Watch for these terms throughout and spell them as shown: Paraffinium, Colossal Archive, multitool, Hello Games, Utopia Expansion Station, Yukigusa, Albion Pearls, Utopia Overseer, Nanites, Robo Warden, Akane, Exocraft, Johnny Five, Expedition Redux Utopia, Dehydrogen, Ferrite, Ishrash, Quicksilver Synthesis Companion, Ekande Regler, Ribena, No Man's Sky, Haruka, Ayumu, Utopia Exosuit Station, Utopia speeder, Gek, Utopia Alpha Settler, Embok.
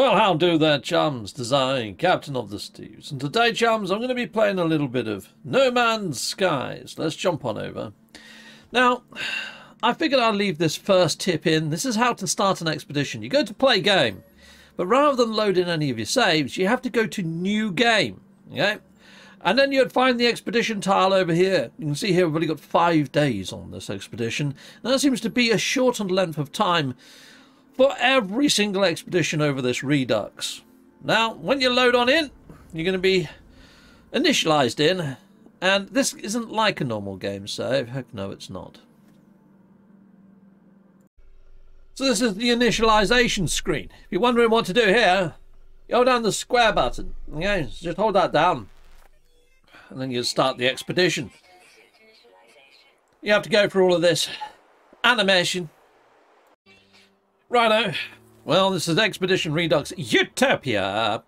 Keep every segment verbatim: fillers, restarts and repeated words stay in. Well, how do there, chums? Design, Captain of the Steves. And today, chums, I'm going to be playing a little bit of No Man's Sky. So let's jump on over. Now, I figured I'd leave this first tip in. This is how to start an expedition. You go to play game, but rather than load in any of your saves, you have to go to new game, okay? And then you'd find the expedition tile over here. You can see here we've only got five days on this expedition. And that seems to be a shortened length of time for every single expedition over this Redux. Now, when you load on in, you're going to be initialized in. And this isn't like a normal game save. Heck no, it's not. So this is the initialization screen. If you're wondering what to do here, you hold down the square button. Okay, so just hold that down. And then you start the expedition. You have to go for all of this animation. Righto. Well, this is Expedition Redux Utopia.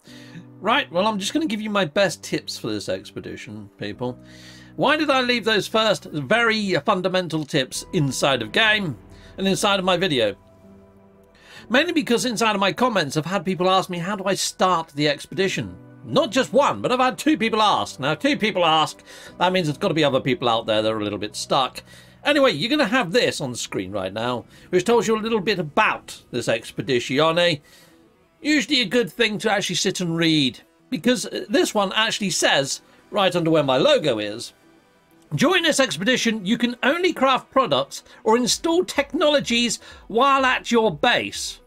Right, well, I'm just going to give you my best tips for this expedition, people. Why did I leave those first very fundamental tips inside of game and inside of my video? Mainly because inside of my comments, I've had people ask me, how do I start the expedition? Not just one, but I've had two people ask. Now, two people ask, that means there's got to be other people out there that are a little bit stuck. Anyway, you're going to have this on the screen right now, which tells you a little bit about this Expedition. Usually a good thing to actually sit and read, because this one actually says, right under where my logo is, during this expedition, you can only craft products or install technologies while at your base.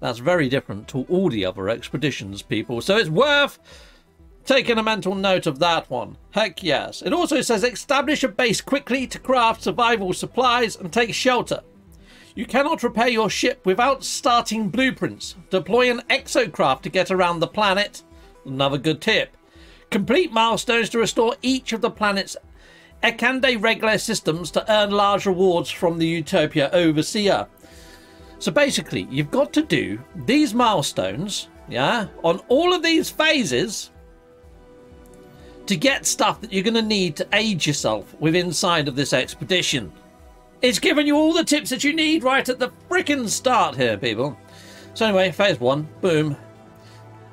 That's very different to all the other expeditions, people. So it's worth taking a mental note of that one. Heck yes. It also says establish a base quickly to craft survival supplies and take shelter. You cannot repair your ship without starting blueprints. Deploy an exocraft to get around the planet. Another good tip. Complete milestones to restore each of the planet's Ekande Regler systems to earn large rewards from the Utopia Overseer. So basically, you've got to do these milestones, yeah, on all of these phases to get stuff that you're going to need to aid yourself with inside of this expedition. It's given you all the tips that you need right at the frickin' start here, people. So anyway, phase one, boom.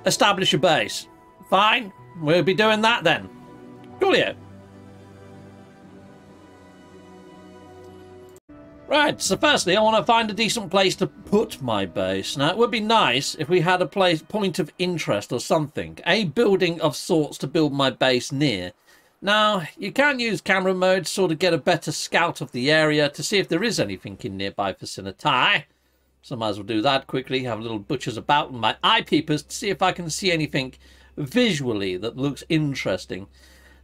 Establish a base. Fine, we'll be doing that then. Coolio. Right, so firstly, I want to find a decent place to put my base. Now, it would be nice if we had a place, point of interest or something. A building of sorts to build my base near. Now, you can use camera mode to sort of get a better scout of the area to see if there is anything in nearby vicinity. So might as well do that quickly. Have a little butchers about with my eye peepers to see if I can see anything visually that looks interesting.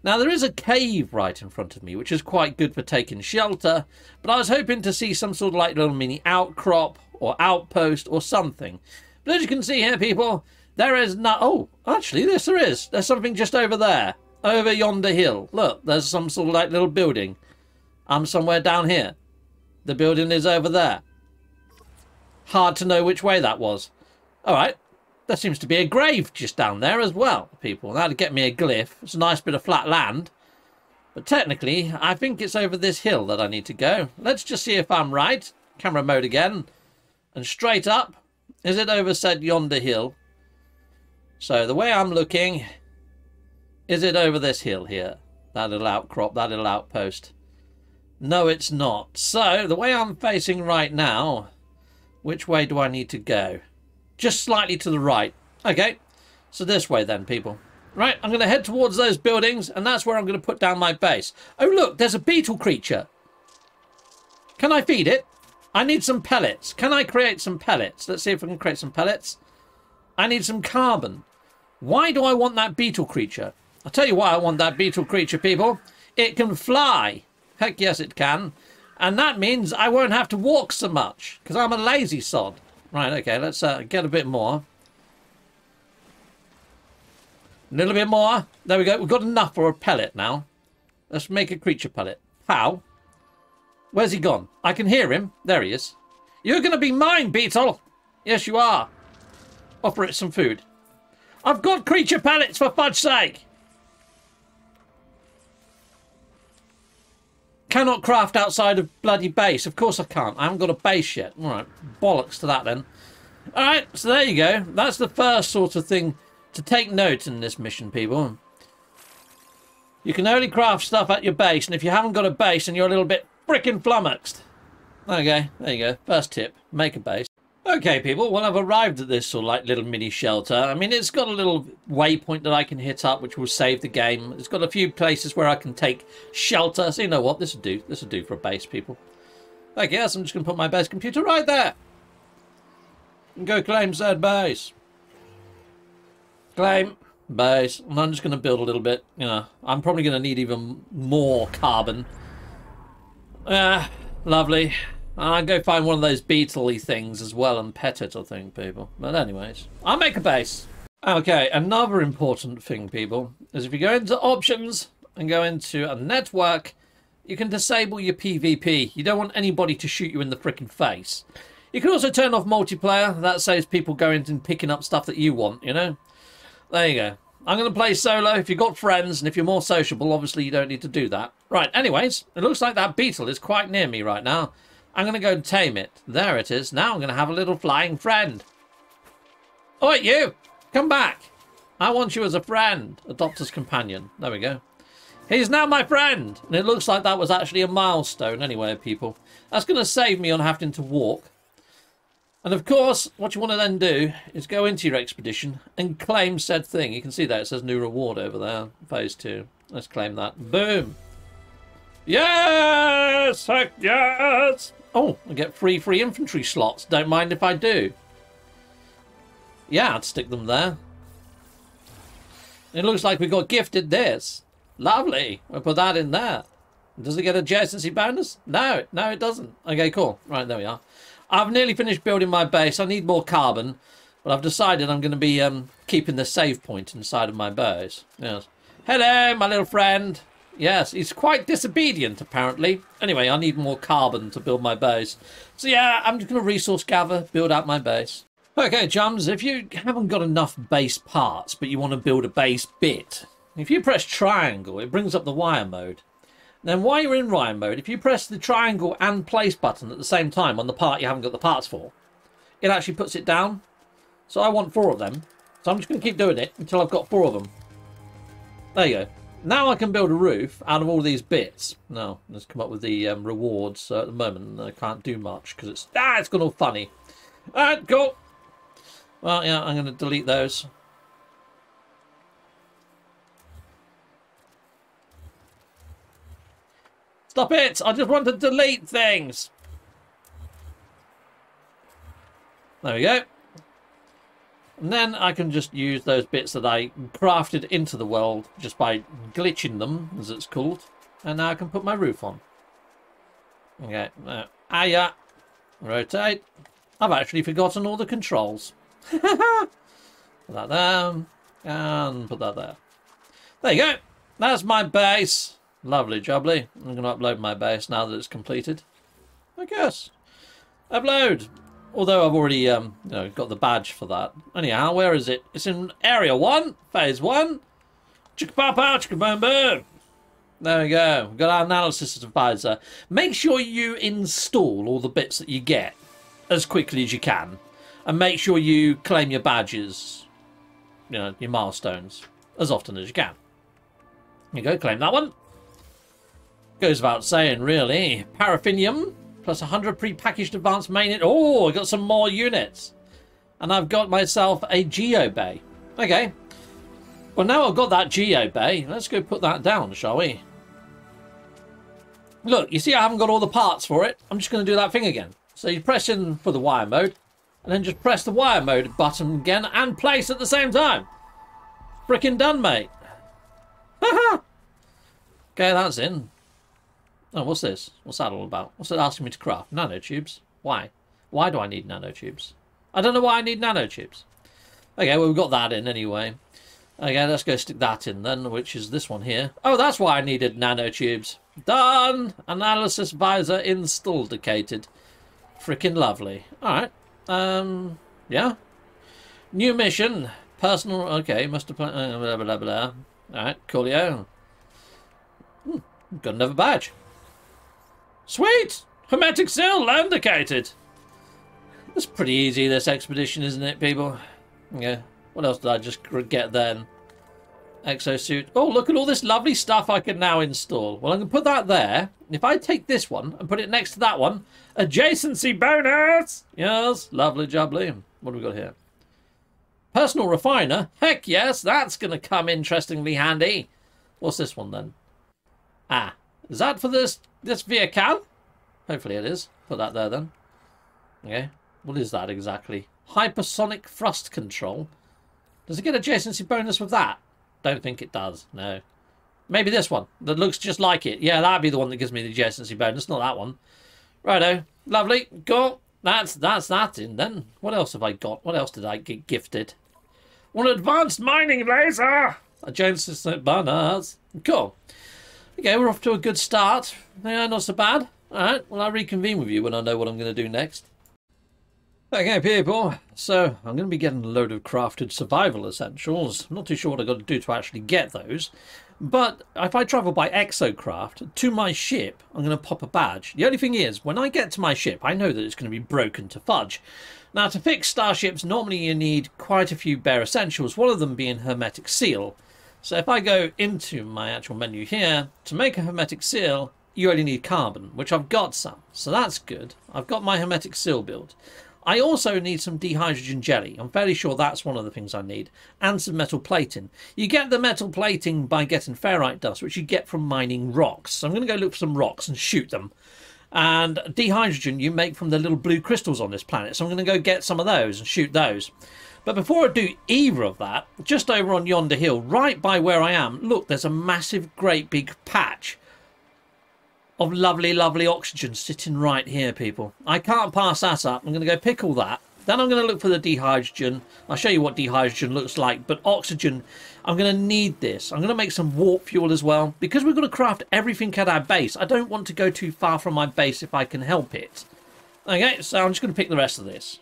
Now, there is a cave right in front of me, which is quite good for taking shelter, but I was hoping to see some sort of like little mini outcrop or outpost or something. But as you can see here, people, there is no... Oh, actually, yes, there is. There's something just over there, over yonder hill. Look, there's some sort of like little building. I'm somewhere down here. The building is over there. Hard to know which way that was. All right. There seems to be a grave just down there as well, people. That'd get me a glyph. It's a nice bit of flat land. But technically, I think it's over this hill that I need to go. Let's just see if I'm right. Camera mode again. And straight up. Is it over said yonder hill? So the way I'm looking, is it over this hill here? That little outcrop, that little outpost. No, it's not. So the way I'm facing right now, which way do I need to go? Just slightly to the right. Okay, so this way then, people. Right, I'm going to head towards those buildings, and that's where I'm going to put down my base. Oh, look, there's a beetle creature. Can I feed it? I need some pellets. Can I create some pellets? Let's see if I can create some pellets. I need some carbon. Why do I want that beetle creature? I'll tell you why I want that beetle creature, people. It can fly. Heck yes, it can. And that means I won't have to walk so much, because I'm a lazy sod. Right, okay, let's uh, get a bit more. A little bit more. There we go. We've got enough for a pellet now. Let's make a creature pellet. How? Where's he gone? I can hear him. There he is. You're going to be mine, beetle. Yes, you are. Offer it some food. I've got creature pellets, for fudge's sake. Cannot craft outside of bloody base. Of course I can't. I haven't got a base yet. All right, bollocks to that then. All right, so there you go. That's the first sort of thing to take note in this mission, people. You can only craft stuff at your base, and if you haven't got a base and you're a little bit frickin' flummoxed. Okay, there you go. First tip, make a base. Okay, people, well, I've arrived at this sort of like little mini shelter. I mean, it's got a little waypoint that I can hit up, which will save the game. It's got a few places where I can take shelter. So you know what? This will do. This will do for a base, people. Okay, so I'm just going to put my base computer right there. And go claim said base. Claim base. And I'm just going to build a little bit. You know, I'm probably going to need even more carbon. Ah, lovely. And I can go find one of those beetle-y things as well and pet it, I think, people. But anyways, I'll make a base. Okay, another important thing, people, is if you go into options and go into a network, you can disable your PvP. You don't want anybody to shoot you in the frickin' face. You can also turn off multiplayer. That saves people going and picking up stuff that you want, you know? There you go. I'm going to play solo if you've got friends, and if you're more sociable, obviously you don't need to do that. Right, anyways, it looks like that beetle is quite near me right now. I'm going to go and tame it. There it is. Now I'm going to have a little flying friend. Oi, you! Come back! I want you as a friend. Adopt as companion. There we go. He's now my friend! And it looks like that was actually a milestone anyway, people. That's going to save me on having to walk. And of course, what you want to then do is go into your expedition and claim said thing. You can see that. It says new reward over there. Phase two. Let's claim that. Boom! Yes! Heck yes! Oh, I get free free infantry slots. Don't mind if I do. Yeah, I'd stick them there. It looks like we got gifted this. Lovely. We'll put that in there. Does it get adjacency bonus? No, no it doesn't. Okay, cool. Right, there we are. I've nearly finished building my base. I need more carbon. But I've decided I'm going to be um, keeping the save point inside of my base. Yes. Hello, my little friend. Yes, he's quite disobedient, apparently. Anyway, I need more carbon to build my base. So, yeah, I'm just going to resource gather, build out my base. Okay, chums, if you haven't got enough base parts, but you want to build a base bit, if you press triangle, it brings up the wire mode. Then while you're in wire mode, if you press the triangle and place button at the same time on the part you haven't got the parts for, it actually puts it down. So I want four of them. So I'm just going to keep doing it until I've got four of them. There you go. Now I can build a roof out of all these bits. Now, let's come up with the um, rewards. So at the moment, I can't do much because it's ah, it's gone all funny. All right, cool. Well, yeah, I'm going to delete those. Stop it! I just want to delete things. There we go. And then I can just use those bits that I crafted into the world just by glitching them, as it's called. And now I can put my roof on. Okay. Uh, ah, yeah. Rotate. I've actually forgotten all the controls. Put that down. And put that there. There you go. That's my base. Lovely jubbly. I'm going to upload my base now that it's completed. I guess. Upload. Although I've already um, you know, got the badge for that. Anyhow, where is it? It's in Area one, Phase one. Chicka-pow-pow, chicka-boom-boom. There we go. We've got our analysis advisor. Make sure you install all the bits that you get as quickly as you can. And make sure you claim your badges, you know, your milestones, as often as you can. There you go, claim that one. Goes without saying, really. Paraffinium. Plus one hundred pre-packaged advanced main... Oh, I got some more units. And I've got myself a Geo Bay. Okay. Well, now I've got that Geo Bay. Let's go put that down, shall we? Look, you see I haven't got all the parts for it. I'm just going to do that thing again. So you press in for the wire mode. And then just press the wire mode button again and place at the same time. Frickin' done, mate. Haha. Okay, that's in. Oh, what's this? What's that all about? What's it asking me to craft? Nanotubes? Why? Why do I need nanotubes? I don't know why I need nanotubes. Okay, well, we've got that in anyway. Okay, let's go stick that in then, which is this one here. Oh, that's why I needed nanotubes. Done! Analysis visor installed. Freaking lovely. All right. Um, yeah. New mission. Personal... Okay, must have... Uh, blah, blah, blah. All right, coolio. Hmm, got another badge. Sweet! Hermetic seal located. It's pretty easy, this expedition, isn't it, people? Yeah. What else did I just get then? Exosuit. Oh, look at all this lovely stuff I can now install. Well, I'm going to put that there. If I take this one and put it next to that one, adjacency bonus! Yes, lovely jubbly. What do we got here? Personal refiner? Heck yes, that's going to come interestingly handy. What's this one then? Ah, is that for this this via can? Hopefully it is. Put that there then. Okay, what is that exactly? Hypersonic thrust control. Does it get adjacency bonus with that? Don't think it does, no. Maybe this one that looks just like it. Yeah, that'd be the one that gives me the adjacency bonus, not that one. Righto, lovely, cool. That's, that's that in then. What else have I got? What else did I get gifted? One advanced mining laser! A Jones' banners. Cool. Okay, we're off to a good start. Yeah, not so bad. Alright, well, I'll reconvene with you when I know what I'm going to do next. Okay, people. So, I'm going to be getting a load of crafted survival essentials. I'm not too sure what I've got to do to actually get those. But if I travel by Exocraft to my ship, I'm going to pop a badge. The only thing is, when I get to my ship, I know that it's going to be broken to fudge. Now, to fix starships, normally you need quite a few bare essentials, one of them being Hermetic Seal. So if I go into my actual menu here, to make a Hermetic Seal, you only need carbon, which I've got some. So that's good. I've got my Hermetic Seal build. I also need some dehydrogen jelly. I'm fairly sure that's one of the things I need. And some metal plating. You get the metal plating by getting ferrite dust, which you get from mining rocks. So I'm going to go look for some rocks and shoot them. And dehydrogen you make from the little blue crystals on this planet. So I'm going to go get some of those and shoot those. But before I do either of that, just over on yonder hill, right by where I am, look, there's a massive, great big patch of lovely, lovely oxygen sitting right here, people. I can't pass that up. I'm going to go pick all that. Then I'm going to look for the dehydrogen. I'll show you what dehydrogen looks like. But oxygen, I'm going to need this. I'm going to make some warp fuel as well. Because we're going to craft everything at our base, I don't want to go too far from my base if I can help it. Okay, so I'm just going to pick the rest of this.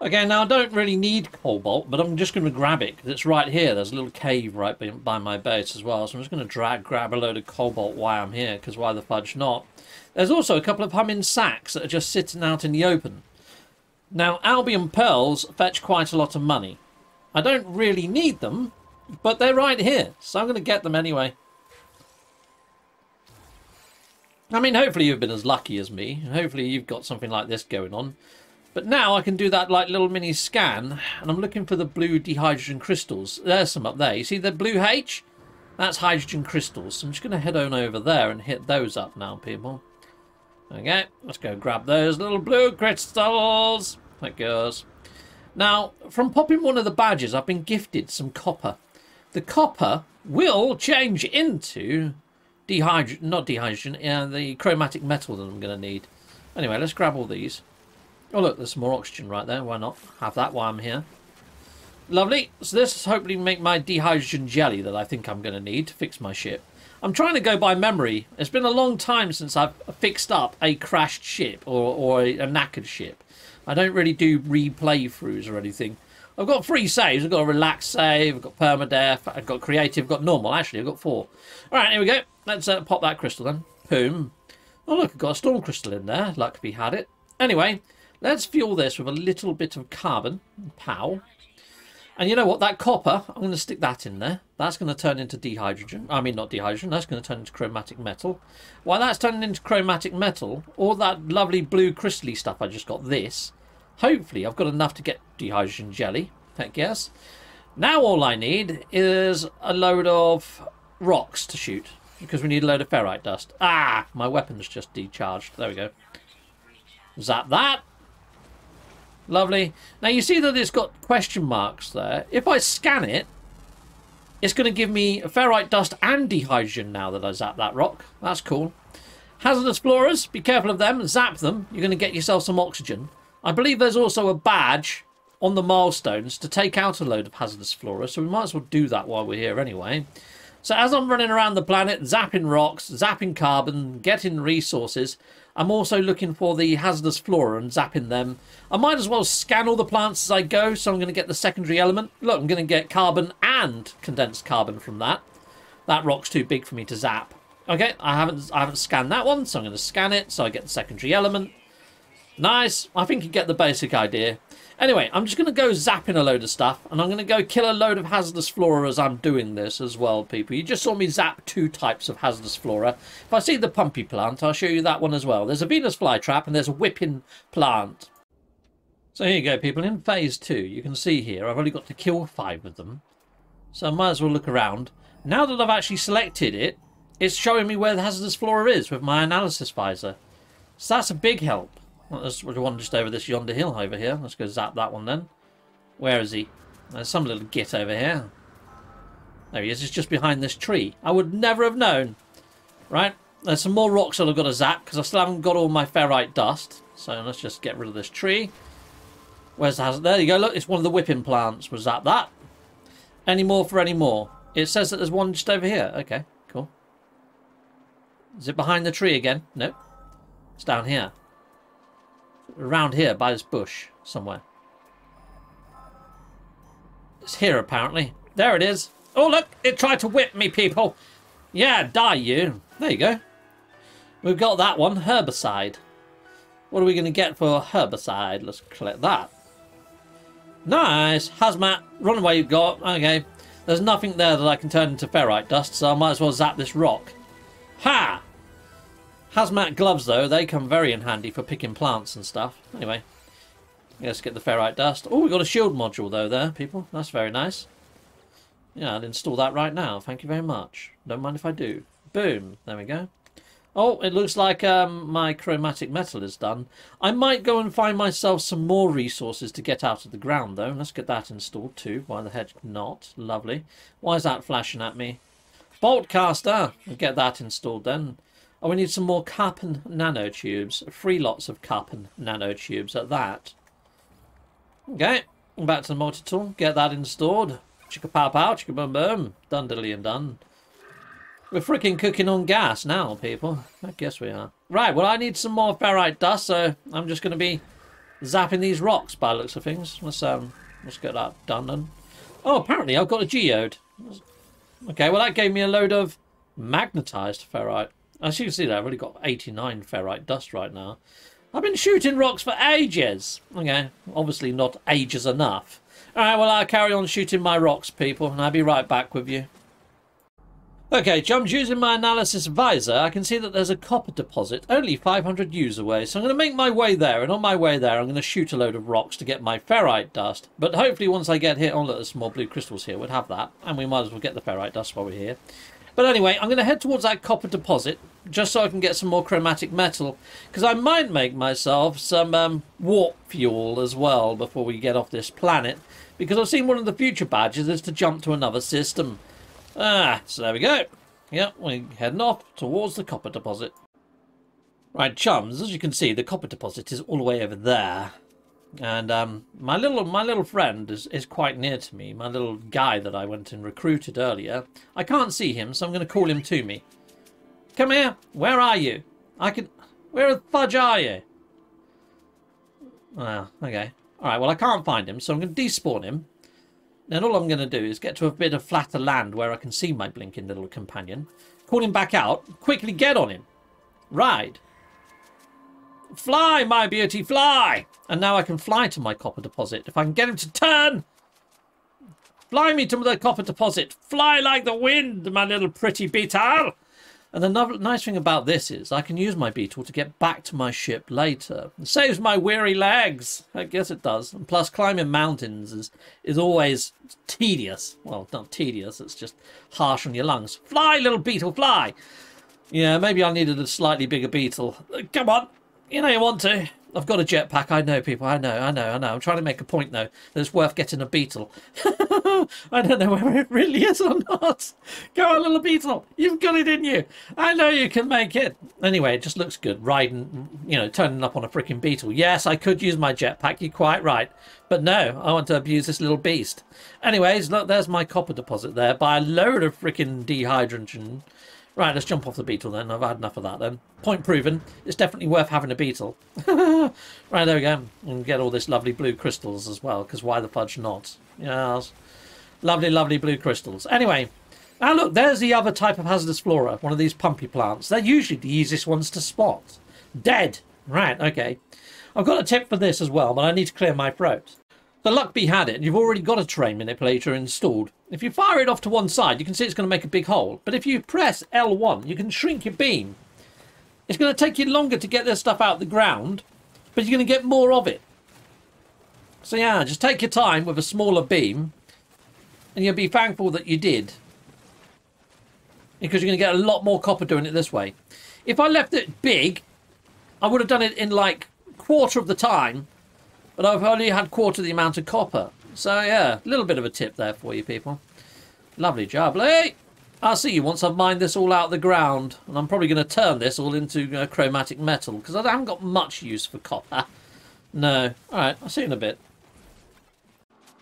Okay, now I don't really need cobalt, but I'm just going to grab it, because it's right here. There's a little cave right by my base as well, so I'm just going to drag, grab a load of cobalt while I'm here, because why the fudge not? There's also a couple of humming sacks that are just sitting out in the open. Now, Albion Pearls fetch quite a lot of money. I don't really need them, but they're right here, so I'm going to get them anyway. I mean, hopefully you've been as lucky as me, and hopefully you've got something like this going on. But now I can do that like little mini scan, and I'm looking for the blue dehydrogen crystals. There's some up there. You see the blue H? That's hydrogen crystals. So I'm just going to head on over there and hit those up now, people. Okay, let's go grab those little blue crystals. That goes. Now, from popping one of the badges, I've been gifted some copper. The copper will change into dehydrogen, not dehydrogen, uh, the chromatic metal that I'm going to need. Anyway, let's grab all these. Oh, look, there's some more oxygen right there. Why not have that while I'm here? Lovely. So this is hopefully make my dehydrogen jelly that I think I'm going to need to fix my ship. I'm trying to go by memory. It's been a long time since I've fixed up a crashed ship or, or a knackered ship. I don't really do replay throughs or anything. I've got three saves. I've got a relax save. I've got permadeath. I've got creative. I've got normal. Actually, I've got four. All right, here we go. Let's uh, pop that crystal then. Boom. Oh, look, I've got a storm crystal in there. Luck we had it. Anyway... let's fuel this with a little bit of carbon. Pow. And you know what? That copper, I'm going to stick that in there. That's going to turn into dehydrogen. I mean, not dehydrogen. That's going to turn into chromatic metal. While that's turning into chromatic metal, all that lovely blue crystally stuff I just got, this, hopefully I've got enough to get dehydrogen jelly. Heck yes. Now all I need is a load of rocks to shoot, because we need a load of ferrite dust. Ah, my weapon's just decharged. There we go. Zap that. Lovely. Now you see that it's got question marks there. If I scan it, it's going to give me ferrite dust and dehydrogen now that I zap that rock. That's cool. Hazardous floras, be careful of them. Zap them. You're going to get yourself some oxygen. I believe there's also a badge on the milestones to take out a load of hazardous flora, so we might as well do that while we're here anyway. So as I'm running around the planet, zapping rocks, zapping carbon, getting resources, I'm also looking for the hazardous flora and zapping them. I might as well scan all the plants as I go, so I'm going to get the secondary element. Look, I'm going to get carbon and condensed carbon from that. That rock's too big for me to zap. Okay, I haven't I haven't scanned that one, so I'm going to scan it, so I get the secondary element. Nice. I think you get the basic idea. Anyway, I'm just going to go zapping a load of stuff, and I'm going to go kill a load of hazardous flora as I'm doing this as well, people. You just saw me zap two types of hazardous flora. If I see the pumpy plant, I'll show you that one as well. There's a Venus flytrap, and there's a whipping plant. So here you go, people. In phase two, you can see here, I've only got to kill five of them. So I might as well look around. Now that I've actually selected it, it's showing me where the hazardous flora is with my analysis visor. So that's a big help. Well, there's one just over this yonder hill over here. Let's go zap that one then. Where is he? There's some little git over here. There he is. He's just behind this tree. I would never have known. Right? There's some more rocks that I've got to zap because I still haven't got all my ferrite dust. So let's just get rid of this tree. Where's the hazard? There you go. Look, it's one of the whipping plants. We'll zap that. Any more for any more? It says that there's one just over here. Okay, cool. Is it behind the tree again? Nope. It's down here. Around here by this bush somewhere. It's here apparently. There it is. Oh look, it tried to whip me, people. Yeah, die you. There you go. We've got that one, herbicide. What are we going to get for herbicide? Let's collect that. Nice. Hazmat, run away you've got. Okay. There's nothing there that I can turn into ferrite dust, so I might as well zap this rock. Ha! Hazmat gloves, though, they come very in handy for picking plants and stuff. Anyway, let's get the ferrite dust. Oh, we've got a shield module, though, there, people. That's very nice. Yeah, I'll install that right now. Thank you very much. Don't mind if I do. Boom. There we go. Oh, it looks like um, my chromatic metal is done. I might go and find myself some more resources to get out of the ground, though. Let's get that installed, too. Why the heck not? Lovely. Why is that flashing at me? Boltcaster. We'll get that installed, then. Oh, we need some more carbon nanotubes. Three lots of carbon nanotubes at that. Okay, back to the multi-tool. Get that installed. Chicka pow pow, chicka boom boom. Done diddly and done. We're freaking cooking on gas now, people. I guess we are. Right, well, I need some more ferrite dust, so I'm just going to be zapping these rocks by the looks of things. Let's, um, let's get that done then. Oh, apparently I've got a geode. Okay, well, that gave me a load of magnetized ferrite. As you can see there, I've already got eighty-nine ferrite dust right now. I've been shooting rocks for ages. Okay, obviously not ages enough. All right, well, I'll carry on shooting my rocks, people, and I'll be right back with you. Okay, Jum's using my analysis visor. I can see that there's a copper deposit only five hundred years away. So I'm going to make my way there, and on my way there, I'm going to shoot a load of rocks to get my ferrite dust. But hopefully once I get here... Oh, look, there's some more blue crystals here. We'd have that, and we might as well get the ferrite dust while we're here. But anyway, I'm going to head towards that copper deposit just so I can get some more chromatic metal, because I might make myself some um, warp fuel as well before we get off this planet, because I've seen one of the future badges is to jump to another system. Ah, so there we go. Yep, we're heading off towards the copper deposit. Right, chums, as you can see, the copper deposit is all the way over there. And um, my little my little friend is, is quite near to me. My little guy that I went and recruited earlier. I can't see him, so I'm going to call him to me. Come here. Where are you? I can... Where the fudge are you? Ah, okay. All right, well, I can't find him, so I'm going to despawn him. Then all I'm going to do is get to a bit of flatter land where I can see my blinking little companion. Call him back out. Quickly get on him. Ride. Fly, my beauty, fly! And now I can fly to my copper deposit. If I can get him to turn, fly me to the copper deposit. Fly like the wind, my little pretty beetle. And another nice thing about this is I can use my beetle to get back to my ship later. It saves my weary legs. I guess it does. And plus, climbing mountains is, is always tedious. Well, not tedious. It's just harsh on your lungs. Fly, little beetle, fly. Yeah, maybe I needed a slightly bigger beetle. Come on. You know you want to. I've got a jetpack. I know, people. I know, I know, I know. I'm trying to make a point, though, that it's worth getting a beetle. I don't know whether it really is or not. Go on, little beetle. You've got it in you. I know you can make it. Anyway, it just looks good. Riding, you know, turning up on a freaking beetle. Yes, I could use my jetpack. You're quite right. But no, I want to abuse this little beast. Anyways, look, there's my copper deposit there by a load of freaking dehydrogen. Right, let's jump off the beetle then. I've had enough of that then. Point proven. It's definitely worth having a beetle. Right, there we go. And get all this lovely blue crystals as well, because why the fudge not? Yes. Lovely, lovely blue crystals. Anyway, now look, there's the other type of hazardous flora, one of these pumpy plants. They're usually the easiest ones to spot. Dead. Right, okay. I've got a tip for this as well, but I need to clear my throat. The luck be had it, you've already got a train manipulator installed. If you fire it off to one side, you can see it's going to make a big hole. But if you press L one, you can shrink your beam. It's going to take you longer to get this stuff out the ground, but you're going to get more of it. So yeah, just take your time with a smaller beam, and you'll be thankful that you did. Because you're going to get a lot more copper doing it this way. If I left it big, I would have done it in like quarter of the time. But I've only had quarter the amount of copper. So yeah, a little bit of a tip there for you people. Lovely job. Hey, I'll see you once I've mined this all out of the ground. And I'm probably going to turn this all into uh, chromatic metal. Because I haven't got much use for copper. No. Alright, I'll see you in a bit.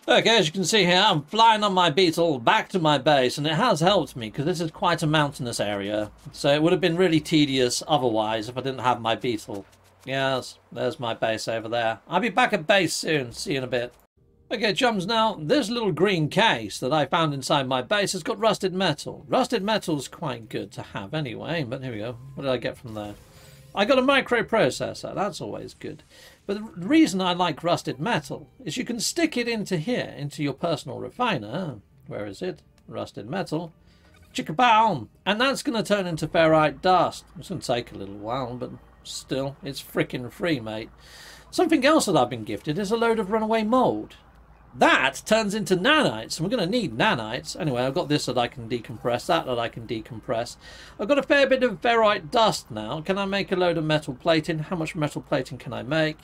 Okay, as you can see here, I'm flying on my beetle back to my base, and it has helped me because this is quite a mountainous area. So it would have been really tedious otherwise if I didn't have my beetle. Yes, there's my base over there. I'll be back at base soon. See you in a bit. Okay, chums, now, this little green case that I found inside my base has got rusted metal. Rusted metal's quite good to have anyway, but here we go. What did I get from there? I got a microprocessor. That's always good. But the reason I like rusted metal is you can stick it into here, into your personal refiner. Where is it? Rusted metal. Chickaboom! And that's going to turn into ferrite dust. It's going to take a little while, but still, it's frickin' free, mate. Something else that I've been gifted is a load of runaway mold. That turns into nanites, and we're going to need nanites. Anyway, I've got this that I can decompress, that that I can decompress. I've got a fair bit of ferrite dust now. Can I make a load of metal plating? How much metal plating can I make?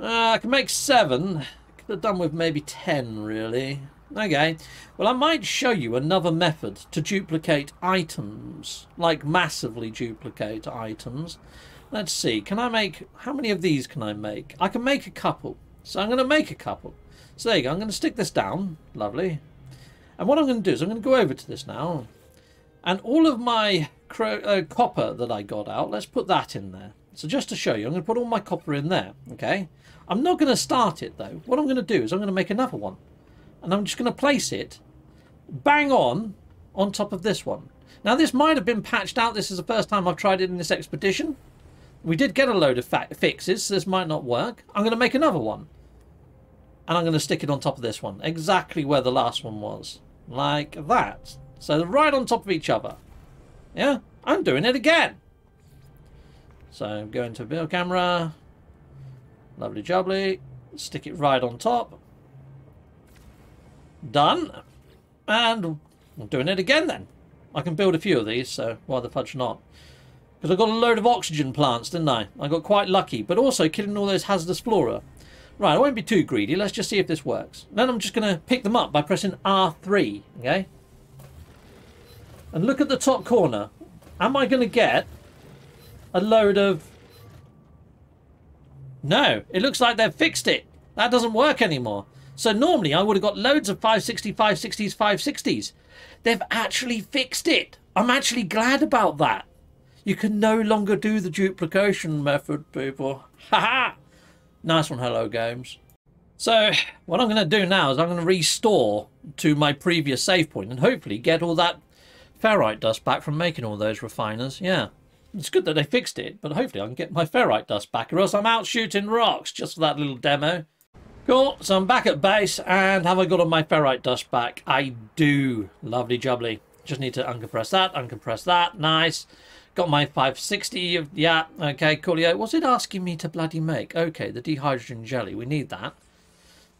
Uh, I can make seven. Could have done with maybe ten, really. Okay. Well, I might show you another method to duplicate items, like massively duplicate items. Let's see. Can I make... How many of these can I make? I can make a couple. So I'm going to make a couple. So there you go. I'm going to stick this down. Lovely. And what I'm going to do is I'm going to go over to this now. And all of my cro uh, copper that I got out, let's put that in there. So just to show you, I'm going to put all my copper in there. Okay. I'm not going to start it, though. What I'm going to do is I'm going to make another one. And I'm just going to place it bang on on top of this one. Now, this might have been patched out. This is the first time I've tried it in this expedition. We did get a load of fa fixes, so this might not work. I'm going to make another one. And I'm going to stick it on top of this one. Exactly where the last one was. Like that. So they're right on top of each other. Yeah? I'm doing it again. So go into build camera. Lovely jubbly. Stick it right on top. Done. And I'm doing it again then. I can build a few of these, so why the fudge not? Because I got a load of oxygen plants, didn't I? I got quite lucky, but also killing all those hazardous flora. Right, I won't be too greedy. Let's just see if this works. Then I'm just going to pick them up by pressing R three, okay? And look at the top corner. Am I going to get a load of... No, it looks like they've fixed it. That doesn't work anymore. So normally I would have got loads of five sixty, five sixties, five sixties. They've actually fixed it. I'm actually glad about that. You can no longer do the duplication method, people. Haha! Nice one, Hello Games. So, what I'm going to do now is I'm going to restore to my previous save point and hopefully get all that ferrite dust back from making all those refiners. Yeah, it's good that they fixed it, but hopefully I can get my ferrite dust back or else I'm out shooting rocks just for that little demo. Cool, so I'm back at base and have I got all my ferrite dust back? I do. Lovely jubbly. Just need to uncompress that, uncompress that. Nice. Got my five sixty, yeah, okay, coolio. What's it asking me to bloody make? Okay, the dehydrogen jelly, we need that.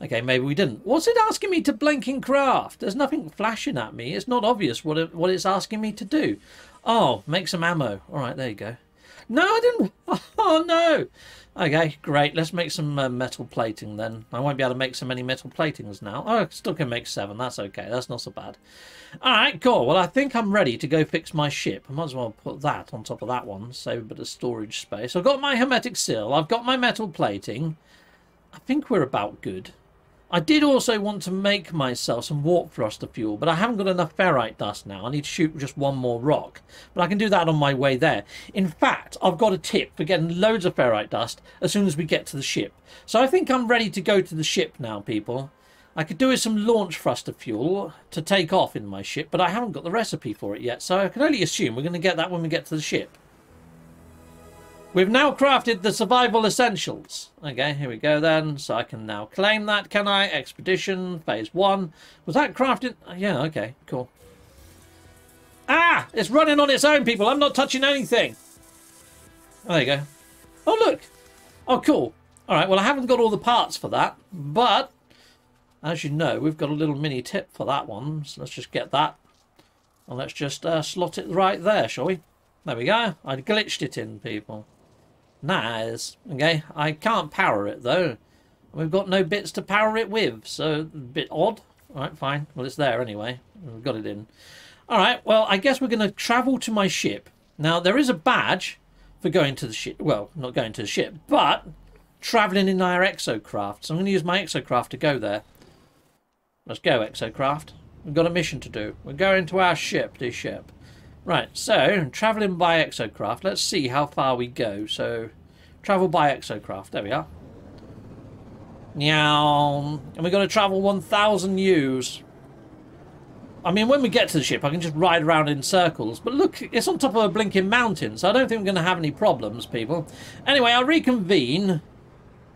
Okay, maybe we didn't. What's it asking me to blinking craft? There's nothing flashing at me. It's not obvious what it, what it's asking me to do. Oh, make some ammo. All right, there you go. No, I didn't. Oh, no. Okay, great. Let's make some uh, metal plating then. I won't be able to make so many metal platings now. Oh, I still can make seven. That's okay. That's not so bad. All right, cool. Well, I think I'm ready to go fix my ship. I might as well put that on top of that one. Save a bit of storage space. I've got my hermetic seal. I've got my metal plating. I think we're about good. I did also want to make myself some warp thruster fuel, but I haven't got enough ferrite dust now. I need to shoot just one more rock, but I can do that on my way there. In fact, I've got a tip for getting loads of ferrite dust as soon as we get to the ship. So I think I'm ready to go to the ship now, people. I could do with some launch thruster fuel to take off in my ship, but I haven't got the recipe for it yet, so I can only assume we're going to get that when we get to the ship. We've now crafted the survival essentials. Okay, here we go then. So I can now claim that, can I? Expedition, phase one. Was that crafted? Yeah, okay, cool. Ah! It's running on its own, people. I'm not touching anything. There you go. Oh, look. Oh, cool. All right, well, I haven't got all the parts for that, but as you know, we've got a little mini tip for that one. So let's just get that. And let's just uh, slot it right there, shall we? There we go. I glitched it in, people. Nice. Okay, I can't power it though. We've got no bits to power it with, so a bit odd. All right, fine. Well, it's there anyway. We've got it in. All right, well, I guess we're going to travel to my ship. Now, there is a badge for going to the ship. Well, not going to the ship, but traveling in our exocraft. So I'm going to use my exocraft to go there. Let's go, exocraft. We've got a mission to do. We're going to our ship, this ship. Right, so traveling by exocraft. Let's see how far we go. So travel by exocraft. There we are. Meow. And we're going to travel one thousand yews. I mean, when we get to the ship, I can just ride around in circles. But look, it's on top of a blinking mountain, so I don't think we're going to have any problems, people. Anyway, I'll reconvene.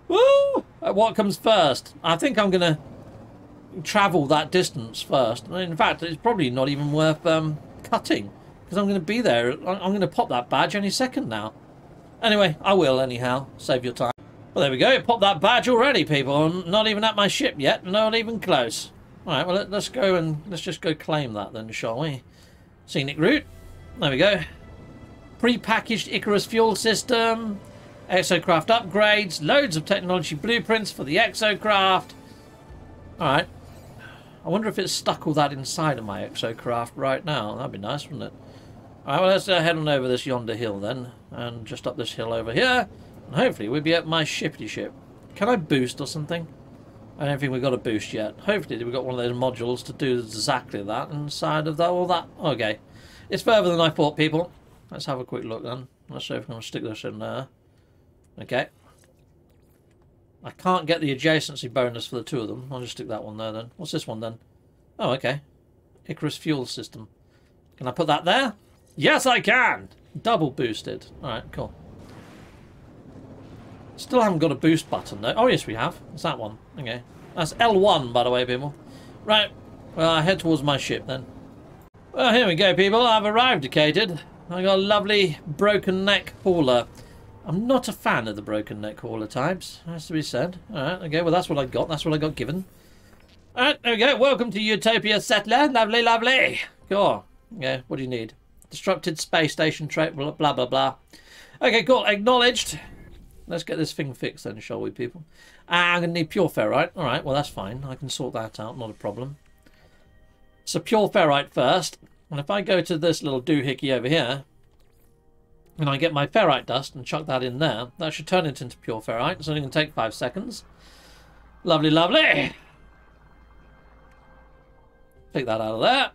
Woo! What comes first? I think I'm going to travel that distance first. In fact, it's probably not even worth um, cutting, because I'm going to be there. I'm going to pop that badge any second now. Anyway, I will anyhow. Save your time. Well, there we go. Pop that badge already, people. I'm not even at my ship yet. Not even close. All right, well, let's go and let's just go claim that then, shall we? Scenic route. There we go. Pre-packaged Icarus fuel system. Exocraft upgrades. Loads of technology blueprints for the exocraft. All right. I wonder if it's stuck all that inside of my exocraft right now. That'd be nice, wouldn't it? All right, well, let's uh, head on over this yonder hill then. And just up this hill over here. And hopefully we'll be at my shippity ship. Can I boost or something? I don't think we've got a boost yet. Hopefully we've got one of those modules to do exactly that inside of that, all that. Okay. It's further than I thought, people. Let's have a quick look then. Let's see if we can stick this in there. Okay. I can't get the adjacency bonus for the two of them. I'll just stick that one there then. What's this one then? Oh, okay. Icarus fuel system. Can I put that there? Yes, I can! Double boosted. Alright, cool. Still haven't got a boost button though. Oh yes we have. It's that one. Okay. That's L one by the way, people. Right. Well, I head towards my ship then. Well, here we go, people. I've arrived at Ekande. I got a lovely broken neck hauler. I'm not a fan of the broken neck hauler types. Has to be said. Alright, okay. Well, that's what I got. That's what I got given. Alright, there we go. Welcome to Utopia Settler. Lovely, lovely. Cool. Okay, what do you need? Disrupted space station trait. Blah, blah, blah, blah. Okay, cool. Acknowledged. Let's get this thing fixed then, shall we, people? Ah, I'm going to need pure ferrite. All right, well, that's fine. I can sort that out. Not a problem. So pure ferrite first. And if I go to this little doohickey over here, and I get my ferrite dust and chuck that in there, that should turn it into pure ferrite. It's only going to take five seconds. Lovely, lovely. Take that out of there.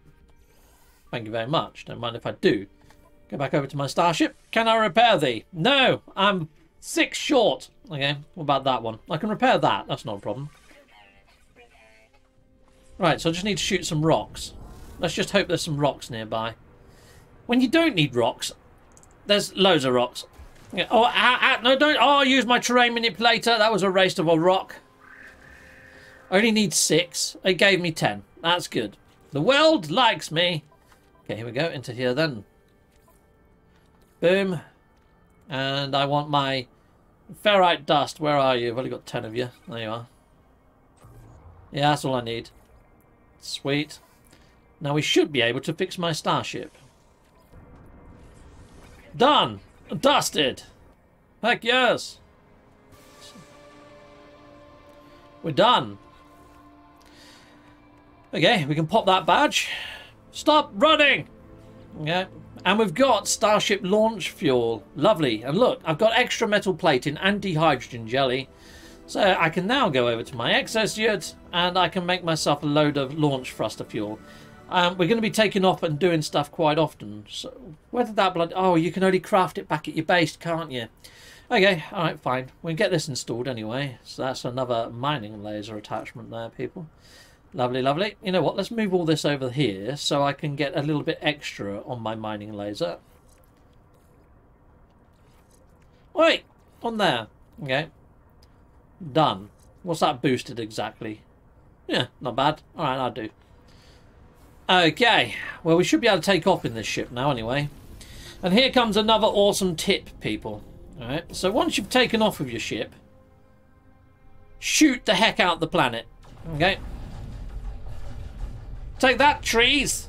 Thank you very much. Don't mind if I do. Go back over to my starship. Can I repair thee? No, I'm... Six short. Okay, what about that one? I can repair that. That's not a problem. Right, so I just need to shoot some rocks. Let's just hope there's some rocks nearby. When you don't need rocks, there's loads of rocks. Yeah. Oh, ah, ah, no, don't. Oh, I used my terrain manipulator. That was a waste of a rock. I only need six. It gave me ten. That's good. The world likes me. Okay, here we go. Into here then. Boom. And I want my ferrite dust. Where are you? I've only got ten of you. There you are. Yeah, that's all I need. Sweet. Now we should be able to fix my starship. Done. Dusted. Heck yes. We're done. Okay, we can pop that badge. Stop running. Okay. And we've got Starship launch fuel. Lovely. And look, I've got extra metal plating and dehydrogen jelly. So I can now go over to my exosuit and I can make myself a load of launch thruster fuel. Um, we're going to be taking off and doing stuff quite often. So where did that blood... Oh, you can only craft it back at your base, can't you? Okay, all right, fine. We'll get this installed anyway. So that's another mining laser attachment there, people. Lovely, lovely. You know what? Let's move all this over here so I can get a little bit extra on my mining laser. Wait, on there. Okay. Done. What's that boosted exactly? Yeah, not bad. Alright, I'll do. Okay. Well, we should be able to take off in this ship now anyway. And here comes another awesome tip, people. Alright, so once you've taken off with your ship, shoot the heck out the planet. Okay. Take that, trees!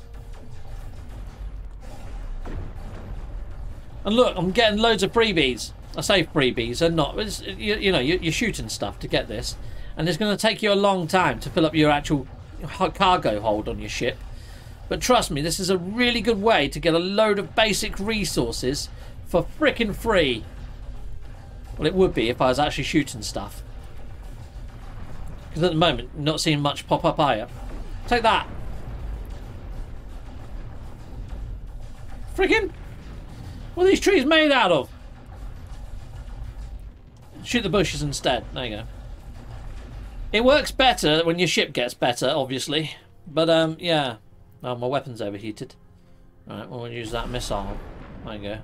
And look, I'm getting loads of freebies. I say freebies, they're not. It's, you, you know, you're shooting stuff to get this. And it's going to take you a long time to fill up your actual cargo hold on your ship. But trust me, this is a really good way to get a load of basic resources for frickin' free. Well, it would be if I was actually shooting stuff. Because at the moment, I'm not seeing much pop up higher. Take that. Frickin'. What are these trees made out of? Shoot the bushes instead. There you go. It works better when your ship gets better, obviously. But, um, yeah. Oh, my weapon's overheated. Alright, well, we'll use that missile. There you go.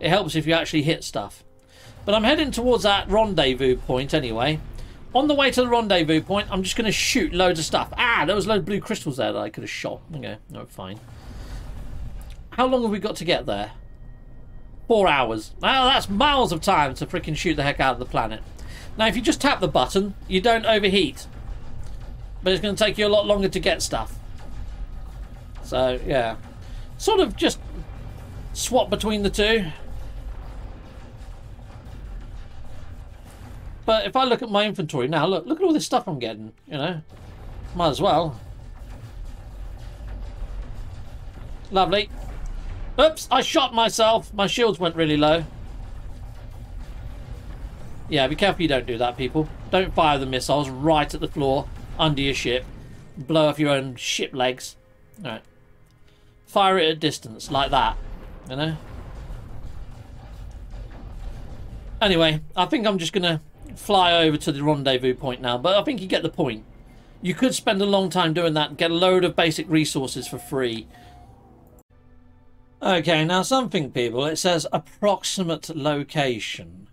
It helps if you actually hit stuff. But I'm heading towards that rendezvous point anyway. On the way to the rendezvous point, I'm just going to shoot loads of stuff. Ah, there was a load of blue crystals there that I could have shot. Okay, no, fine. How long have we got to get there? Four hours. Well, that's miles of time to freaking shoot the heck out of the planet. Now, if you just tap the button, you don't overheat. But it's going to take you a lot longer to get stuff. So, yeah. Sort of just swap between the two. But if I look at my inventory now, look, look at all this stuff I'm getting, you know. Might as well. Lovely. Oops, I shot myself. My shields went really low. Yeah, be careful you don't do that, people. Don't fire the missiles right at the floor under your ship. Blow off your own ship legs. Alright. Fire it at distance, like that. You know? Anyway, I think I'm just going to fly over to the rendezvous point now. But I think you get the point. You could spend a long time doing that and get a load of basic resources for free. Okay, now something, people, it says approximate location.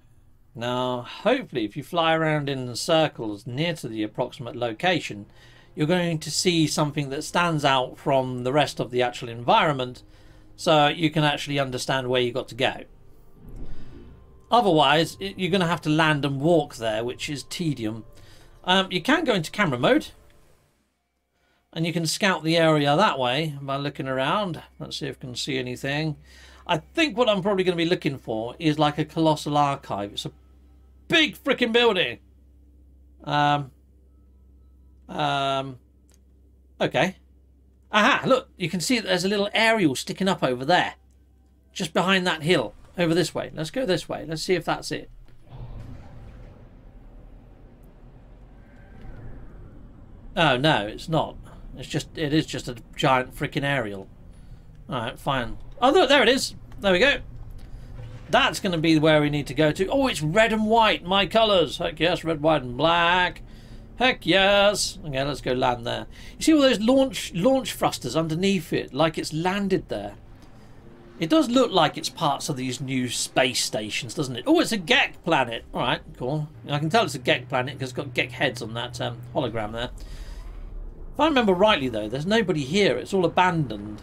Now, hopefully, if you fly around in circles near to the approximate location, you're going to see something that stands out from the rest of the actual environment, so you can actually understand where you got to go. Otherwise, you're going to have to land and walk there, which is tedium. Um, you can go into camera mode. And you can scout the area that way by looking around. Let's see if I can see anything. I think what I'm probably going to be looking for is like a Colossal Archive. It's a big freaking building. Um. Um. Okay. Aha, look. You can see that there's a little aerial sticking up over there. Just behind that hill. Over this way. Let's go this way. Let's see if that's it. Oh, no, it's not. It's just, it is just a giant freaking aerial. Alright, fine. Oh, look, there it is. There we go. That's going to be where we need to go to. Oh, it's red and white, my colours. Heck yes, red, white and black. Heck yes. Okay, let's go land there. You see all those launch launch thrusters underneath it, like it's landed there. It does look like it's parts of these new space stations, doesn't it? Oh, it's a Gek planet. Alright, cool. I can tell it's a Gek planet because it's got Gek heads on that um, hologram there. If I remember rightly, though, there's nobody here. It's all abandoned.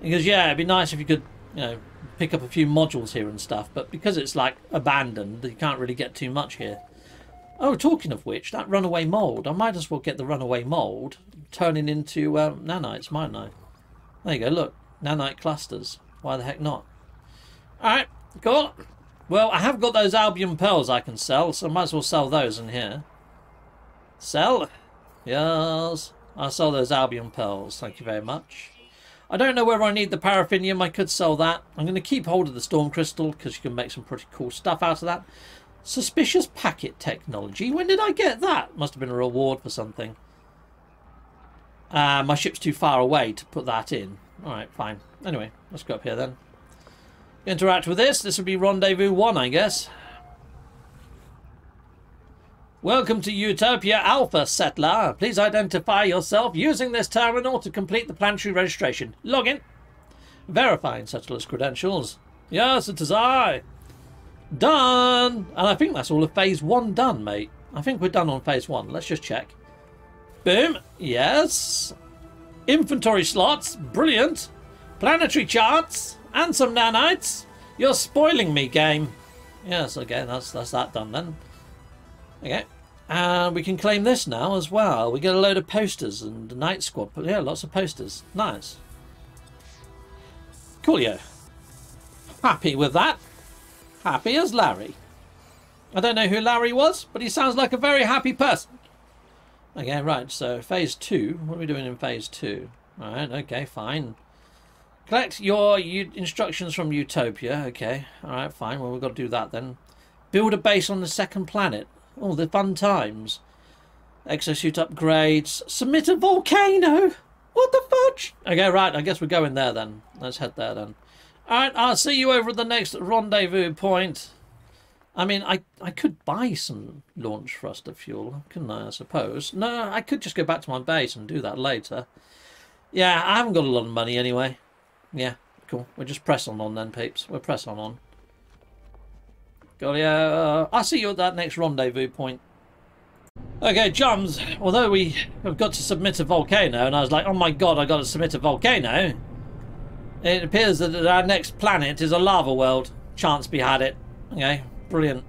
He goes, yeah, it'd be nice if you could, you know, pick up a few modules here and stuff. But because it's, like, abandoned, you can't really get too much here. Oh, talking of which, that runaway mould. I might as well get the runaway mould turning into um, nanites, mightn't I? There you go, look. Nanite clusters. Why the heck not? Alright, cool. Well, I have got those Albion Pearls I can sell, so I might as well sell those in here. Sell? Yes, I'll sell those Albion Pearls, thank you very much. I don't know whether I need the Paraffinium, I could sell that. I'm going to keep hold of the Storm Crystal, because you can make some pretty cool stuff out of that. Suspicious Packet Technology, when did I get that? Must have been a reward for something. Uh, my ship's too far away to put that in. Alright, fine. Anyway, let's go up here then. Interact with this, this would be Rendezvous one, I guess. Welcome to Utopia Alpha Settler. Please identify yourself using this terminal to complete the planetary registration. Login. Verifying settler's credentials. Yes, it is I. Done! And I think that's all of phase one done, mate. I think we're done on phase one. Let's just check. Boom. Yes. Inventory slots. Brilliant. Planetary charts. And some nanites. You're spoiling me, game. Yes, okay. That's, that's that done then. Okay. And we can claim this now as well. We get a load of posters and Night Squad. But yeah, lots of posters. Nice. Coolio. Happy with that. Happy as Larry. I don't know who Larry was, but he sounds like a very happy person. Okay, right, so phase two. What are we doing in phase two? All right, okay, fine. Collect your instructions from Utopia. Okay, all right, fine. Well, we've got to do that then. Build a base on the second planet. Oh, the fun times. Exosuit upgrades. Submit a volcano. What the fudge? Okay, right, I guess we're going there then. Let's head there then. All right, I'll see you over at the next rendezvous point. I mean, I, I could buy some launch thruster fuel, couldn't I, I suppose? No, I could just go back to my base and do that later. Yeah, I haven't got a lot of money anyway. Yeah, cool. We'll just press on on then, peeps. We'll press on on. Golly, I'll see you at that next rendezvous point. Okay, Jums, although we have got to submit a volcano, and I was like, oh my god, I've got to submit a volcano, it appears that our next planet is a lava world. Chance be had it. Okay. Brilliant.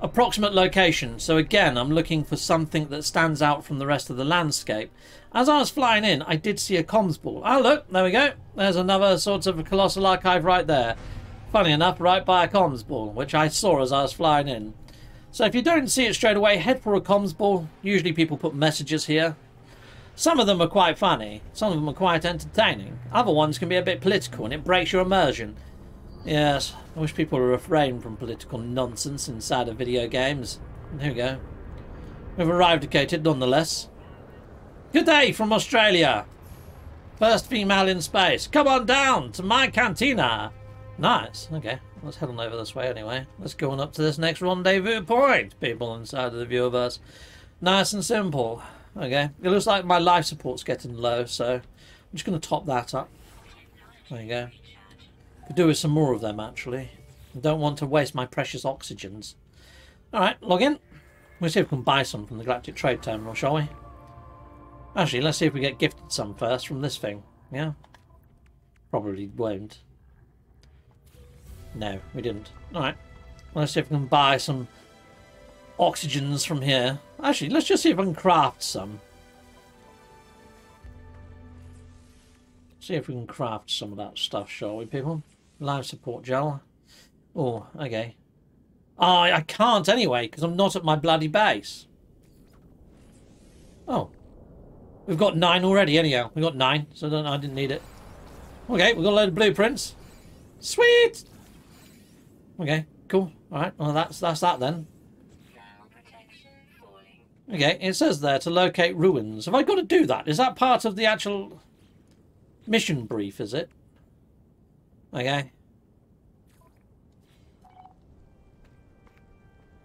Approximate location. So again, I'm looking for something that stands out from the rest of the landscape. As I was flying in, I did see a comms ball. Ah, look, there we go. There's another sort of a Colossal Archive right there. Funny enough, right by a comms ball, which I saw as I was flying in. So if you don't see it straight away, head for a comms ball. Usually people put messages here. Some of them are quite funny. Some of them are quite entertaining. Other ones can be a bit political and it breaks your immersion. Yes, I wish people would refrain from political nonsense inside of video games. There we go. We've arrived at Ekande, nonetheless. Good day from Australia. First female in space. Come on down to my cantina. Nice. Okay, let's head on over this way anyway. Let's go on up to this next rendezvous point, people inside of the viewerverse. Nice and simple. Okay, it looks like my life support's getting low, so I'm just going to top that up. There you go. Could do with some more of them, actually. I don't want to waste my precious oxygens. Alright, log in. We'll see if we can buy some from the Galactic Trade Terminal, shall we? Actually, let's see if we get gifted some first from this thing. Yeah? Probably won't. No, we didn't. Alright. Well, let's see if we can buy some oxygens from here. Actually, let's just see if I can craft some. See if we can craft some of that stuff, shall we, people? Life support gel. Oh, okay. Oh, I can't anyway, because I'm not at my bloody base. Oh. We've got nine already, anyhow. We've got nine, so don't, I didn't need it. Okay, we've got a load of blueprints. Sweet! Okay, cool. Alright, well, that's, that's that then. Okay, it says there to locate ruins. Have I got to do that? Is that part of the actual mission brief, is it? Okay.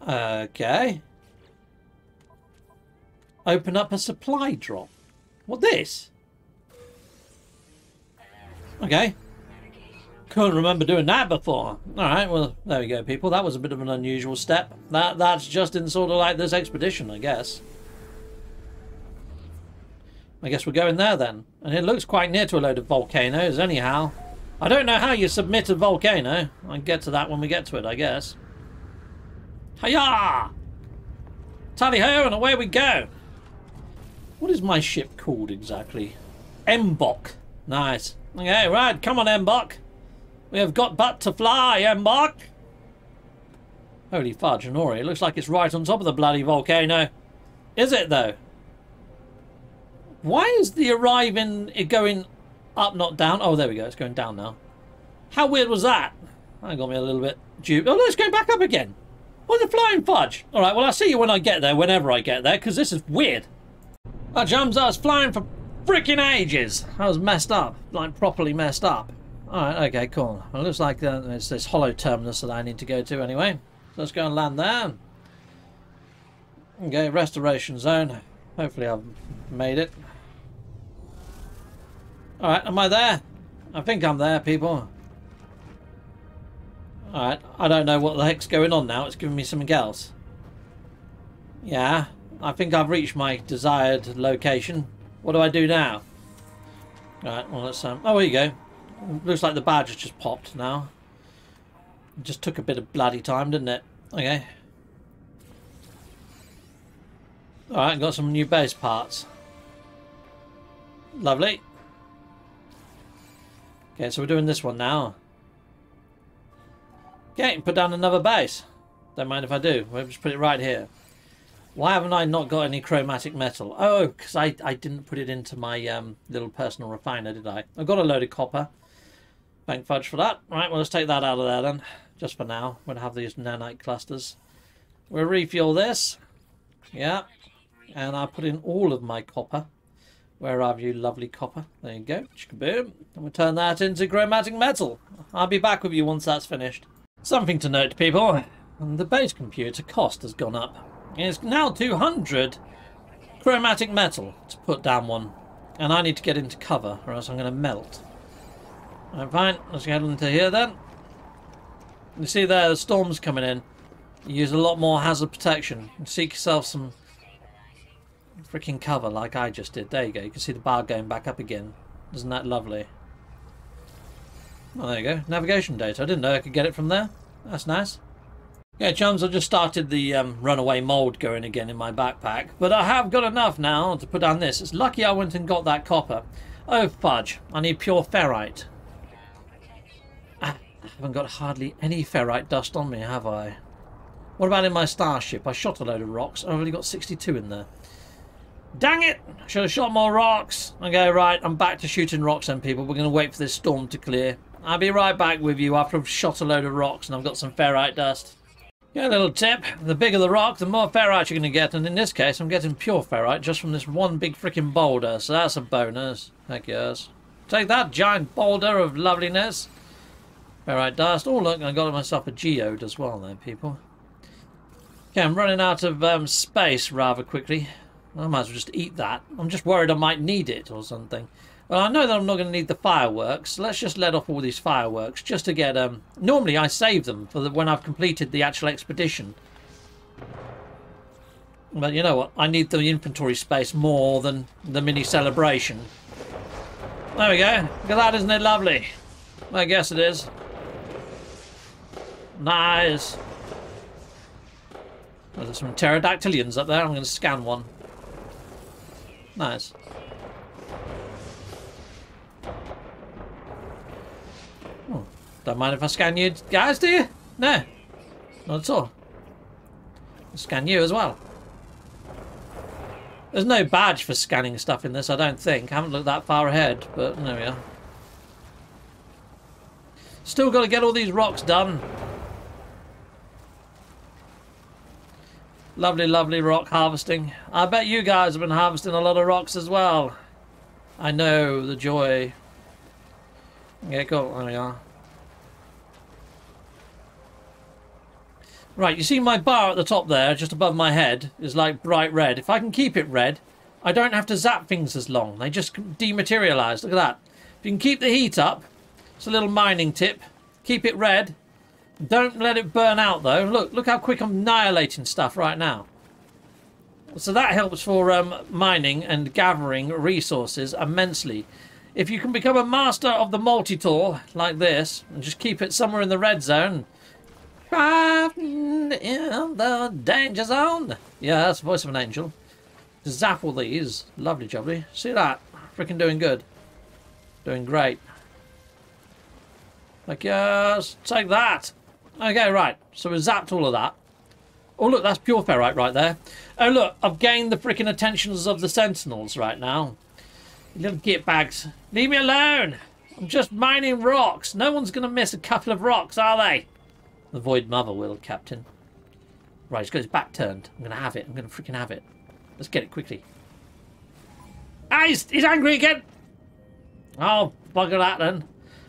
Okay. Open up a supply drop. What, this? Okay. Couldn't remember doing that before. Alright, well, there we go, people. That was a bit of an unusual step. That That's just in sort of like this expedition, I guess. I guess we're going there then. And it looks quite near to a load of volcanoes anyhow. I don't know how you submit a volcano. I'll get to that when we get to it, I guess. Hiya! Tally-ho, and away we go! What is my ship called exactly? Embok. Nice. Okay, right, come on, Embok. We have got but to fly, Embok! Holy fudge, Honori, it looks like it's right on top of the bloody volcano. Is it, though? Why is the arriving it going up, not down? Oh, there we go. It's going down now. How weird was that? That got me a little bit duped. Oh, no, it's going back up again. What the flying fudge? All right, well, I'll see you when I get there, whenever I get there, because this is weird. Oh, Jums, I was flying for freaking ages. I was messed up, like properly messed up. All right, okay, cool. Well, it looks like uh, it's this hollow terminus that I need to go to anyway. So let's go and land there. Okay, restoration zone. Hopefully I've made it. Alright, am I there? I think I'm there, people. Alright, I don't know what the heck's going on now. It's giving me something else. Yeah, I think I've reached my desired location. What do I do now? Alright, well that's... Um, oh, there you go. Looks like the badge has just popped now. It just took a bit of bloody time, didn't it? Okay. Alright, got some new base parts. Lovely. Okay, so we're doing this one now. Okay, put down another base. Don't mind if I do. We'll just put it right here. Why haven't I not got any chromatic metal? Oh, because I, I didn't put it into my um, little personal refiner, did I? I've got a load of copper. Thank fudge for that. Right, well, let's take that out of there then. Just for now. We'll have these nanite clusters. We'll refuel this. Yeah. And I'll put in all of my copper. Where are you, lovely copper? There you go. Chickaboom. And we'll turn that into chromatic metal. I'll be back with you once that's finished. Something to note, people. The base computer cost has gone up. It's now two hundred chromatic metal to put down one. And I need to get into cover or else I'm going to melt. Alright, fine. Let's get into here then. You see there, the storm's coming in. You use a lot more hazard protection. You seek yourself some freaking cover like I just did. There you go. You can see the bar going back up again. Isn't that lovely? Well, there you go. Navigation data. I didn't know I could get it from there. That's nice. Yeah, chums, I just started the um, runaway mould going again in my backpack, but I have got enough now to put down this. It's lucky I went and got that copper. Oh, fudge. I need pure ferrite. Ah, I haven't got hardly any ferrite dust on me, have I? What about in my starship? I shot a load of rocks. I've only got sixty-two in there. Dang it! I should have shot more rocks. Okay, right, I'm back to shooting rocks then, people. We're going to wait for this storm to clear. I'll be right back with you after I've shot a load of rocks and I've got some ferrite dust. Yeah, little tip, the bigger the rock, the more ferrite you're going to get, and in this case I'm getting pure ferrite just from this one big freaking boulder, so that's a bonus. Heck yes. Take that, giant boulder of loveliness. Ferrite dust. Oh look, I got myself a geode as well there, people. Okay, I'm running out of um, space rather quickly. I might as well just eat that. I'm just worried I might need it or something. Well, I know that I'm not going to need the fireworks. So let's just let off all these fireworks just to get... Um, normally, I save them for the, when I've completed the actual expedition. But you know what? I need the inventory space more than the mini celebration. There we go. Look at that, isn't it lovely? I guess it is. Nice. Well, there's some pterodactylians up there. I'm going to scan one. Nice. Don't mind if I scan you guys, do you? No, not at all. I'll scan you as well. There's no badge for scanning stuff in this, I don't think. I haven't looked that far ahead, but there we are. Still got to get all these rocks done. Lovely, lovely rock harvesting. I bet you guys have been harvesting a lot of rocks as well. I know the joy. Yeah, cool. There we are. Right, you see my bar at the top there, just above my head, is like bright red. If I can keep it red, I don't have to zap things as long. They just dematerialise. Look at that. If you can keep the heat up, it's a little mining tip. Keep it red. Don't let it burn out, though. Look, look how quick I'm annihilating stuff right now. So that helps for um, mining and gathering resources immensely. If you can become a master of the multi-tool, like this, and just keep it somewhere in the red zone... Crafting in the danger zone. Yeah, that's the voice of an angel. Zap all these. Lovely jubbly. See that? Freaking doing good. Doing great. Like, yes. Take that. Okay, right. So we zapped all of that. Oh, look, that's pure ferrite right there. Oh, look, I've gained the freaking attentions of the sentinels right now. You little git bags. Leave me alone. I'm just mining rocks. No one's going to miss a couple of rocks, are they? The Void Mother will, Captain. Right, he's got his back turned. I'm going to have it. I'm going to freaking have it. Let's get it quickly. Ah, he's, he's angry again! Oh, bugger that then.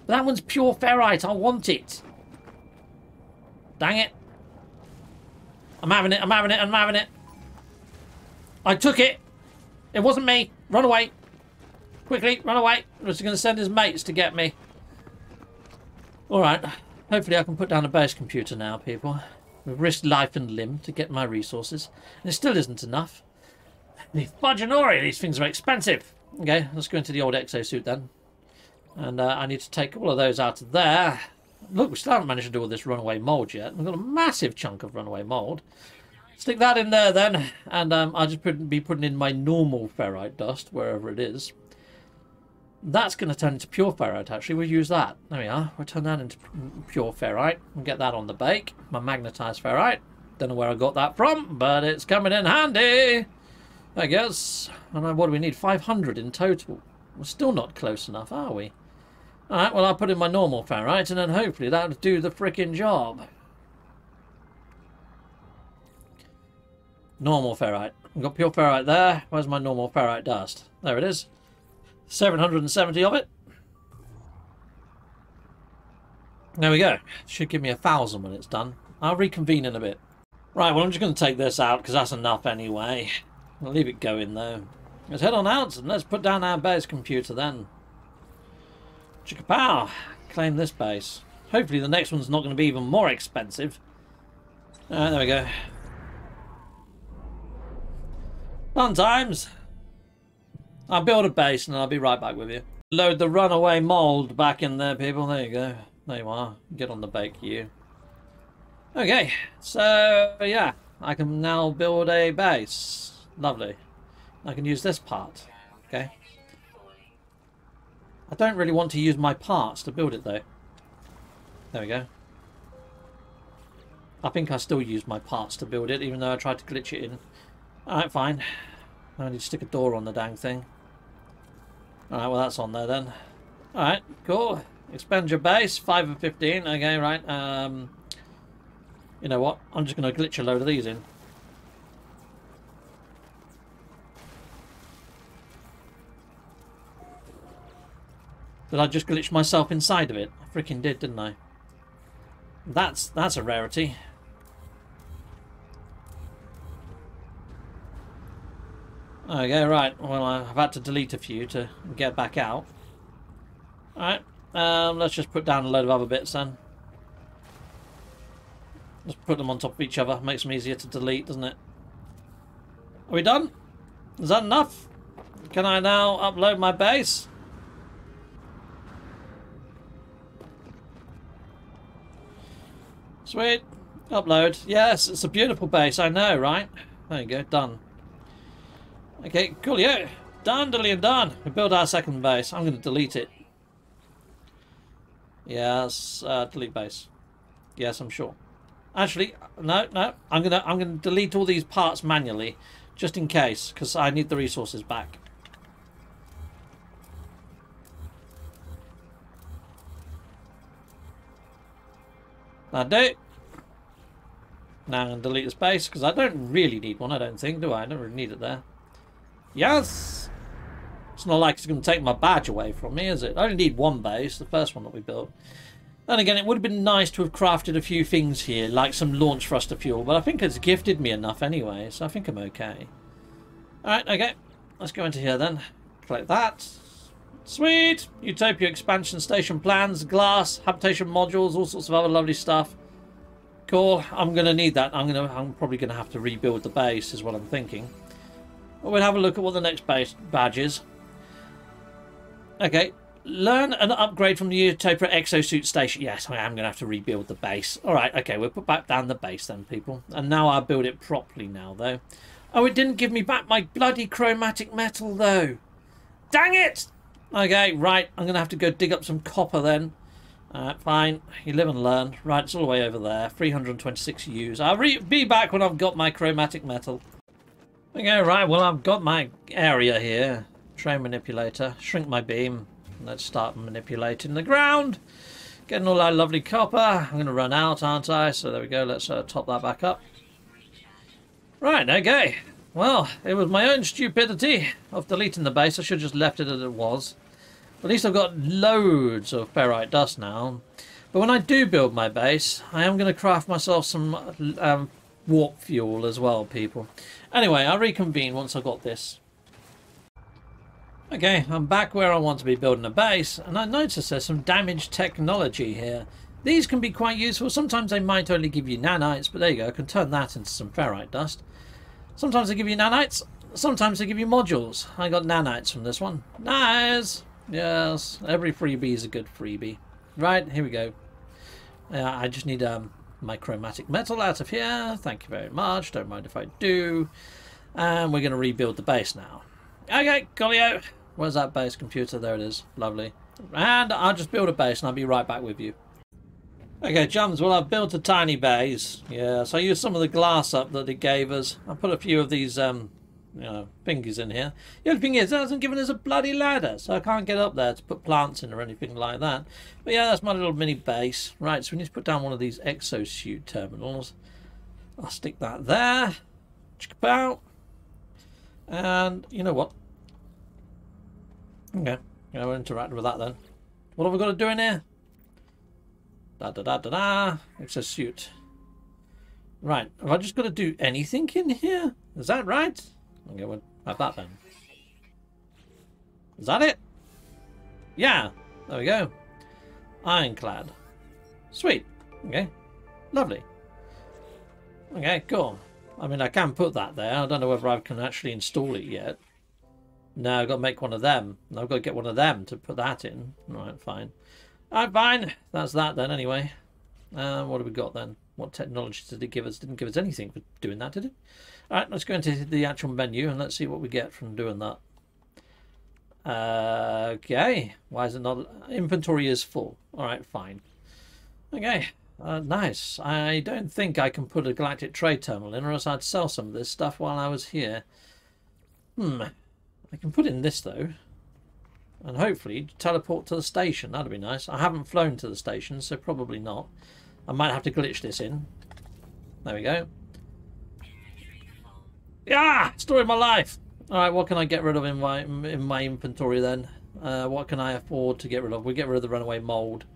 But that one's pure ferrite. I want it. Dang it. I'm having it. I'm having it. I'm having it. I took it. It wasn't me. Run away. Quickly, run away. I was going to send his mates to get me. All right. Hopefully I can put down a base computer now, people. We've risked life and limb to get my resources. And it still isn't enough. Fudginori, these things are expensive. Okay, let's go into the old exosuit then. And uh, I need to take all of those out of there. Look, we still haven't managed to do all this runaway mould yet. We've got a massive chunk of runaway mould. Stick that in there then. And um, I'll just put, be putting in my normal ferrite dust, wherever it is. That's going to turn into pure ferrite, actually. We'll use that. There we are. We'll turn that into pure ferrite. We'll get that on the bake. My magnetized ferrite. Don't know where I got that from, but it's coming in handy, I guess. And what do we need? five hundred in total. We're still not close enough, are we? Alright, well, I'll put in my normal ferrite, and then hopefully that'll do the frickin' job. Normal ferrite. I've got pure ferrite there. Where's my normal ferrite dust? There it is. seven hundred seventy of it. There we go. Should give me a thousand when it's done. I'll reconvene in a bit. Right, well, I'm just going to take this out because that's enough anyway. I'll leave it going though. Let's head on out and let's put down our base computer then. Chickapow! Claim this base. Hopefully the next one's not going to be even more expensive. Alright, there we go. Fun times! I'll build a base and I'll be right back with you. Load the runaway mould back in there, people. There you go. There you are. Get on the bake, you. Okay, so yeah, I can now build a base. Lovely. I can use this part. Okay. I don't really want to use my parts to build it though. There we go. I think I still used my parts to build it, even though I tried to glitch it in. Alright, fine. I need to stick a door on the dang thing. Alright, well that's on there then. Alright, cool. Expand your base, five and fifteen. Okay, right. Um, you know what? I'm just going to glitch a load of these in. Did I just glitch myself inside of it? I freaking did, didn't I? That's, that's a rarity. Okay, right. Well, I've had to delete a few to get back out. Alright, um, let's just put down a load of other bits then. Just put them on top of each other. Makes them easier to delete, doesn't it? Are we done? Is that enough? Can I now upload my base? Sweet. Upload. Yes, it's a beautiful base, I know, right? There you go, done. Okay, cool, yeah. Done, dilly and done. We build our second base. I'm going to delete it. Yes, uh, delete base. Yes, I'm sure. Actually, no, no. I'm going to I'm going to delete all these parts manually, just in case, because I need the resources back. That'll do. Now I'm going to delete this base, because I don't really need one, I don't think, do I? I don't really need it there. Yes! It's not like it's going to take my badge away from me, is it? I only need one base, the first one that we built. And again, it would have been nice to have crafted a few things here, like some launch thruster fuel, but I think it's gifted me enough anyway, so I think I'm okay. Alright, okay. Let's go into here then. Click that. Sweet! Utopia Expansion Station plans, glass, habitation modules, all sorts of other lovely stuff. Cool. I'm going to need that. I'm going to. I'm probably going to have to rebuild the base, is what I'm thinking. But we'll have a look at what the next base badge is. Okay, learn an upgrade from the Utopia Exosuit Station. Yes, I am going to have to rebuild the base. All right. Okay, we'll put back down the base then, people. And now I'll build it properly now, though. Oh, it didn't give me back my bloody chromatic metal though. Dang it! Okay, right. I'm going to have to go dig up some copper then. Uh, fine, you live and learn. Right, it's all the way over there. three hundred twenty-six U's. I'll re be back when I've got my chromatic metal. Okay, right, well, I've got my area here. Train manipulator. Shrink my beam. Let's start manipulating the ground. Getting all our lovely copper. I'm going to run out, aren't I? So there we go. Let's uh, top that back up. Right, okay. Well, it was my own stupidity of deleting the base. I should have just left it as it was. At least I've got loads of ferrite dust now. But when I do build my base, I am going to craft myself some um, warp fuel as well, people. Anyway, I'll reconvene once I've got this. Okay, I'm back where I want to be building a base, and I notice there's some damaged technology here. These can be quite useful. Sometimes they might only give you nanites, but there you go. I can turn that into some ferrite dust. Sometimes they give you nanites. Sometimes they give you modules. I got nanites from this one. Nice! Yes, every freebie is a good freebie. Right, here we go. Uh, I just need um, my chromatic metal out of here. Thank you very much. Don't mind if I do. And we're going to rebuild the base now. Okay, golly-o. Where's that base computer? There it is. Lovely. And I'll just build a base and I'll be right back with you. Okay, chums, well, I've built a tiny base. Yeah, so I used some of the glass up that they gave us. I put a few of these, um, you know, pingies in here. The only thing is, that hasn't given us a bloody ladder, so I can't get up there to put plants in or anything like that. But yeah, that's my little mini base. Right, so we need to put down one of these exosuit terminals. I'll stick that there. Chickapow. And, you know what? Okay, yeah, we'll interact with that then. What have we got to do in here? Da da da da da. Exosuit. Right. Have I just got to do anything in here? Is that right? Okay, we'll have that then. Is that it? Yeah. There we go. Ironclad. Sweet. Okay. Lovely. Okay, cool. I mean, I can put that there. I don't know whether I can actually install it yet. No, I've got to make one of them. I've got to get one of them to put that in. Alright, fine. Alright, fine. That's that then, anyway. Uh, what have we got then? What technology did it give us? Didn't give us anything for doing that, did it? Alright, let's go into the actual menu and let's see what we get from doing that. Uh, okay. Why is it not... Inventory is full. Alright, fine. Okay. Uh, nice. I don't think I can put a galactic trade terminal in, or else I'd sell some of this stuff while I was here. Hmm. I can put in this, though. And hopefully teleport to the station. That'd be nice. I haven't flown to the station, so probably not. I might have to glitch this in. There we go. Yeah! Story of my life! Alright, what can I get rid of in my in my inventory then? Uh, what can I afford to get rid of? We get rid of the runaway mould.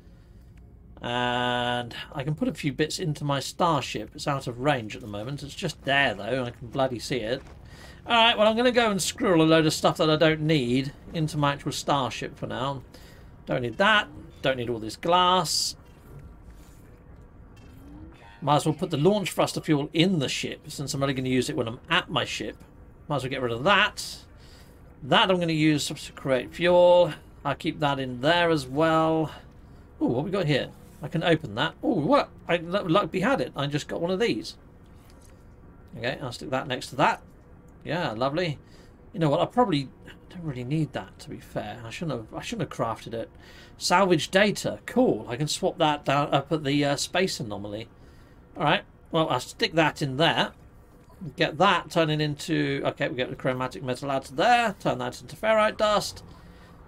And I can put a few bits into my starship. It's out of range at the moment. It's just there, though, and I can bloody see it. Alright, well, I'm going to go and squirrel a load of stuff that I don't need into my actual starship for now. Don't need that. Don't need all this glass. Might as well put the launch thruster fuel in the ship, since I'm only going to use it when I'm at my ship. Might as well get rid of that. That I'm going to use to create fuel. I'll keep that in there as well. Oh, what have we got here? I can open that. Oh, what? I luckily had it. I just got one of these. Okay, I'll stick that next to that. Yeah, lovely. You know what? I probably don't really need that, to be fair. I shouldn't have. I shouldn't have crafted it. Salvage data. Cool. I can swap that down up at the uh, space anomaly. All right. Well, I'll stick that in there. Get that turning into. Okay, we get the chromatic metal out of there. Turn that into ferrite dust.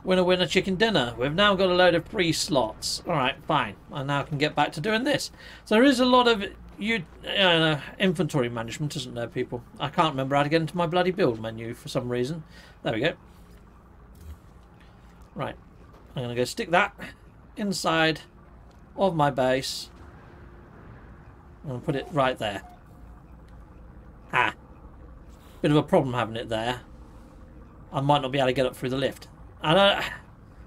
Winner, winner, chicken dinner. We've now got a load of free slots. All right, fine. I now can get back to doing this. So there is a lot of. You uh, inventory management, isn't there, people? I can't remember how to get into my bloody build menu for some reason. There we go. Right, I'm going to go stick that inside of my base and put it right there. Ah, bit of a problem having it there. I might not be able to get up through the lift. And I,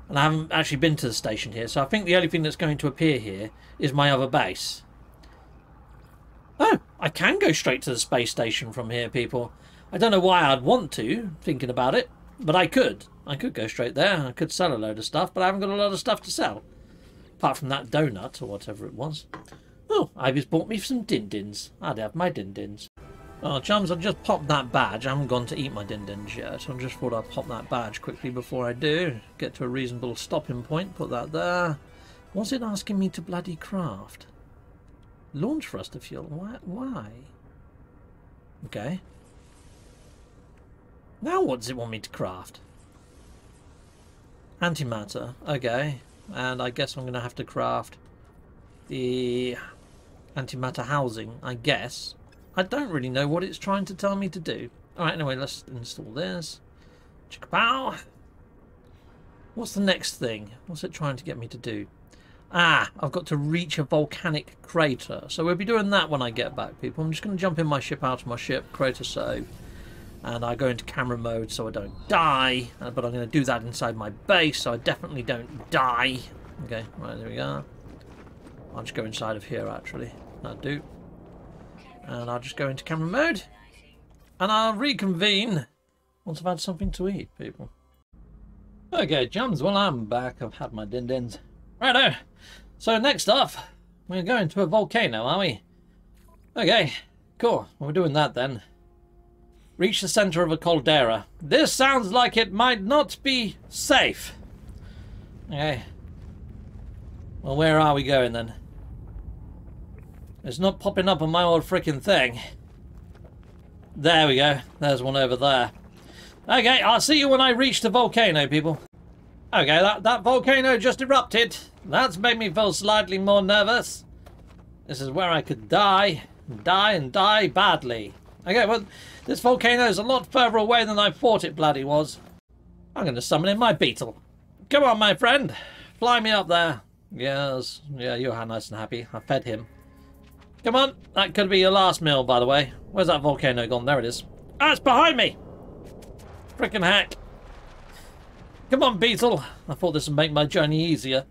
and I haven't actually been to the station here, so I think the only thing that's going to appear here is my other base. Oh, I can go straight to the space station from here, people. I don't know why I'd want to, thinking about it, but I could. I could go straight there. I could sell a load of stuff, but I haven't got a lot of stuff to sell. Apart from that donut or whatever it was. Oh, Ivy's bought me some din-dins. I'd have my din-dins. Oh, chums, I've just popped that badge. I haven't gone to eat my din-dins yet. So I just thought I'd pop that badge quickly before I do. Get to a reasonable stopping point. Put that there. Was it asking me to bloody craft? Launch thruster fuel. Why? Why? Okay. Now what does it want me to craft? Antimatter. Okay. And I guess I'm going to have to craft the antimatter housing, I guess. I don't really know what it's trying to tell me to do. Alright, anyway, let's install this. Chickapow! What's the next thing? What's it trying to get me to do? Ah, I've got to reach a volcanic crater. So we'll be doing that when I get back, people. I'm just going to jump in my ship, out of my ship, crater save. And I go into camera mode so I don't die. Uh, but I'm going to do that inside my base so I definitely don't die. Okay, right, there we go. I'll just go inside of here actually. That'll do. And I'll just go into camera mode. And I'll reconvene once I've had something to eat, people. Okay, Jams, well I'm back. I've had my din-dins. Righto. So next up, we're going to a volcano, are we? Okay, cool. Well, we're doing that then. Reach the center of a caldera. This sounds like it might not be safe. Okay. Well, where are we going then? It's not popping up on my old frickin' thing. There we go. There's one over there. Okay, I'll see you when I reach the volcano, people. Okay, that, that volcano just erupted. That's made me feel slightly more nervous. This is where I could die. Die and die badly. Okay, well, this volcano is a lot further away than I thought it bloody was. I'm going to summon in my beetle. Come on, my friend. Fly me up there. Yes. Yeah, you're nice and happy. I fed him. Come on. That could be your last meal, by the way. Where's that volcano gone? There it is. Ah, it's behind me. Frickin' heck. Come on, beetle. I thought this would make my journey easier.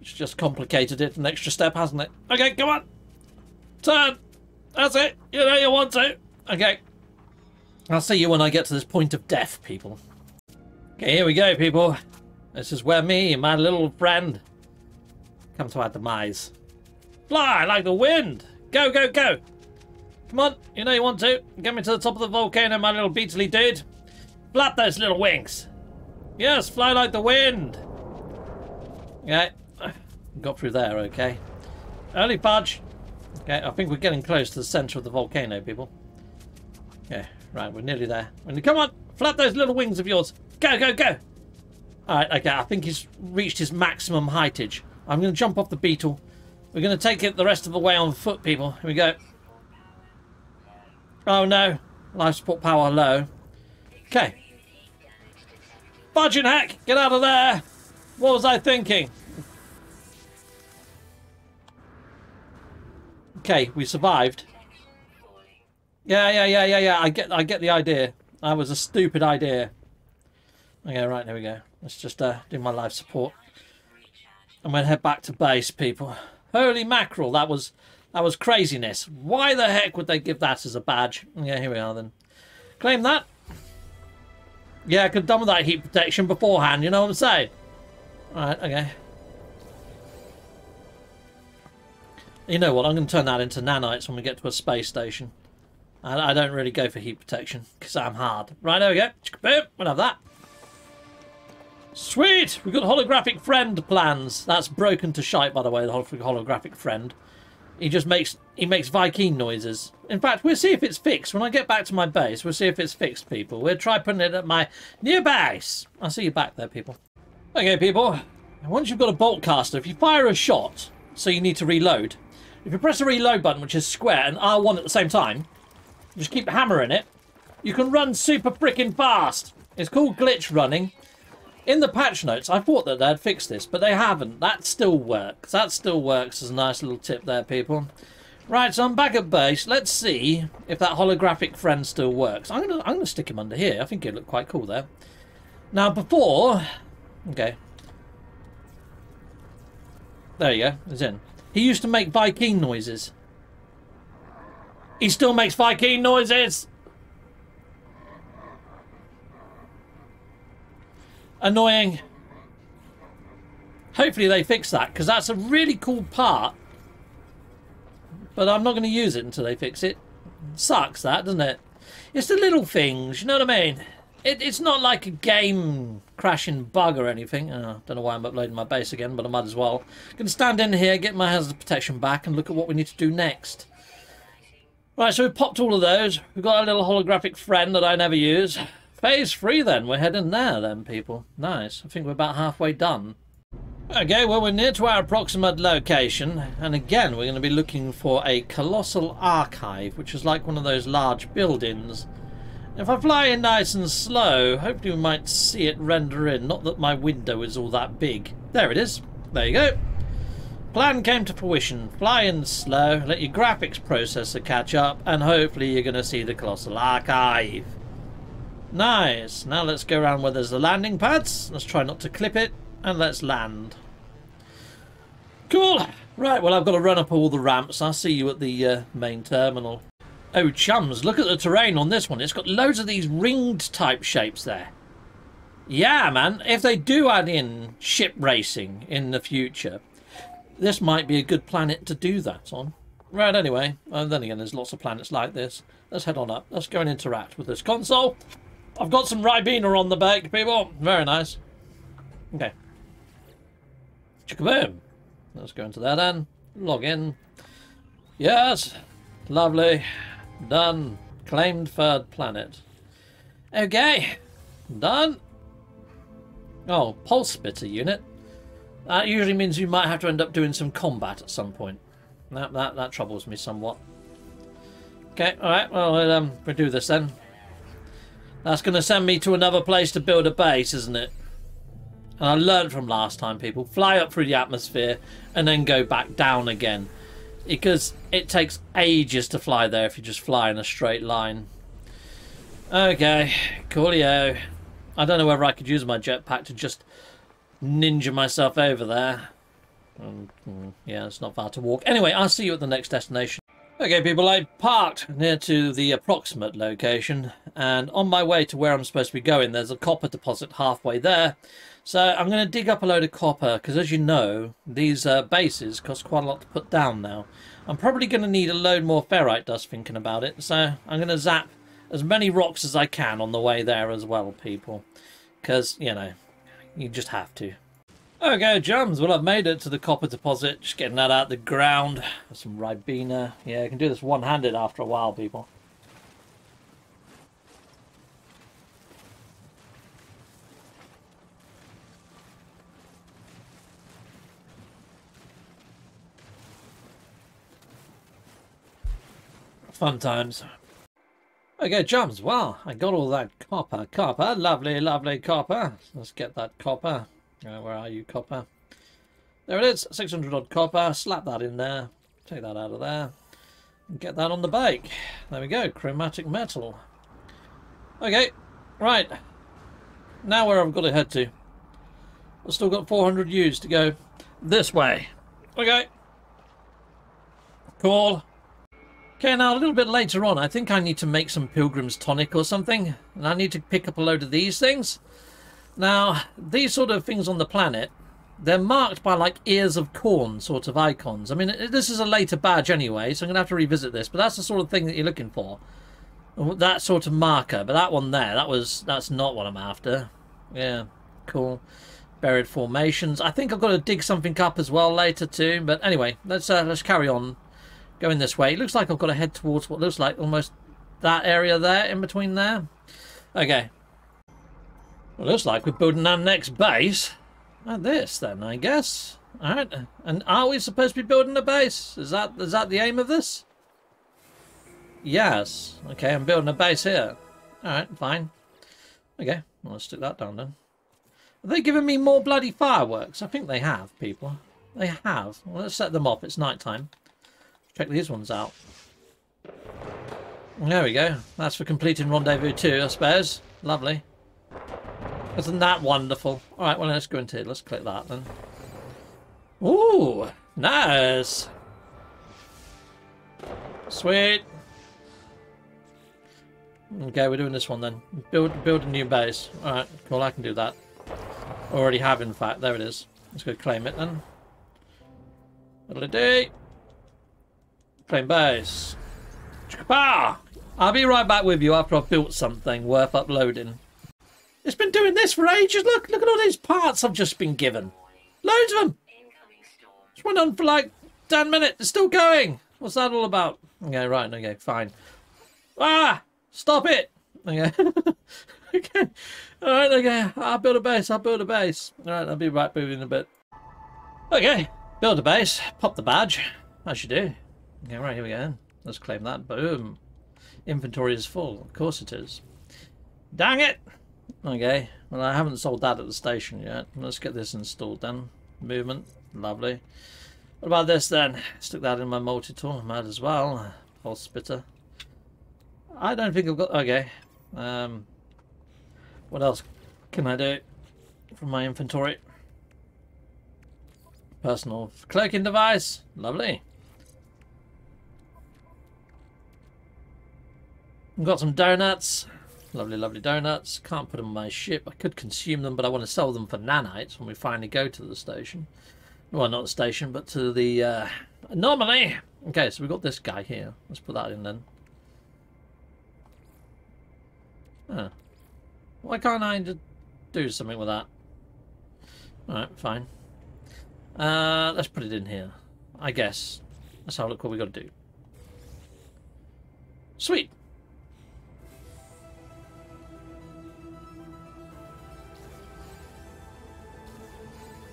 It's just complicated it an extra step, hasn't it? Okay, come on. Turn. That's it. You know you want to. Okay. I'll see you when I get to this point of death, people. Okay, here we go, people. This is where me and my little friend come to our demise. Fly like the wind. Go, go, go. Come on. You know you want to. Get me to the top of the volcano, my little beetly dude. Flap those little wings. Yes, fly like the wind. Okay. Got through there, okay. Early fudge. Okay, I think we're getting close to the center of the volcano, people. Okay, right. We're nearly there. Come on. Flap those little wings of yours. Go, go, go. All right, okay. I think he's reached his maximum heightage. I'm going to jump off the beetle. We're going to take it the rest of the way on foot, people. Here we go. Oh, no. Life support power low. Okay. Fudging hack! Get out of there! What was I thinking? Okay, we survived. Yeah, yeah, yeah, yeah, yeah. I get I get the idea. That was a stupid idea. Okay, right, there we go. Let's just uh, do my life support. I'm going to head back to base, people. Holy mackerel, that was that was craziness. Why the heck would they give that as a badge? Yeah, here we are then. Claim that. Yeah, I could have done with that heat protection beforehand, you know what I'm saying? Alright, okay. You know what, I'm going to turn that into nanites when we get to a space station. I, I don't really go for heat protection, because I'm hard. Right, there we go. Boom, we'll have that. Sweet! We've got holographic friend plans. That's broken to shite, by the way, the holographic friend. He just makes he makes Viking noises. In fact, we'll see if it's fixed. When I get back to my base, we'll see if it's fixed, people. We'll try putting it at my new base. I'll see you back there, people. Okay, people. Once you've got a bolt caster, if you fire a shot, so you need to reload. If you press the reload button, which is square, and R one at the same time, just keep hammering it, you can run super frickin' fast. It's called glitch running. In the patch notes, I thought that they'd fix this, but they haven't. That still works. That still works as a nice little tip there, people. Right, so I'm back at base. Let's see if that holographic friend still works. I'm gonna, I'm gonna stick him under here. I think he'd look quite cool there. Now, before, okay, there you go. He's in. He used to make Viking noises. He still makes Viking noises. Annoying. Hopefully they fix that, because that's a really cool part. But I'm not going to use it until they fix it. Sucks that, doesn't it? It's the little things, you know what I mean? It, it's not like a game crashing bug or anything. Oh, don't know why I'm uploading my base again, but I might as well. I'm going to stand in here, get my hazard protection back, and look at what we need to do next. Right, so we've popped all of those. We've got our little holographic friend that I never use. Phase three, then. We're heading there, then, people. Nice. I think we're about halfway done. Okay, well, we're near to our approximate location. And again, we're going to be looking for a Colossal Archive, which is like one of those large buildings. If I fly in nice and slow, hopefully we might see it render in. Not that my window is all that big. There it is. There you go. Plan came to fruition. Fly in slow, let your graphics processor catch up, and hopefully you're going to see the Colossal Archive. Nice. Now let's go around where there's the landing pads. Let's try not to clip it, and let's land. Cool. Right, well, I've got to run up all the ramps. I'll see you at the uh, main terminal. Oh, chums, look at the terrain on this one. It's got loads of these ringed-type shapes there. Yeah, man, if they do add in ship racing in the future, this might be a good planet to do that on. Right, anyway, and then again, there's lots of planets like this. Let's head on up. Let's go and interact with this console. I've got some Ribena on the bake, people. Very nice. Okay. Chickaboom. Let's go into there then. Log in. Yes. Lovely. Done. Claimed third planet. Okay. Done. Oh, pulse spitter unit. That usually means you might have to end up doing some combat at some point. That that, that troubles me somewhat. Okay, alright, well, we'll, um, we'll do this then. That's going to send me to another place to build a base, isn't it? And I learned from last time, people. Fly up through the atmosphere and then go back down again. Because it takes ages to fly there if you just fly in a straight line. Okay, coolio. I don't know whether I could use my jetpack to just ninja myself over there. Um, yeah, it's not far to walk. Anyway, I'll see you at the next destination. Okay, people, I parked near to the approximate location, and on my way to where I'm supposed to be going, there's a copper deposit halfway there. So I'm going to dig up a load of copper, because as you know, these uh, bases cost quite a lot to put down now. I'm probably going to need a load more ferrite dust thinking about it, so I'm going to zap as many rocks as I can on the way there as well, people. Because, you know, you just have to. Okay, Jums, well, I've made it to the copper deposit, just getting that out of the ground. Some Ribena. Yeah, you can do this one-handed after a while, people. Fun times. Okay, Jums, well, I got all that copper. Copper, lovely, lovely copper. Let's get that copper. Uh, where are you, copper? There it is, six hundred odd copper. Slap that in there. Take that out of there. And get that on the bake. There we go, chromatic metal. Okay, right. Now where I've got to head to. I've still got four hundred U's to go this way. Okay. Cool. Okay, now a little bit later on, I think I need to make some Pilgrim's Tonic or something. And I need to pick up a load of these things. Now, these sort of things on the planet, they're marked by like ears of corn sort of icons. I mean, this is a later badge anyway, so I'm going to have to revisit this. But that's the sort of thing that you're looking for. That sort of marker. But that one there, that was that's not what I'm after. Yeah, cool. Buried formations. I think I've got to dig something up as well later too. But anyway, let's, uh, let's carry on going this way. It looks like I've got to head towards what looks like almost that area there, in between there. Okay. Well, looks like we're building our next base. Like this, then, I guess. All right. And are we supposed to be building a base? Is that is that the aim of this? Yes. Okay, I'm building a base here. All right, fine. Okay, well, let's stick that down then. Are they giving me more bloody fireworks? I think they have, people. They have. Well, let's set them off. It's night time. Check these ones out. There we go. That's for completing Rendezvous two, I suppose. Lovely. Isn't that wonderful? All right, well, let's go into here. Let's click that then. Ooh, nice. Sweet. Okay, we're doing this one then. Build, build a new base. All right, cool, I can do that. Already have, in fact. There it is. Let's go claim it then. Little-a-dee. Claim base. Chicka-pow! I'll be right back with you after I've built something worth uploading. It's been doing this for ages. Look, look at all these parts I've just been given. Loads of them. It's went on for like ten minutes. It's still going. What's that all about? Okay, right. Okay, fine. Ah, stop it. Okay. Okay. All right, okay. I'll build a base. I'll build a base. All right, I'll be right back in a bit. Okay, build a base. Pop the badge. As you do. Okay, right, here we go. Let's claim that. Boom. Inventory is full. Of course it is. Dang it. Okay, well, I haven't sold that at the station yet. Let's get this installed then. Movement, lovely. What about this then? Stick that in my multi-tool, might as well. Pulse spitter. I don't think I've got... Okay. Um, what else can I do from my inventory? Personal cloaking device. Lovely. I've got some donuts. Lovely, lovely donuts. Can't put them on my ship. I could consume them, but I want to sell them for nanites when we finally go to the station. Well, not the station, but to the uh, anomaly. Okay, so we've got this guy here. Let's put that in then. Huh. Why can't I just do something with that? Alright, fine. Uh, let's put it in here, I guess. Let's have a look what we got to do. Sweet.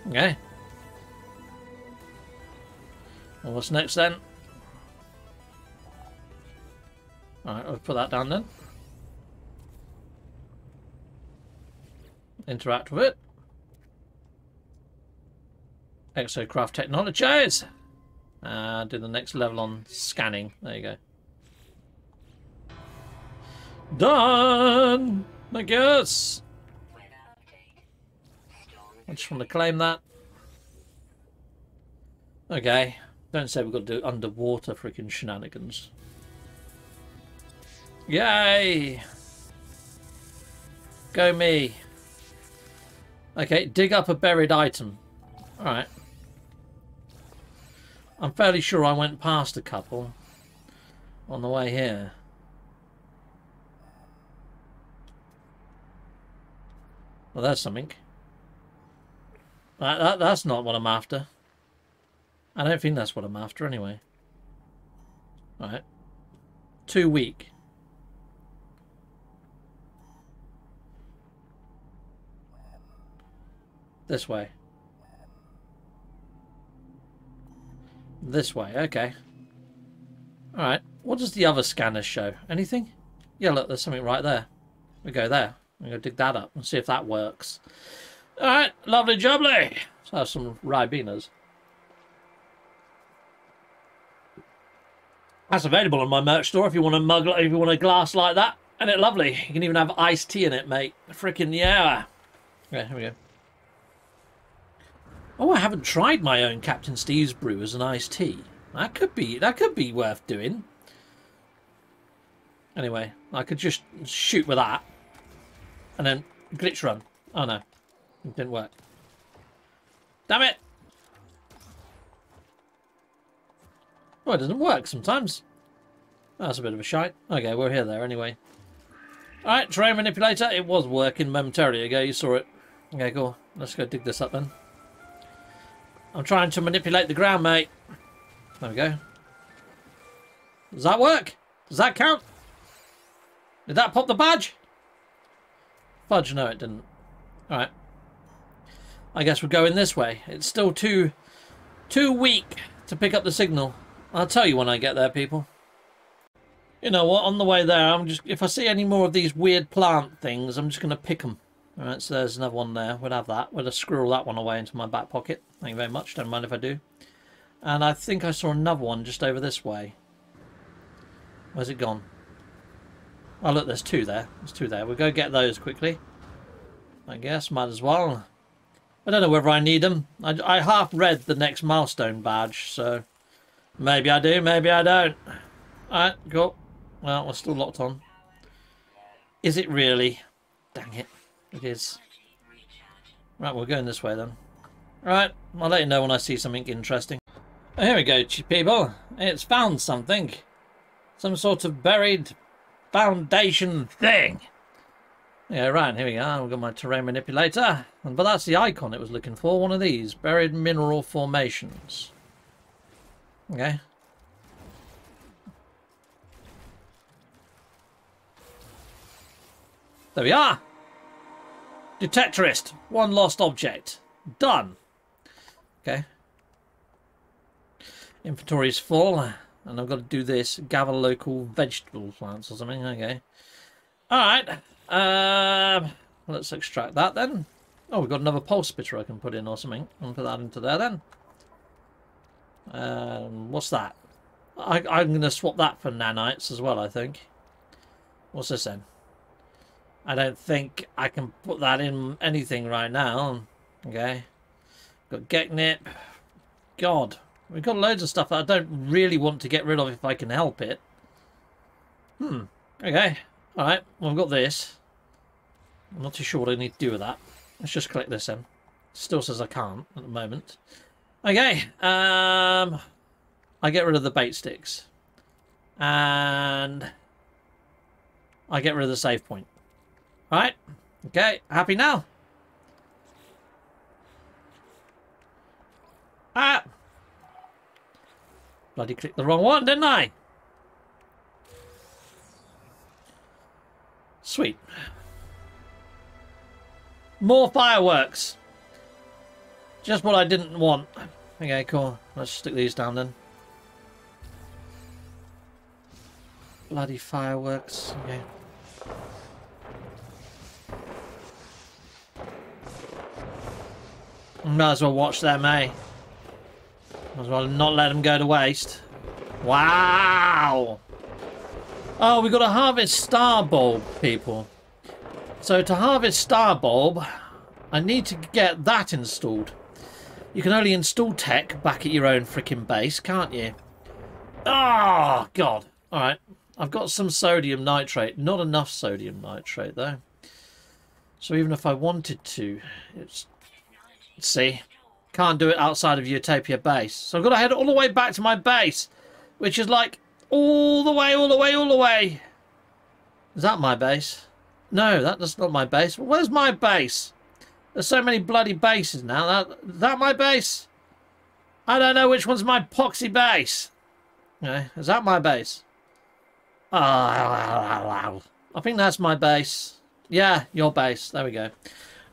Okay. Well, what's next then? Alright, I'll put that down then. Interact with it. Exocraft Technologies! Uh, do the next level on scanning. There you go. Done! I guess! I just want to claim that. Okay. Don't say we've got to do underwater freaking shenanigans. Yay! Go me. Okay, dig up a buried item. Alright. I'm fairly sure I went past a couple on the way here. Well, there's something. That, that, that's not what I'm after. I don't think that's what I'm after anyway. Alright. Too weak. This way. This way, okay. Alright, what does the other scanner show? Anything? Yeah, look, there's something right there. We go there. I'm going to dig that up and see if that works. Alright, lovely jubbly! Let's have some Ribenas. That's available on my merch store if you want a mug, if you want a glass like that. Ain't it lovely? You can even have iced tea in it, mate. Freaking yeah. Okay, here we go. Oh, I haven't tried my own Captain Steve's brew as an iced tea. That could be, that could be worth doing. Anyway, I could just shoot with that. And then glitch run. Oh no, it didn't work. Damn it! Well, it doesn't work sometimes. That's a bit of a shite. Okay, we're here there anyway. Alright, terrain manipulator. It was working momentarily ago, you saw it. Okay, cool. Let's go dig this up then. I'm trying to manipulate the ground, mate. There we go. Does that work? Does that count? Did that pop the badge? Fudge, no, it didn't. Alright. I guess we're going this way. It's still too, too weak to pick up the signal. I'll tell you when I get there, people. You know what? On the way there, I'm just if I see any more of these weird plant things, I'm just going to pick them. Alright, so there's another one there. We'll have that. We'll just squirrel that one away into my back pocket. Thank you very much. Don't mind if I do. And I think I saw another one just over this way. Where's it gone? Oh, look, there's two there. There's two there. We'll go get those quickly. I guess. Might as well. I don't know whether I need them. I, I half read the next milestone badge, so maybe I do, maybe I don't. Alright, cool. Well, we're still locked on. Is it really? Dang it. It is. Right, we're going this way then. Right, I'll let you know when I see something interesting. Here we go, people. It's found something. Some sort of buried foundation thing. Yeah, right, here we are. We've got my terrain manipulator. But that's the icon it was looking for. One of these. Buried mineral formations. Okay. There we are. Detectorist. One lost object. Done. Okay. Inventory is full. And I've got to do this. Gather local vegetable plants or something. Okay. Alright. Um, let's extract that then. Oh, we've got another pulse spitter I can put in or something. I'll put that into there then. Um, what's that? I, I'm going to swap that for nanites as well, I think. What's this then? I don't think I can put that in anything right now. Okay. Got Gek nip. God. We've got loads of stuff that I don't really want to get rid of if I can help it. Hmm. Okay. Alright. Well, I've got this. I'm not too sure what I need to do with that. Let's just click this in. Still says I can't at the moment. Okay. Um, I get rid of the bait sticks. And I get rid of the save point. Alright. Okay. Happy now. Ah! Bloody clicked the wrong one, didn't I? Sweet. More fireworks. Just what I didn't want. Okay, cool. Let's stick these down then. Bloody fireworks. Okay. Might as well watch them, eh? Might as well not let them go to waste. Wow! Oh, we've got to harvest star bulb, people. So to harvest star bulb, I need to get that installed. You can only install tech back at your own freaking base, can't you? Oh, God. All right. I've got some sodium nitrate. Not enough sodium nitrate, though. So even if I wanted to, it's... Let's see. Can't do it outside of Utopia base. So I've got to head all the way back to my base, which is like all the way, all the way, all the way. Is that my base? No, that's not my base. Where's my base? There's so many bloody bases now. That, is that my base? I don't know which one's my poxy base. Okay, is that my base? Oh, I think that's my base. Yeah, your base. There we go.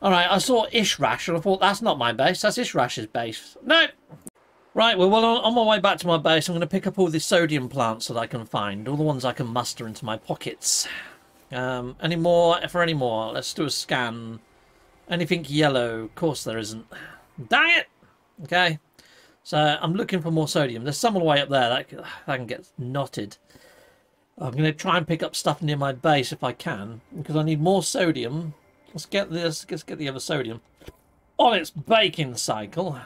Alright, I saw Ishrash and I thought, that's not my base, that's Ishrash's base. No! Right, well, well, on my way back to my base, I'm going to pick up all the sodium plants that I can find, all the ones I can muster into my pockets. Um, any more? For any more, let's do a scan. Anything yellow? Of course there isn't. Dang it! Okay, so I'm looking for more sodium. There's some all the way up there that, that can get knotted. I'm going to try and pick up stuff near my base if I can, because I need more sodium. Let's get this, let's get the other sodium on its baking cycle.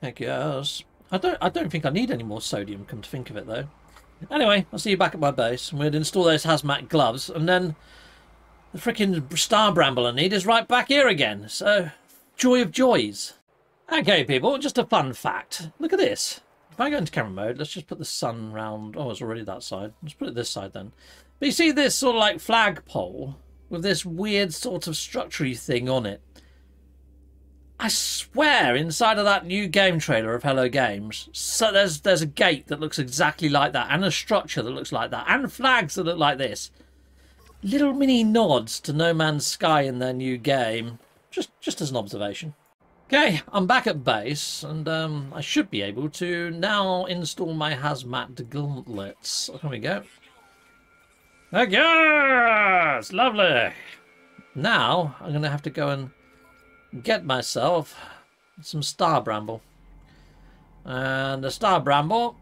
I guess. I don't I don't think I need any more sodium, come to think of it though. Anyway, I'll see you back at my base and we'll install those hazmat gloves, and then the freaking star bramble I need is right back here again. So joy of joys. Okay people, just a fun fact. Look at this. If I go into camera mode, let's just put the sun round. Oh, it's already that side. Let's put it this side then. But you see this sort of like flagpole with this weird sort of structure-y thing on it. I swear inside of that new game trailer of Hello Games, so there's there's a gate that looks exactly like that, and a structure that looks like that, and flags that look like this. Little mini nods to No Man's Sky in their new game. Just just as an observation. Okay, I'm back at base, and um, I should be able to now install my hazmat gauntlets. There we go. Yes! Lovely! Now, I'm going to have to go and get myself some star bramble. And the star bramble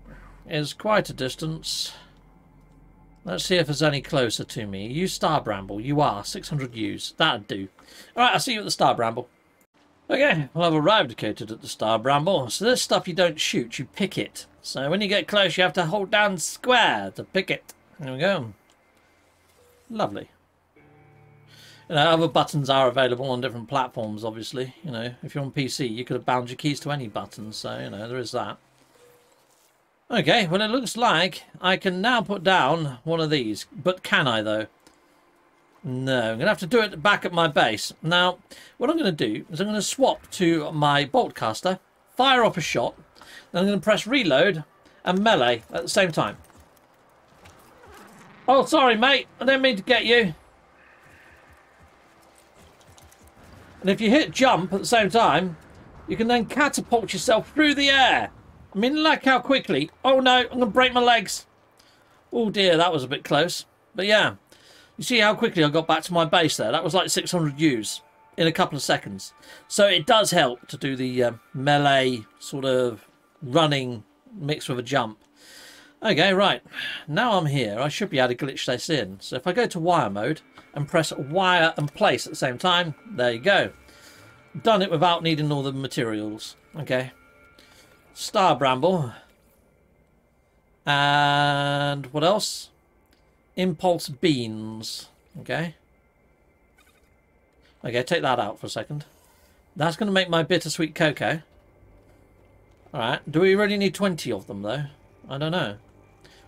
is quite a distance. Let's see if there's any closer to me. You star bramble, you are. six hundred U's. That'd do. Alright, I'll see you at the star bramble. Okay, well I've arrived located at the star bramble. So this stuff you don't shoot, you pick it. So when you get close you have to hold down square to pick it. There we go. Lovely. You know, other buttons are available on different platforms obviously. You know, if you're on P C you could have bound your keys to any button, so you know, there is that. Okay, well it looks like I can now put down one of these, but can I though? No, I'm going to have to do it back at my base. Now, what I'm going to do is I'm going to swap to my boltcaster, fire off a shot, then I'm going to press reload and melee at the same time. Oh, sorry, mate. I didn't mean to get you. And if you hit jump at the same time, you can then catapult yourself through the air. I mean, like how quickly. Oh, no, I'm going to break my legs. Oh, dear, that was a bit close. But, yeah. You see how quickly I got back to my base there? That was like six hundred U's in a couple of seconds. So it does help to do the uh, melee sort of running mixed with a jump. Okay, right. Now I'm here. I should be able to glitch this in. So if I go to wire mode and press wire and place at the same time, there you go. done it without needing all the materials. Okay. Star Bramble. And what else? Impulse Beans. Okay. Okay, take that out for a second. That's going to make my Bittersweet Cocoa. Alright. Do we really need twenty of them, though? I don't know.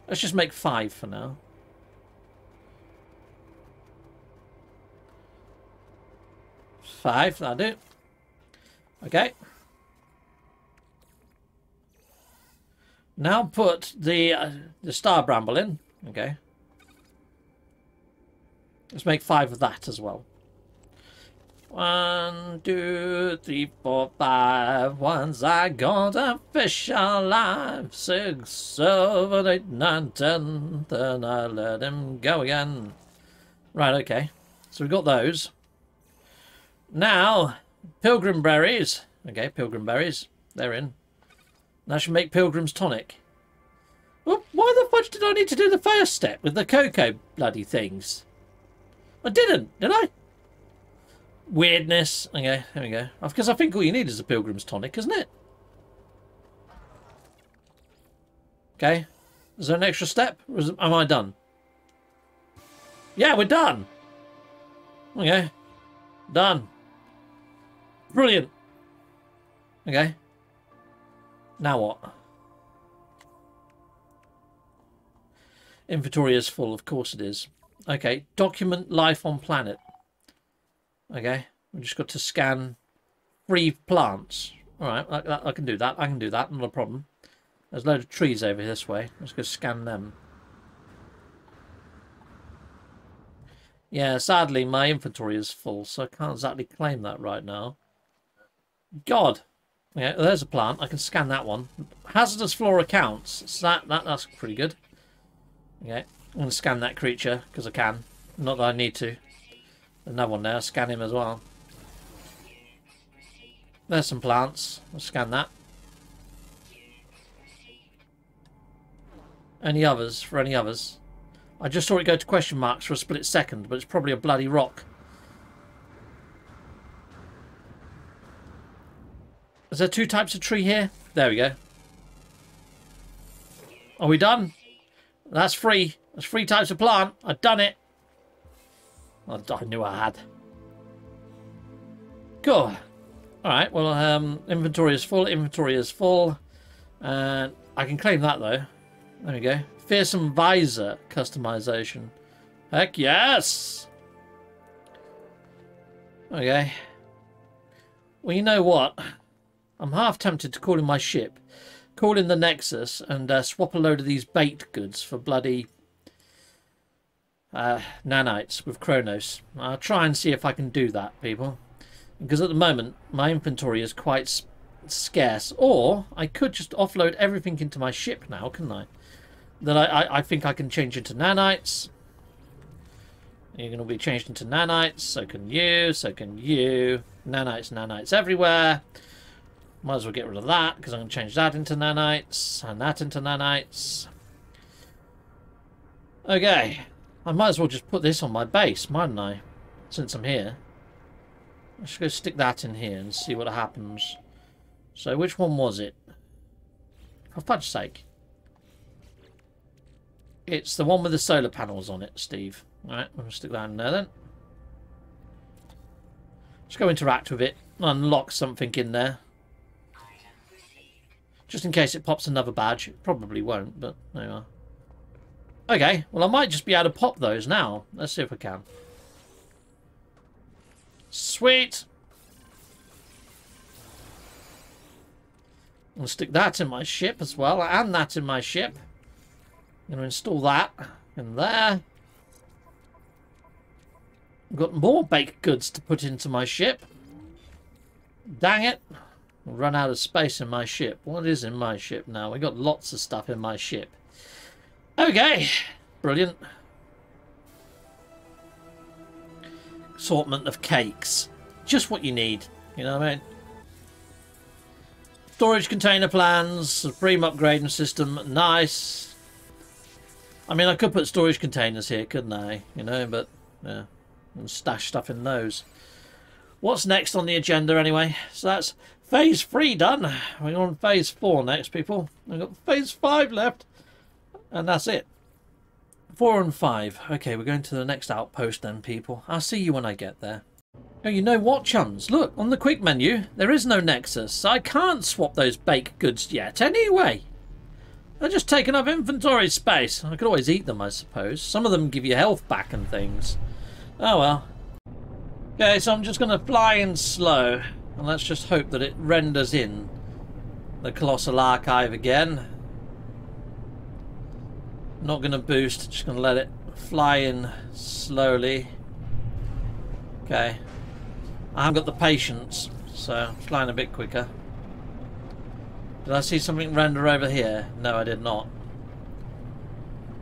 Let's just make five for now. Five, that'll do. Okay. Now put the, uh, the Star Bramble in. Okay. Let's make five of that as well. One, two, three, four, five. Once I got a fish alive. Six, seven, eight, nine, ten. Then I let him go again. Right, okay. So we've got those. Now, pilgrim berries. Okay, pilgrim berries. They're in. That should make pilgrim's tonic. Well, why the fudge did I need to do the first step with the cocoa bloody things? I didn't, did I? Weirdness. Okay, there we go. Because I think all you need is a pilgrim's tonic, isn't it? Okay. Is there an extra step? Or is, am I done? Yeah, we're done. Okay. Done. Brilliant. Okay. Now what? Inventory is full. Of course it is. Okay. Document life on planet. Okay, we just got to scan three plants. All right, I, I, I can do that. I can do that. Not a problem. There's a load of trees over this way. Let's go scan them. Yeah, sadly, my inventory is full, so I can't exactly claim that right now. God. Yeah, there's a plant. I can scan that one. Hazardous flora counts. So that, that, that's pretty good. Okay, I'm going to scan that creature because I can. Not that I need to. Another one there. Scan him as well. There's some plants. We'll scan that. Any others? For any others? I just saw it go to question marks for a split second, but it's probably a bloody rock. Is there two types of tree here? There we go. Are we done? That's three. There's three types of plant. I've done it. I knew I had. Cool. Alright, well, um, inventory is full. Inventory is full. And uh, I can claim that, though. There we go. Fearsome Visor customization. Heck yes! Okay. Well, you know what? I'm half tempted to call in my ship. Call in the Nexus and uh, swap a load of these bait goods for bloody... Uh, nanites with Kronos. I'll try and see if I can do that, people. Because at the moment, my inventory is quite scarce. Or, I could just offload everything into my ship now, couldn't I? Then I, I, I think I can change into nanites. You're going to be changed into nanites. So can you. So can you. Nanites, nanites everywhere. Might as well get rid of that, because I'm going to change that into nanites. And that into nanites. Okay. I might as well just put this on my base, mightn't I? Since I'm here. Let's go stick that in here and see what happens. So, which one was it? For fudge's sake. It's the one with the solar panels on it, Steve. Alright, I'm going to stick that in there then. Let's go interact with it. Unlock something in there. Just in case it pops another badge. It probably won't, but there you are. Okay, well I might just be able to pop those now. Let's see if I can. Sweet! I'll stick that in my ship as well, and that in my ship. I'm going to install that in there. I've got more baked goods to put into my ship. Dang it! I'll run out of space in my ship. What is in my ship now? We've got lots of stuff in my ship. Okay, brilliant. Assortment of cakes. Just what you need, you know what I mean? Storage container plans, supreme upgrading system, nice. I mean, I could put storage containers here, couldn't I? You know, but yeah, and stash stuff in those. what's next on the agenda anyway? So that's phase three done. We're on phase four next, people. We've got phase five left, and that's it. Four and five. Okay, we're going to the next outpost then, people. I'll see you when I get there. Oh, you know what, chums? Look, on the quick menu, there is no Nexus, so I can't swap those baked goods yet anyway. They're just taking up inventory space. I could always eat them, I suppose. Some of them give you health back and things. Oh, well. Okay, so I'm just going to fly in slow, and let's just hope that it renders in the Colossal Archive again. Not going to boost, just going to let it fly in slowly. Okay. I haven't got the patience, so I'm flying a bit quicker. Did I see something render over here? No, I did not.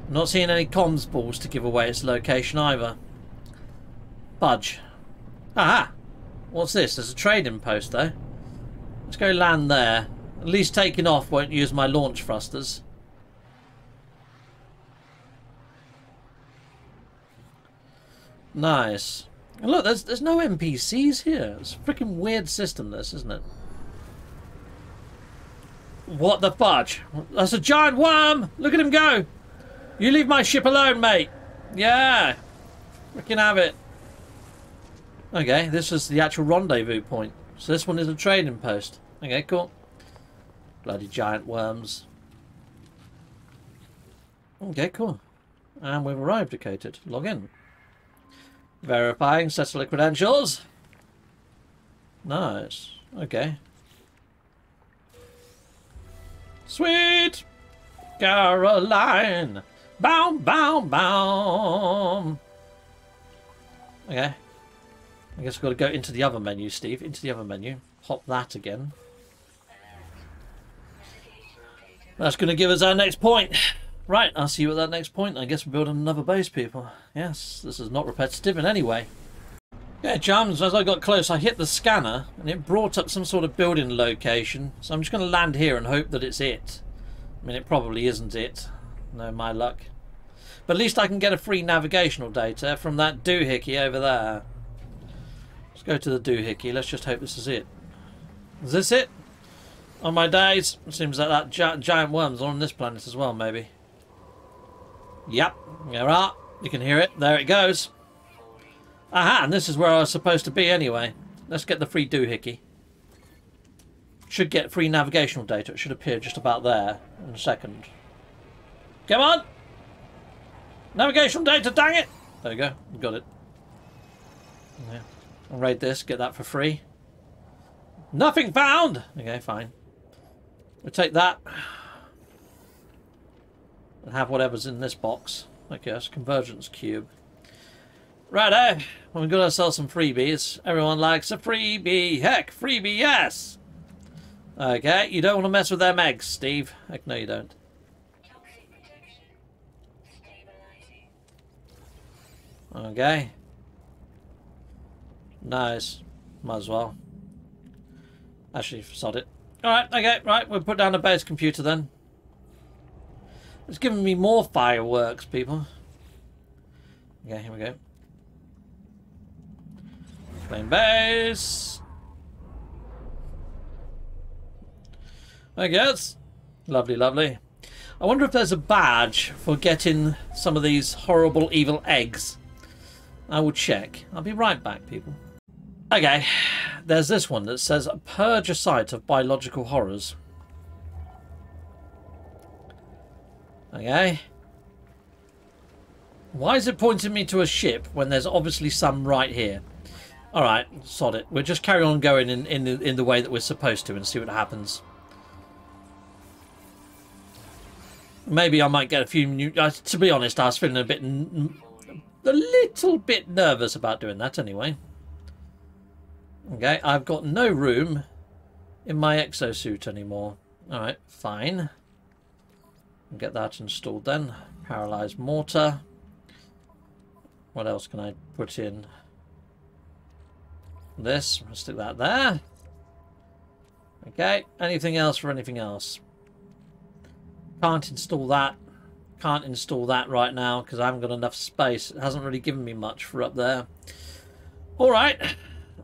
I'm not seeing any comms balls to give away its location either. Budge. Aha! What's this? There's a trading post, though. Let's go land there. At least taking off won't use my launch thrusters. Nice. And look, there's there's no N P Cs here. It's a freaking weird system, this, isn't it? What the fudge? That's a giant worm! Look at him go! You leave my ship alone, mate! Yeah! We can have it. Okay, this is the actual rendezvous point. So this one is a trading post. Okay, cool. Bloody giant worms. Okay, cool. And we've arrived, located. Log in. Verifying settler credentials. Nice. Okay. Sweet Caroline. Bow, bow, bow. Okay. I guess we've got to go into the other menu, Steve. Into the other menu. Pop that again. That's going to give us our next point. Right, I'll see you at that next point. I guess we're building another base, people. Yes, this is not repetitive in any way. Yeah, chums, as I got close, I hit the scanner, and it brought up some sort of building location. So I'm just going to land here and hope that it's it. I mean, it probably isn't it. No, my luck. But at least I can get a free navigational data from that doohickey over there. Let's go to the doohickey. Let's just hope this is it. Is this it? On my days. It seems like that gi giant worm's on this planet as well, maybe. Yep, there are. You can hear it. There it goes. Aha, and this is where I was supposed to be anyway. Let's get the free doohickey. Should get free navigational data. It should appear just about there in a second. Come on! Navigational data, dang it! There we go. Got it. Yeah. I'll raid this, get that for free. Nothing found! Okay, fine. We'll take that. And have whatever's in this box. Okay, that's a convergence cube. Righto, well, we've got ourselves some freebies. Everyone likes a freebie. Heck, freebie, yes! Okay, you don't want to mess with them eggs, Steve. Heck, no, you don't. Okay. Nice. Might as well. Actually, sod it. Alright, okay, right, we'll put down a base computer then. It's giving me more fireworks, people. Okay, here we go. Plane base. I guess. Lovely, lovely. I wonder if there's a badge for getting some of these horrible evil eggs. I will check. I'll be right back, people. Okay, there's this one that says purge a site of biological horrors. Okay. Why is it pointing me to a ship when there's obviously some right here? Alright, sod it. We'll just carry on going in, in, the, in the way that we're supposed to and see what happens. Maybe I might get a few new... Uh, to be honest, I was feeling a bit... N a little bit nervous about doing that anyway. Okay, I've got no room in my exosuit anymore. Alright, fine. Get that installed then. Paralyzed mortar. What else can I put in? This. I'll stick that there. Okay. Anything else for anything else? Can't install that. Can't install that right now because I haven't got enough space. It hasn't really given me much for up there. Alright.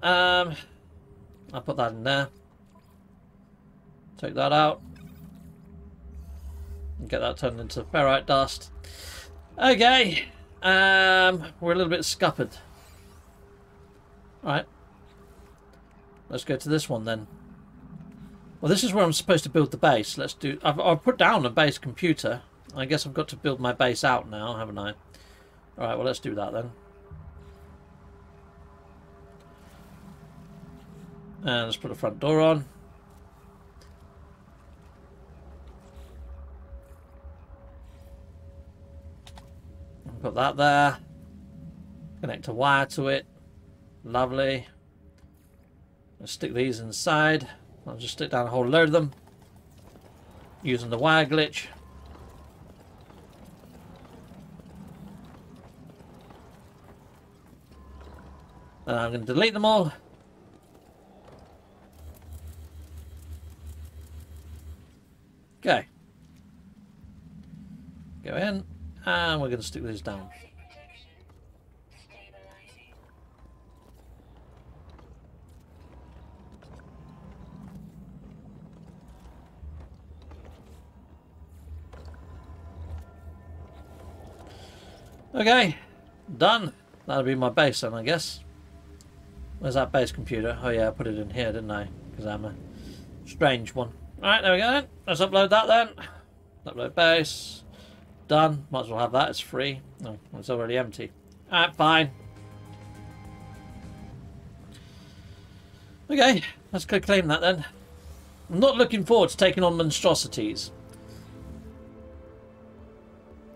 Um, I'll put that in there. Take that out. And get that turned into ferrite dust. Okay. Um, we're a little bit scuppered. Alright. Let's go to this one then. Well, this is where I'm supposed to build the base. Let's do... I've, I've put down a base computer. I guess I've got to build my base out now, haven't I? Alright, well, let's do that then. And let's put a front door on. Put that there. Connect a wire to it. Lovely. Let's stick these inside. I'll just stick down a whole load of them using the wire glitch. And I'm going to delete them all. Okay. Go in. And we're going to stick these down. Okay, done. That'll be my base then, I guess. Where's that base computer? Oh yeah, I put it in here, didn't I? Because I'm a strange one. Alright, there we go then. Let's upload that then. Upload base. Done. Might as well have that. It's free. No, oh, it's already empty. Alright, fine. Okay, let's go claim that then. I'm not looking forward to taking on monstrosities.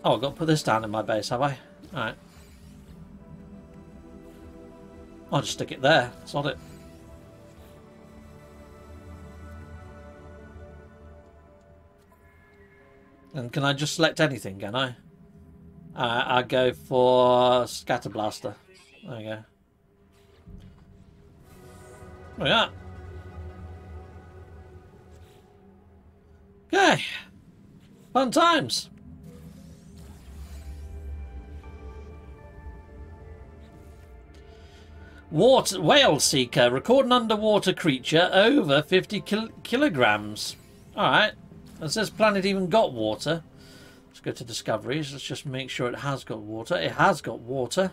Oh, I've got to put this down in my base, have I? Alright. I'll just stick it there. That's not it. And can I just select anything, can I? Uh, I'll go for Scatterblaster. There we go. Look at that. Okay. Fun times. Water, whale seeker. Record an underwater creature over fifty kilograms. Alright. Has this planet even got water? Let's go to Discoveries. Let's just make sure it has got water. It has got water.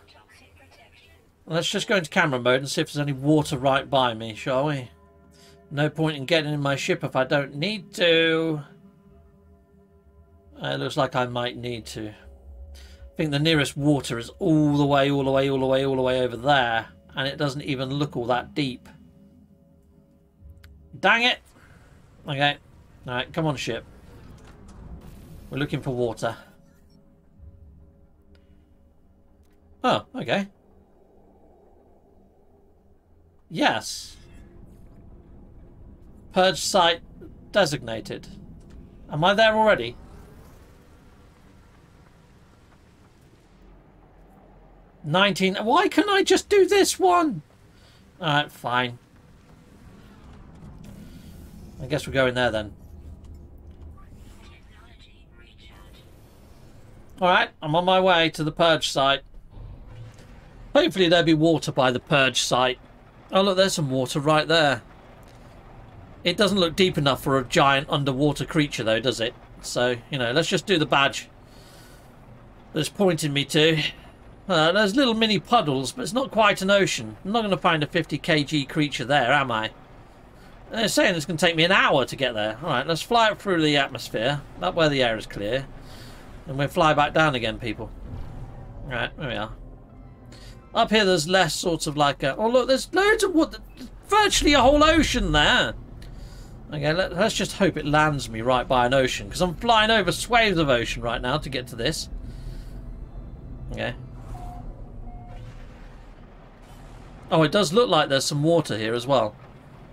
And let's just go into camera mode and see if there's any water right by me, shall we? No point in getting in my ship if I don't need to. It looks like I might need to. I think the nearest water is all the way, all the way, all the way, all the way over there. And it doesn't even look all that deep. Dang it. Okay. Alright, come on, ship. We're looking for water. Oh, okay. Yes. Purge site designated. Am I there already? nineteen. Why can't I just do this one? Alright, fine. I guess we're going there then. Alright, I'm on my way to the purge site. Hopefully there'll be water by the purge site. Oh look, there's some water right there. It doesn't look deep enough for a giant underwater creature though, does it? So, you know, let's just do the badge that's pointing me to. Uh, there's little mini puddles, but it's not quite an ocean. I'm not going to find a fifty kilogram creature there, am I? They're saying it's going to take me an hour to get there. Alright, let's fly up through the atmosphere, up where the air is clear. And we'll fly back down again, people. Alright, there we are. Up here there's less sorts of like a... Oh look, there's loads of wood. Virtually a whole ocean there. Okay, let, let's just hope it lands me right by an ocean. Because I'm flying over swathes of ocean right now to get to this. Okay. Oh, it does look like there's some water here as well.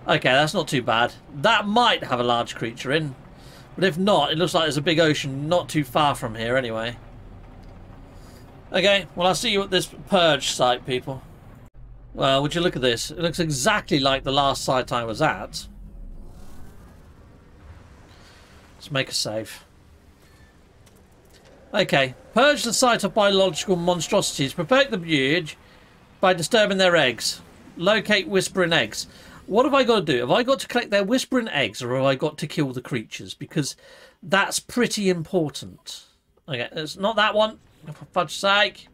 Okay, that's not too bad. That might have a large creature in. But if not, it looks like there's a big ocean not too far from here anyway. Okay, well I'll see you at this purge site, people. Well, would you look at this? It looks exactly like the last site I was at. Let's make a save. Okay, purge the site of biological monstrosities. Protect the huge by disturbing their eggs. Locate whispering eggs. What have I got to do? Have I got to collect their whispering eggs, or have I got to kill the creatures? Because that's pretty important. Okay, it's not that one. For fudge's sake.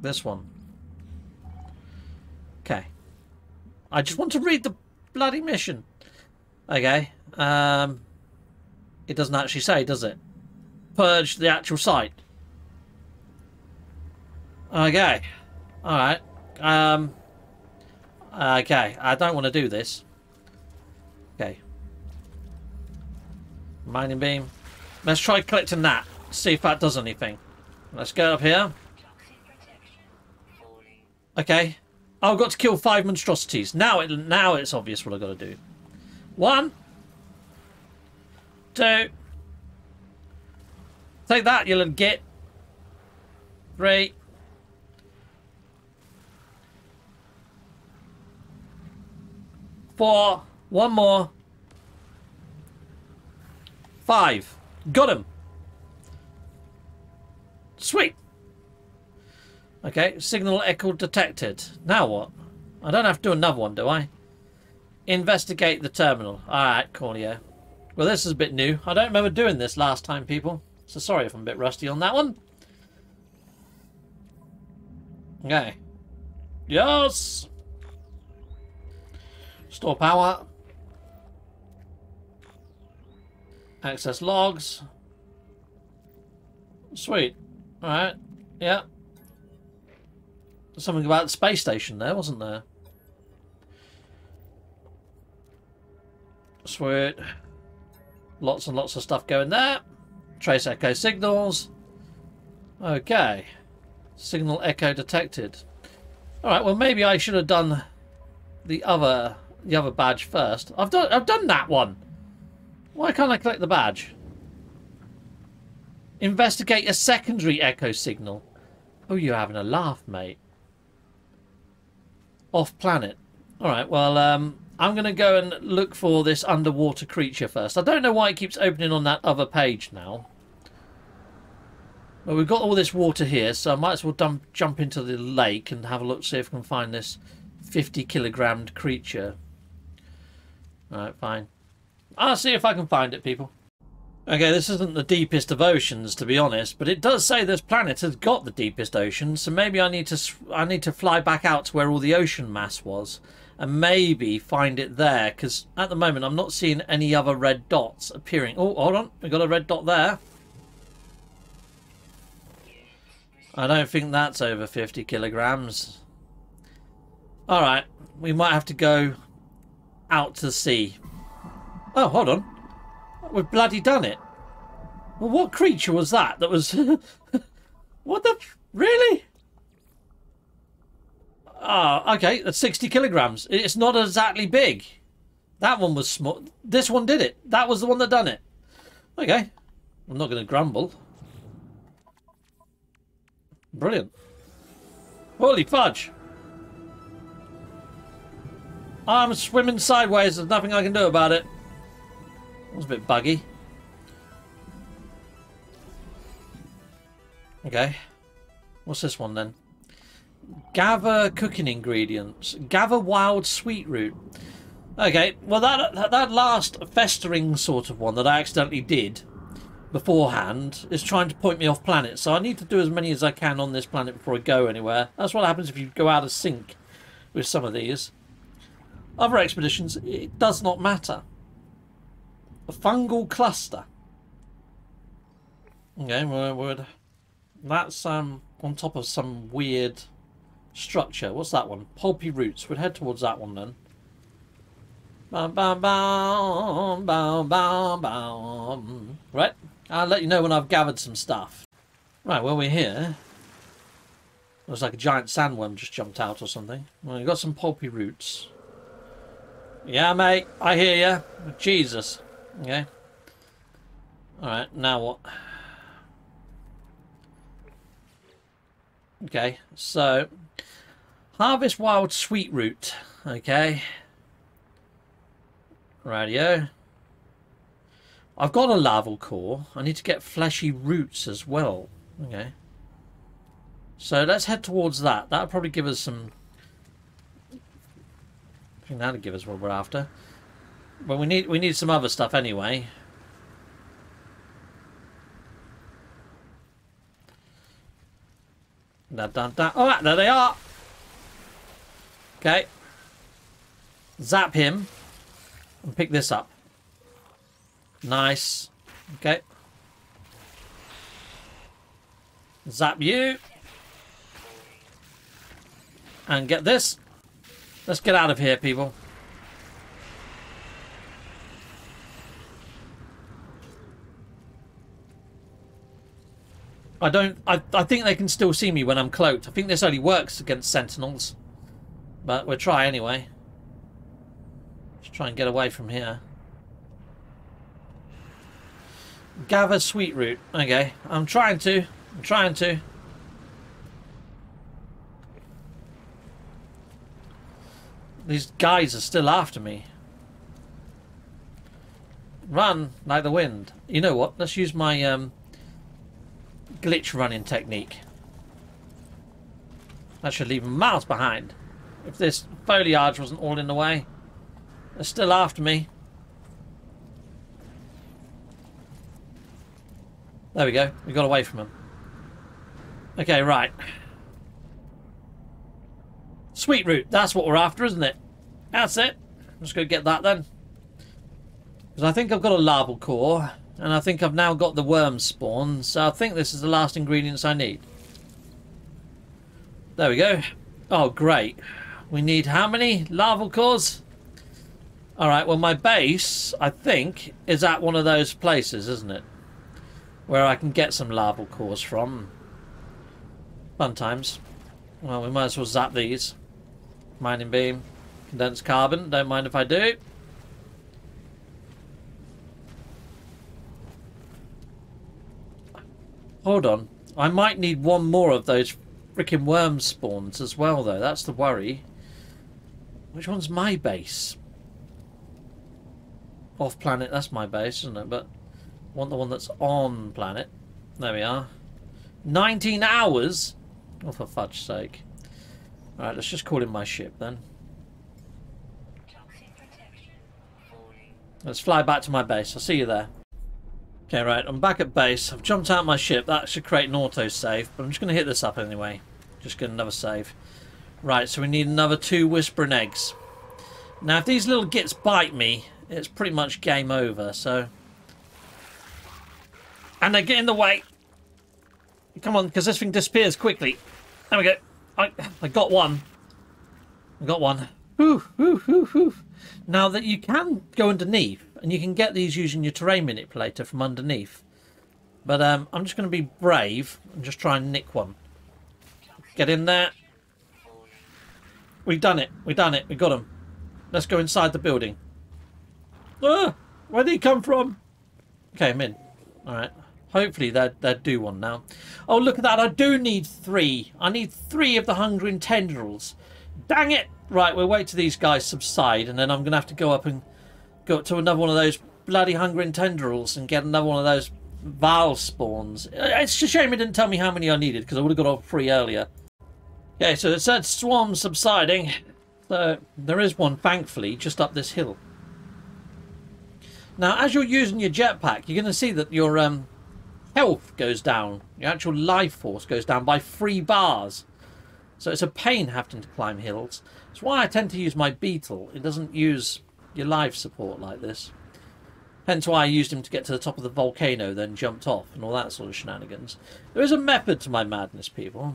This one. Okay. I just want to read the bloody mission. Okay. Um, it doesn't actually say, does it? Purge the actual site. Okay. Alright. Um... Okay, I don't want to do this. Okay. Mining beam. Let's try collecting that. See if that does anything. Let's go up here. Okay. I've got to kill five monstrosities. Now it now it's obvious what I've got to do. One. Two. Take that, you little git. Three. Four. One more. Five. Got him. Sweet. Okay. Signal echo detected. Now what? I don't have to do another one, do I? Investigate the terminal. Alright, Corneo. Well, this is a bit new. I don't remember doing this last time, people. So sorry if I'm a bit rusty on that one. Okay. Yes! Store power. Access logs. Sweet. Alright. Yeah. There's something about the space station there, wasn't there? Sweet. Lots and lots of stuff going there. Trace echo signals. Okay. Signal echo detected. Alright, well maybe I should have done the other... the other badge first. I've done I've done that one. Why can't I collect the badge? Investigate a secondary echo signal. Oh, you're having a laugh, mate. Off planet. Alright, well, um, I'm going to go and look for this underwater creature first. I don't know why it keeps opening on that other page now. Well, we've got all this water here, so I might as well dump, jump into the lake and have a look, see if we can find this fifty kilogrammed creature. Alright, fine. I'll see if I can find it, people. Okay, this isn't the deepest of oceans, to be honest, but it does say this planet has got the deepest ocean, so maybe I need to I need to fly back out to where all the ocean mass was, and maybe find it there, because at the moment I'm not seeing any other red dots appearing. Oh, hold on, we got a red dot there. I don't think that's over fifty kilograms. Alright, we might have to go out to sea. Oh, hold on. We've bloody done it. Well, what creature was that that was... what the... Really? Oh, okay. That's sixty kilograms. It's not exactly big. That one was small. This one did it. That was the one that done it. Okay. I'm not going to grumble. Brilliant. Holy fudge. I'm swimming sideways. There's nothing I can do about it. That was a bit buggy. Okay. What's this one then? Gather cooking ingredients. Gather wild sweet root. Okay. Well, that that last festering sort of one that I accidentally did beforehand is trying to point me off planet. So I need to do as many as I can on this planet before I go anywhere. That's what happens if you go out of sync with some of these. Other expeditions, it does not matter. A fungal cluster. Okay, well, that's um, on top of some weird structure. What's that one? Pulpy roots. We'd head towards that one then. Bam, bam, bam, bam, bam, bam. Right, I'll let you know when I've gathered some stuff. Right, well, we're here. Looks like a giant sandworm just jumped out or something. Well, you've got some pulpy roots. Yeah, mate, I hear ya. Jesus. Okay. Alright, now what? Okay, so... harvest wild sweet root. Okay. Radio. I've got a larval core. I need to get fleshy roots as well. Okay. So let's head towards that. That'll probably give us some I think that'll give us what we're after. But we need we need some other stuff anyway. Da, da, da. All right, there they are. Okay. Zap him and pick this up. Nice. Okay. Zap you. And get this. Let's get out of here, people. I don't... I, I think they can still see me when I'm cloaked. I think this only works against sentinels. But we'll try anyway. Let's try and get away from here. Gather sweet root. Okay. I'm trying to. I'm trying to. These guys are still after me. Run like the wind. You know what? Let's use my um, glitch running technique. That should leave them miles behind. If this foliage wasn't all in the way. They're still after me. There we go. We got away from them. Okay, right. Sweet root. That's what we're after, isn't it? That's it. I'm just going to get that then. Because I think I've got a larval core. And I think I've now got the worm spawn. So I think this is the last ingredients I need. There we go. Oh, great. We need how many larval cores? Alright, well my base, I think, is at one of those places, isn't it? Where I can get some larval cores from. Fun times. Well, we might as well zap these. Mining beam. Condensed carbon. Don't mind if I do. Hold on. I might need one more of those freaking worm spawns as well, though. That's the worry. Which one's my base? Off planet, that's my base, isn't it? But I want the one that's on planet. There we are. nineteen hours? Oh, for fudge's sake. Alright, let's just call in my ship then. Let's fly back to my base. I'll see you there. Okay, right, I'm back at base. I've jumped out of my ship. That should create an auto save, but I'm just going to hit this up anyway. Just get another save. Right, so we need another two whispering eggs. Now, if these little gits bite me, it's pretty much game over, so... And they get in the way. Come on, because this thing disappears quickly. There we go. I, I got one. I got one. Whew, whew, whew, whew. Now, that you can go underneath, and you can get these using your terrain manipulator from underneath. But um, I'm just going to be brave and just try and nick one. Get in there. We've done it. We've done it. We got them. Let's go inside the building. Ah, where did he come from? Okay, I'm in. Alright. Hopefully they'd, they'd do one now. Oh, look at that. I do need three. I need three of the hungering tendrils. Dang it. Right, we'll wait till these guys subside. And then I'm going to have to go up and go up to another one of those bloody hungering tendrils. And get another one of those vile spawns. It's a shame it didn't tell me how many I needed. Because I would have got all three earlier. Okay, so it said swarm subsiding. So there is one, thankfully, just up this hill. Now, as you're using your jetpack, you're going to see that your um, health goes down. Your actual life force goes down by three bars. So it's a pain having to climb hills. That's why I tend to use my beetle. It doesn't use your life support like this. Hence why I used him to get to the top of the volcano, then jumped off and all that sort of shenanigans. There is a method to my madness, people.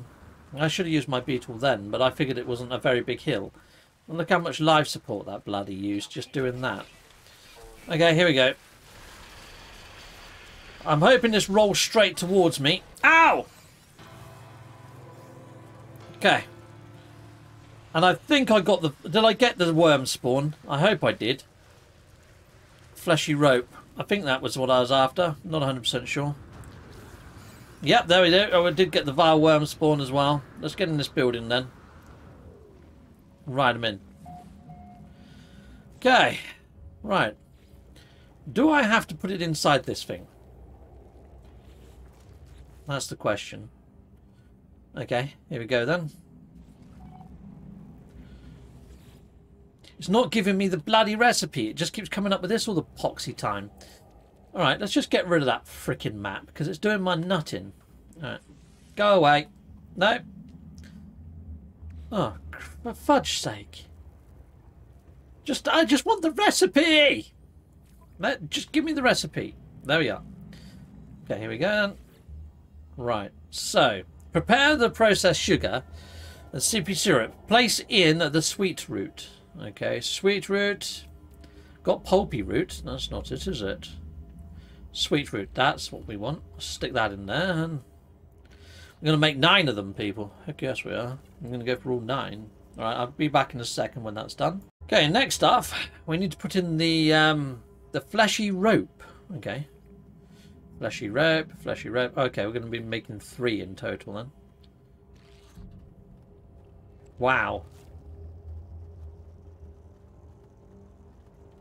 I should have used my beetle then, but I figured it wasn't a very big hill. And look how much life support that bloody used just doing that. Okay, here we go. I'm hoping this rolls straight towards me. Ow! Okay. And I think I got the... Did I get the worm spawn? I hope I did. Fleshy rope. I think that was what I was after. Not one hundred percent sure. Yep, there we go. Oh, I did get the vile worm spawn as well. Let's get in this building then. Ride them in. Okay. Right. Do I have to put it inside this thing? That's the question. Okay, here we go then. It's not giving me the bloody recipe. It just keeps coming up with this all the poxy time. All right, let's just get rid of that freaking map because it's doing my nutting. All right, go away. No. Oh, for fudge's sake. Just, I just want the recipe. Let, just give me the recipe. There we are. Okay, here we go. Right, so prepare the processed sugar and C P syrup. Place in the sweet root. Okay, sweet root. Got pulpy root. That's not it, is it? Sweet root. That's what we want. Stick that in there. And we're going to make nine of them, people. Heck yes, we are. I'm going to go for all nine. All right, I'll be back in a second when that's done. Okay, next up, we need to put in the um, the fleshy rope. Okay. Fleshy rope, fleshy rope. Okay, we're going to be making three in total then. Wow.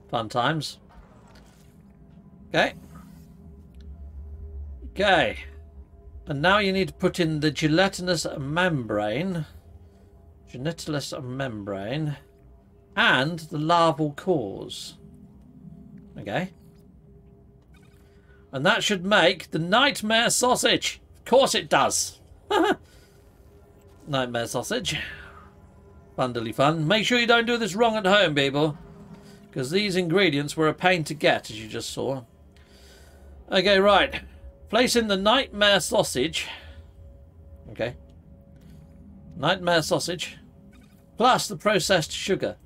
Fun times. Okay. Okay. And now you need to put in the gelatinous membrane. Gelatinous membrane. And the larval cores. Okay. And that should make the nightmare sausage. Of course it does. Nightmare sausage. Fundily fun. Make sure you don't do this wrong at home, people. Because these ingredients were a pain to get, as you just saw. Okay, right. Place in the nightmare sausage. Okay. Nightmare sausage. Plus the processed sugar.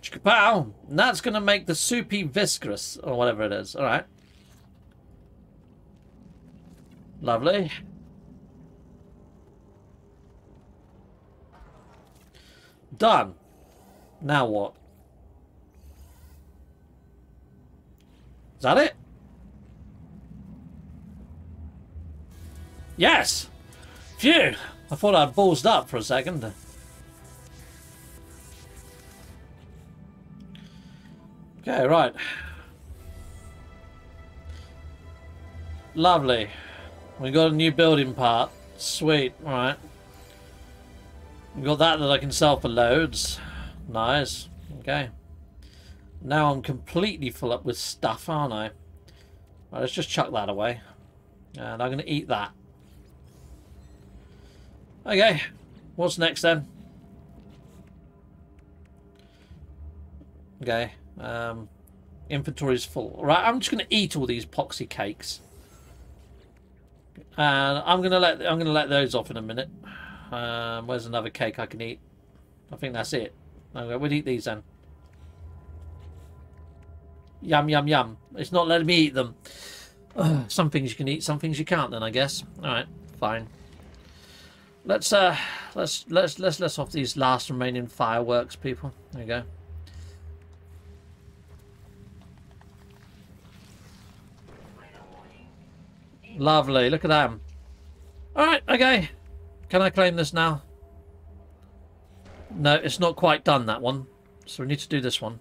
Chikapow! And that's going to make the soupy viscous, or whatever it is. All right. Lovely. Done. Now what? Is that it? Yes! Phew! I thought I'd ballsed up for a second. Okay, right. Lovely. We got a new building part. Sweet, alright. We've got that that I can sell for loads. Nice. Okay. Now I'm completely full up with stuff, aren't I? Right, let's just chuck that away. And I'm going to eat that. Okay. What's next then? Okay. Um, inventory is full. Right, I'm just going to eat all these poxy cakes. And I'm going to let I'm going to let those off in a minute. Um, where's another cake I can eat? I think that's it. Okay, we'll eat these then. Yum, yum, yum. It's not letting me eat them. Ugh, some things you can eat, some things you can't then, I guess. Alright, fine. Let's uh let's let's let's let's off these last remaining fireworks, people. There you go. Lovely, look at them. Alright, okay. Can I claim this now? No, it's not quite done, that one. So we need to do this one.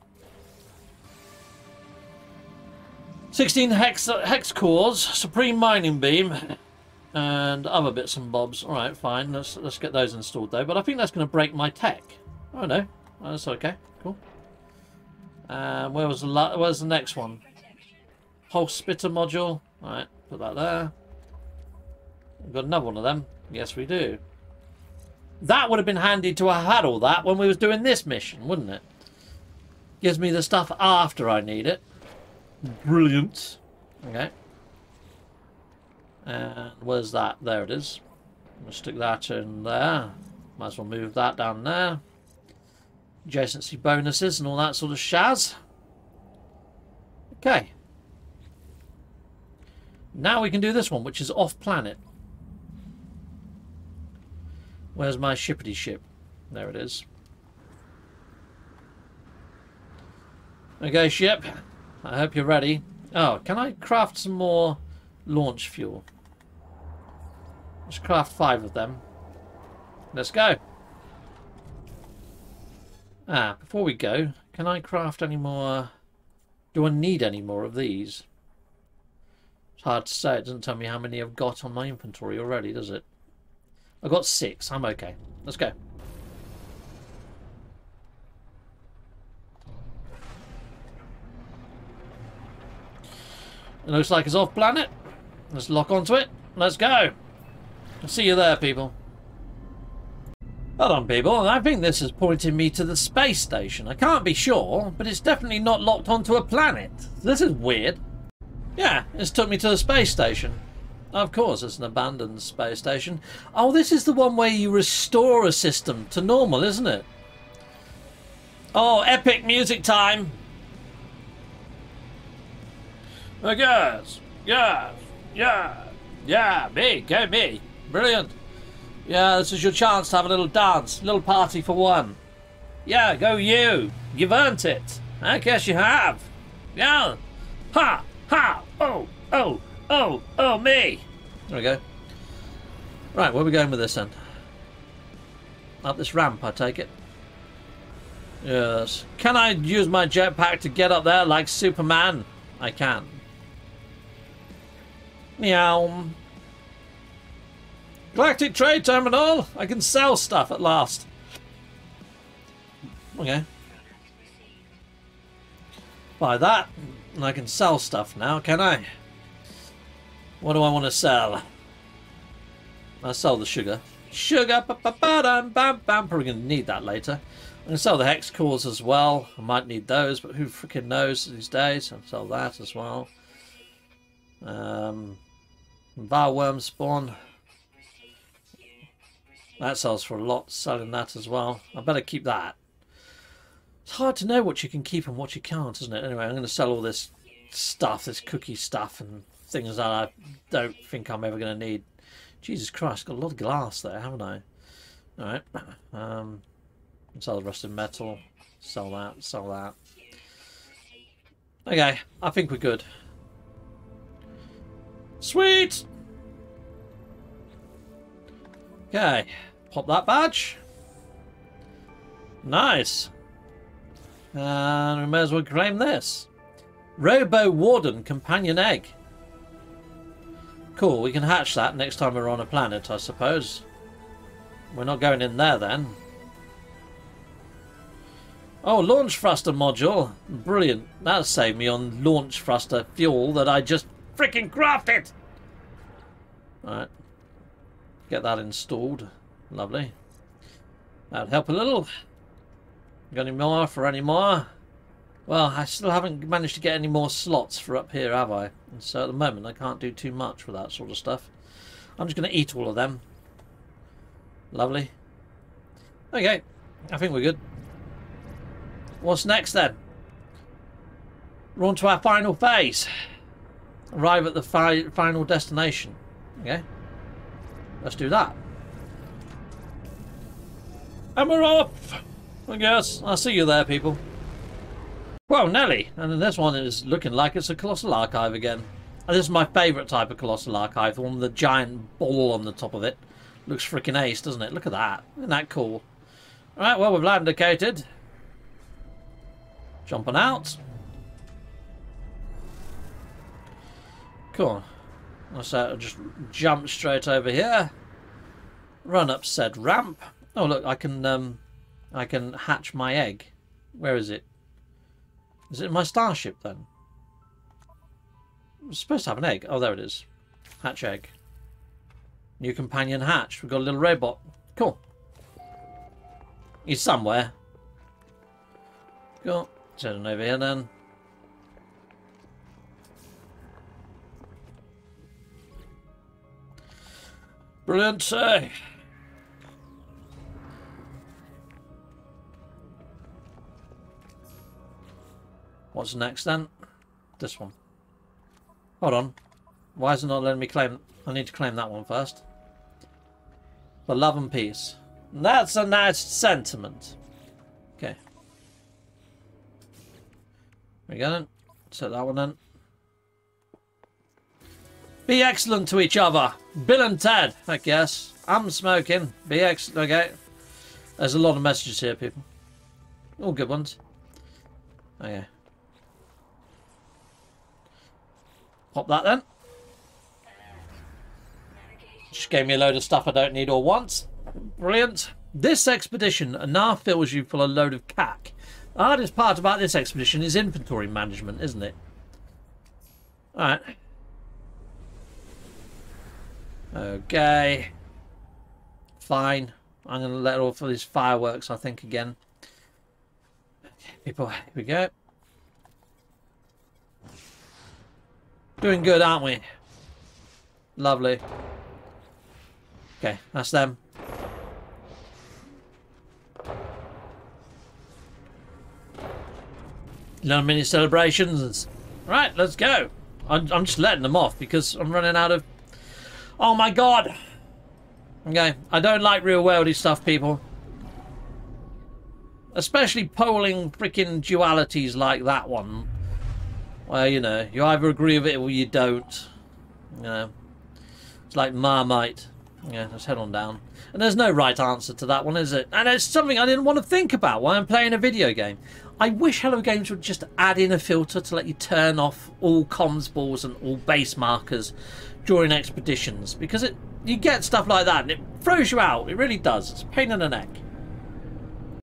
sixteen hex, hex cores, supreme mining beam, and other bits and bobs. All right, fine. Let's let's get those installed though. But I think that's going to break my tech. Oh no, that's okay. Cool. Uh, where was the where's the next one? Pulse spitter module. All right, put that there. We've got another one of them. Yes, we do. That would have been handy to have had all that when we was doing this mission, wouldn't it? Gives me the stuff after I need it. Brilliant. Okay. And where's that? There it is. I'm gonna stick that in there. Might as well move that down there. Adjacency bonuses and all that sort of shaz. Okay. Now we can do this one, which is off planet. Where's my shippity ship? There it is. Okay, ship. I hope you're ready. Oh, can I craft some more launch fuel? Let's craft five of them. Let's go. Ah, before we go, can I craft any more? Do I need any more of these? It's hard to say. It doesn't tell me how many I've got on my inventory already, does it? I got six. I'm okay. Let's go. It looks like it's off planet. Let's lock onto it. Let's go. See you there, people. Hold on, people. I think this has pointed me to the space station. I can't be sure, but it's definitely not locked onto a planet. This is weird. Yeah, it's took me to the space station. Of course, it's an abandoned space station. Oh, this is the one where you restore a system to normal, isn't it? Oh, epic music time! Oh, yes, yes, yeah, yeah, me, go me. Brilliant. Yeah, this is your chance to have a little dance, a little party for one. Yeah, go you. You've earned it. I guess you have. Yeah. Ha, ha, oh, oh. Oh, oh, me! There we go. Right, where are we going with this then? Up this ramp, I take it. Yes. Can I use my jetpack to get up there like Superman? I can. Meow. Galactic Trade Terminal! I can sell stuff at last. Okay. Buy that, and I can sell stuff now, can I? What do I want to sell? I'll sell the sugar. Sugar! Ba -ba -ba -dum -bam -bam. Probably going to need that later. I'm going to sell the hex cores as well. I might need those, but who freaking knows these days? I'll sell that as well. Um, Vile worm spawn. That sells for a lot, selling that as well. I better keep that. It's hard to know what you can keep and what you can't, isn't it? Anyway, I'm going to sell all this stuff, this cookie stuff and things that I don't think I'm ever going to need. Jesus Christ, got a lot of glass there, haven't I? Alright. Um, sell the rusted metal. Sell that. Sell that. Okay, I think we're good. Sweet! Okay. Pop that badge. Nice. And we may as well claim this. Robo Warden Companion Egg. Cool, we can hatch that next time we're on a planet, I suppose. We're not going in there then. Oh, launch thruster module. Brilliant. That'll save me on launch thruster fuel that I just freaking crafted. Alright. Get that installed. Lovely. That'll help a little. Got any more for any more? Well, I still haven't managed to get any more slots for up here, have I? And so at the moment, I can't do too much with that sort of stuff. I'm just going to eat all of them. Lovely. Okay, I think we're good. What's next then? We're on to our final phase. Arrive at the fi final destination. Okay, let's do that. And we're off! I guess. I'll see you there, people. Well, Nelly, and this one is looking like it's a Colossal Archive again. And this is my favourite type of Colossal Archive, the one with the giant ball on the top of it. Looks freaking ace, doesn't it? Look at that. Isn't that cool? Alright, well, we've land located. Jumping out. Cool. So I'll just jump straight over here. Run up said ramp. Oh, look, I can, um, I can hatch my egg. Where is it? Is it my starship then? I'm supposed to have an egg. Oh, there it is. Hatch egg. New companion hatch. We've got a little robot. Cool. He's somewhere. Cool. Turn him over here then. Brilliant. Hey. What's next then? This one. Hold on. Why is it not letting me claim? I need to claim that one first. For love and peace. That's a nice sentiment. Okay. There we go then. Set that one then. Be excellent to each other. Bill and Ted, I guess. I'm smoking. Be excellent. Okay. There's a lot of messages here, people. All good ones. Okay. Pop that then. Just gave me a load of stuff I don't need or want. Brilliant. This expedition now fills you full of a load of cack. The hardest part about this expedition is inventory management, isn't it? Alright. Okay. Fine. I'm going to let off all these fireworks, I think, again. People, here we go. Doing good, aren't we? Lovely. Okay, that's them. Little mini celebrations. Right, let's go. I'm, I'm just letting them off because I'm running out of... Oh my god! Okay, I don't like real-worldy stuff, people. Especially polling freaking dualities like that one. Well, you know, you either agree with it or you don't. You know, it's like Marmite. Yeah, let's head on down. And there's no right answer to that one, is it? And it's something I didn't want to think about while I'm playing a video game. I wish Hello Games would just add in a filter to let you turn off all comms balls and all base markers during expeditions. Because it you get stuff like that and it throws you out. It really does. It's a pain in the neck.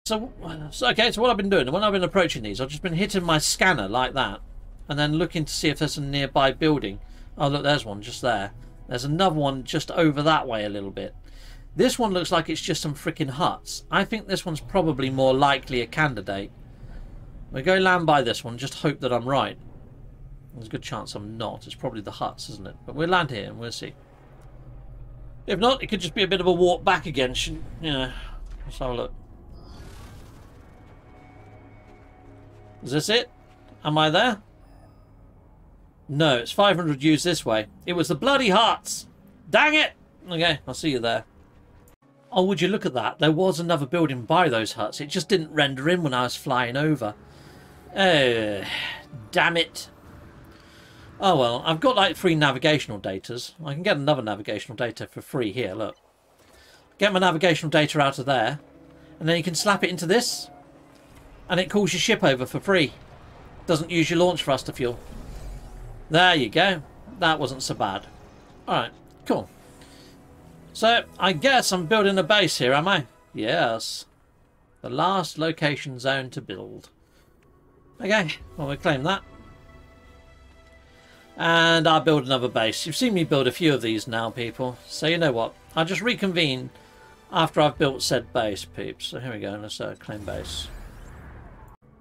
So, so, okay, so what I've been doing, when I've been approaching these, I've just been hitting my scanner like that. And then looking to see if there's a nearby building. Oh, look, there's one just there. There's another one just over that way a little bit. This one looks like it's just some freaking huts. I think this one's probably more likely a candidate. We'll go land by this one, just hope that I'm right. There's a good chance I'm not. It's probably the huts, isn't it? But we'll land here and we'll see. If not, it could just be a bit of a walk back again. Shouldn't, you know, let's have a look. Is this it? Am I there? No, it's five hundred views this way. It was the bloody huts. Dang it! Okay, I'll see you there. Oh, would you look at that? There was another building by those huts. It just didn't render in when I was flying over. Oh, damn it. Oh, well, I've got like three navigational datas. I can get another navigational data for free here, look. Get my navigational data out of there. And then you can slap it into this. And it calls your ship over for free. Doesn't use your launch thruster fuel. There you go. That wasn't so bad. Alright, cool. So, I guess I'm building a base here, am I? Yes. The last location zone to build. Okay, well, we claim that. And I'll build another base. You've seen me build a few of these now, people. So, you know what? I'll just reconvene after I've built said base, peeps. So, here we go. Let's uh, claim base.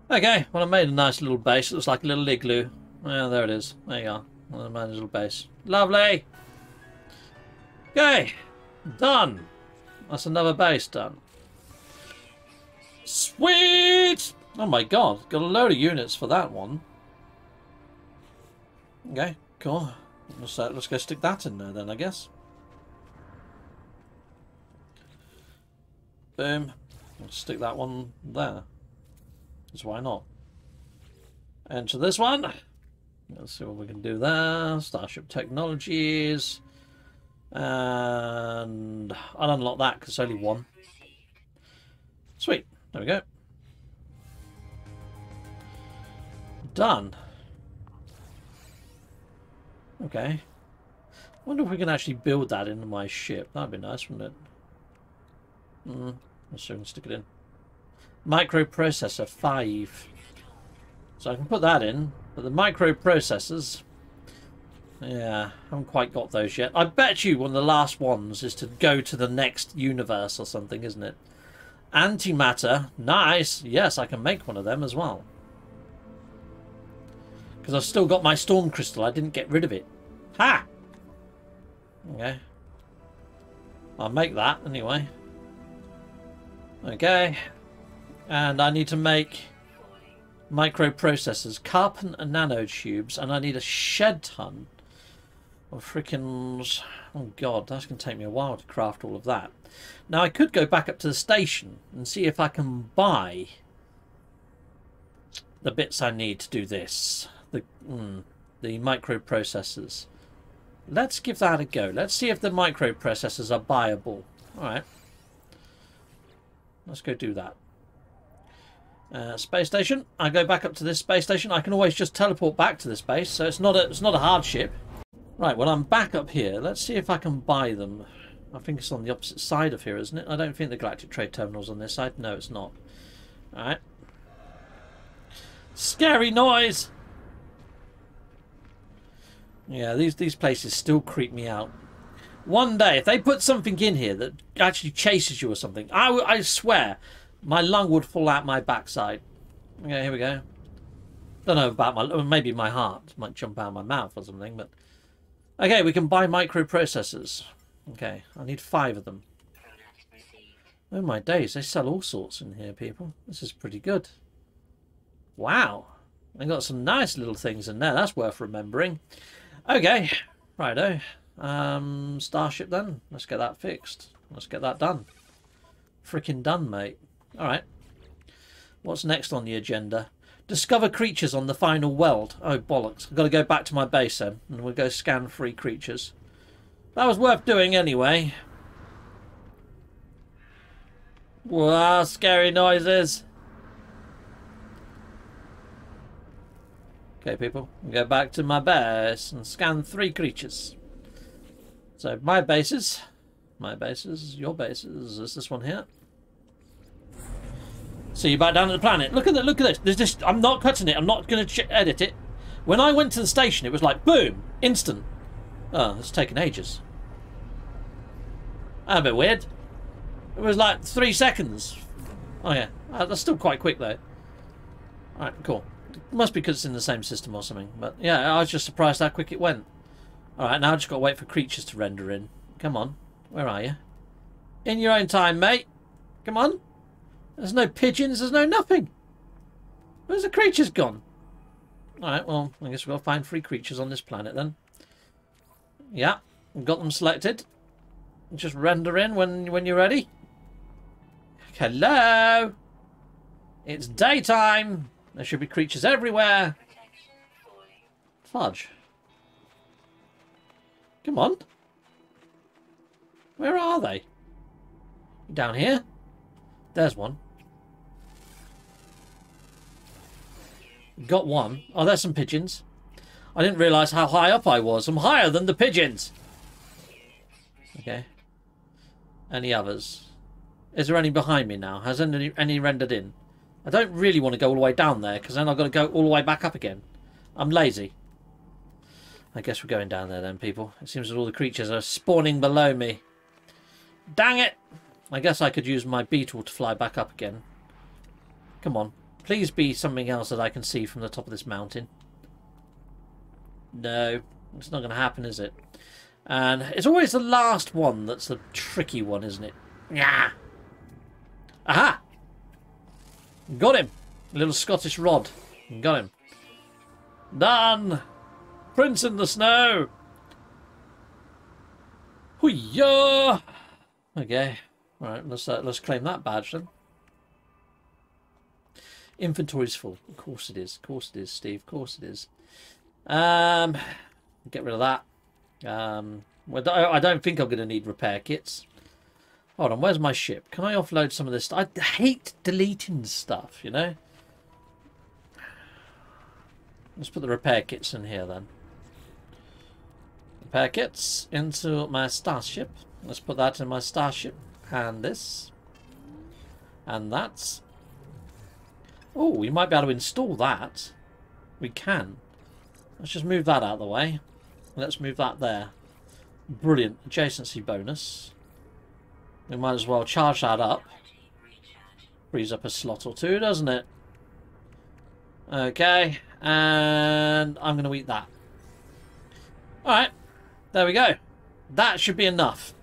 Okay, well, I made a nice little base. It looks like a little igloo. Well, there it is. There you are. Another man's little base. Lovely! Okay! Done! That's another base done. Sweet! Oh my god, got a load of units for that one. Okay, cool. Let's, uh, let's go stick that in there then, I guess. Boom. Let's stick that one there. Because why not? Enter this one. Let's see what we can do there. Starship Technologies. And I'll unlock that because only one. Sweet. There we go. Done. Okay. I wonder if we can actually build that into my ship. That'd be nice, wouldn't it? Mm. Let's see if we can stick it in. Microprocessor five. So I can put that in. But the microprocessors, yeah, I haven't quite got those yet. I bet you one of the last ones is to go to the next universe or something, isn't it? Antimatter. Nice. Yes, I can make one of them as well. Because I've still got my storm crystal. I didn't get rid of it. Ha! Okay. I'll make that anyway. Okay. And I need to make... microprocessors, carbon and nanotubes, and I need a shed ton of frickin'... Oh god, that's going to take me a while to craft all of that. Now I could go back up to the station and see if I can buy the bits I need to do this. The, mm, the microprocessors. Let's give that a go. Let's see if the microprocessors are buyable. Alright. Let's go do that. Uh, space station. I go back up to this space station. I can always just teleport back to this base, so it's not a it's not a hardship. Right, well, I'm back up here. Let's see if I can buy them. I think it's on the opposite side of here, isn't it? I don't think the Galactic Trade Terminal's on this side. No, it's not. Alright. Scary noise! Yeah, these, these places still creep me out. One day, if they put something in here that actually chases you or something, I, w I swear my lung would fall out my backside. Okay, here we go. Don't know about my... Maybe my heart might jump out of my mouth or something, but... Okay, we can buy microprocessors. Okay, I need five of them. Oh my days, they sell all sorts in here, people. This is pretty good. Wow. They got some nice little things in there. That's worth remembering. Okay, righto. Um, Starship then. Let's get that fixed. Let's get that done. Freaking done, mate. Alright. What's next on the agenda? Discover creatures on the final world. Oh, bollocks. I've got to go back to my base then, and we'll go scan free creatures. That was worth doing anyway. Wow, scary noises. Okay, people. We'll go back to my base and scan three creatures. So, my bases. My bases. Your bases. Is this one here? So you're back down to the planet. Look at that! Look at this. There's just I'm not cutting it. I'm not going to edit it. When I went to the station, it was like boom, instant. Oh, it's taken ages. That's a bit weird. It was like three seconds. Oh yeah, that's still quite quick though. All right, cool. It must be because it's in the same system or something. But yeah, I was just surprised how quick it went. All right, now I just got to wait for creatures to render in. Come on, where are you? In your own time, mate. Come on. There's no pigeons, there's no nothing. Where's the creatures gone? Alright, well, I guess we'll find three creatures on this planet then. Yeah, we've got them selected. Just render in when, when you're ready. Hello! It's daytime! There should be creatures everywhere. Fudge. Come on. Where are they? Down here? There's one. Got one. Oh, there's some pigeons. I didn't realise how high up I was. I'm higher than the pigeons. Okay. Any others? Is there any behind me now? Has any, any rendered in? I don't really want to go all the way down there because then I've got to go all the way back up again. I'm lazy. I guess we're going down there then, people. It seems that all the creatures are spawning below me. Dang it! I guess I could use my beetle to fly back up again. Come on. Please be something else that I can see from the top of this mountain. No. It's not going to happen, is it? And it's always the last one that's the tricky one, isn't it? Yeah. Aha! Got him. A little Scottish rod. Got him. Done. Prince in the snow. Hoo-yah! Okay. All right, let's, uh, let's claim that badge then. Inventory's full. Of course it is. Of course it is, Steve. Of course it is. Um, get rid of that. Um, I don't think I'm going to need repair kits. Hold on, where's my ship? Can I offload some of this stuff? I hate deleting stuff, you know? Let's put the repair kits in here then. Repair kits into my starship. Let's put that in my starship. And this. And that's. Oh, we might be able to install that. We can. Let's just move that out of the way. Let's move that there. Brilliant. Adjacency bonus. We might as well charge that up. Frees up a slot or two, doesn't it? Okay. And I'm going to eat that. Alright. There we go. That should be enough.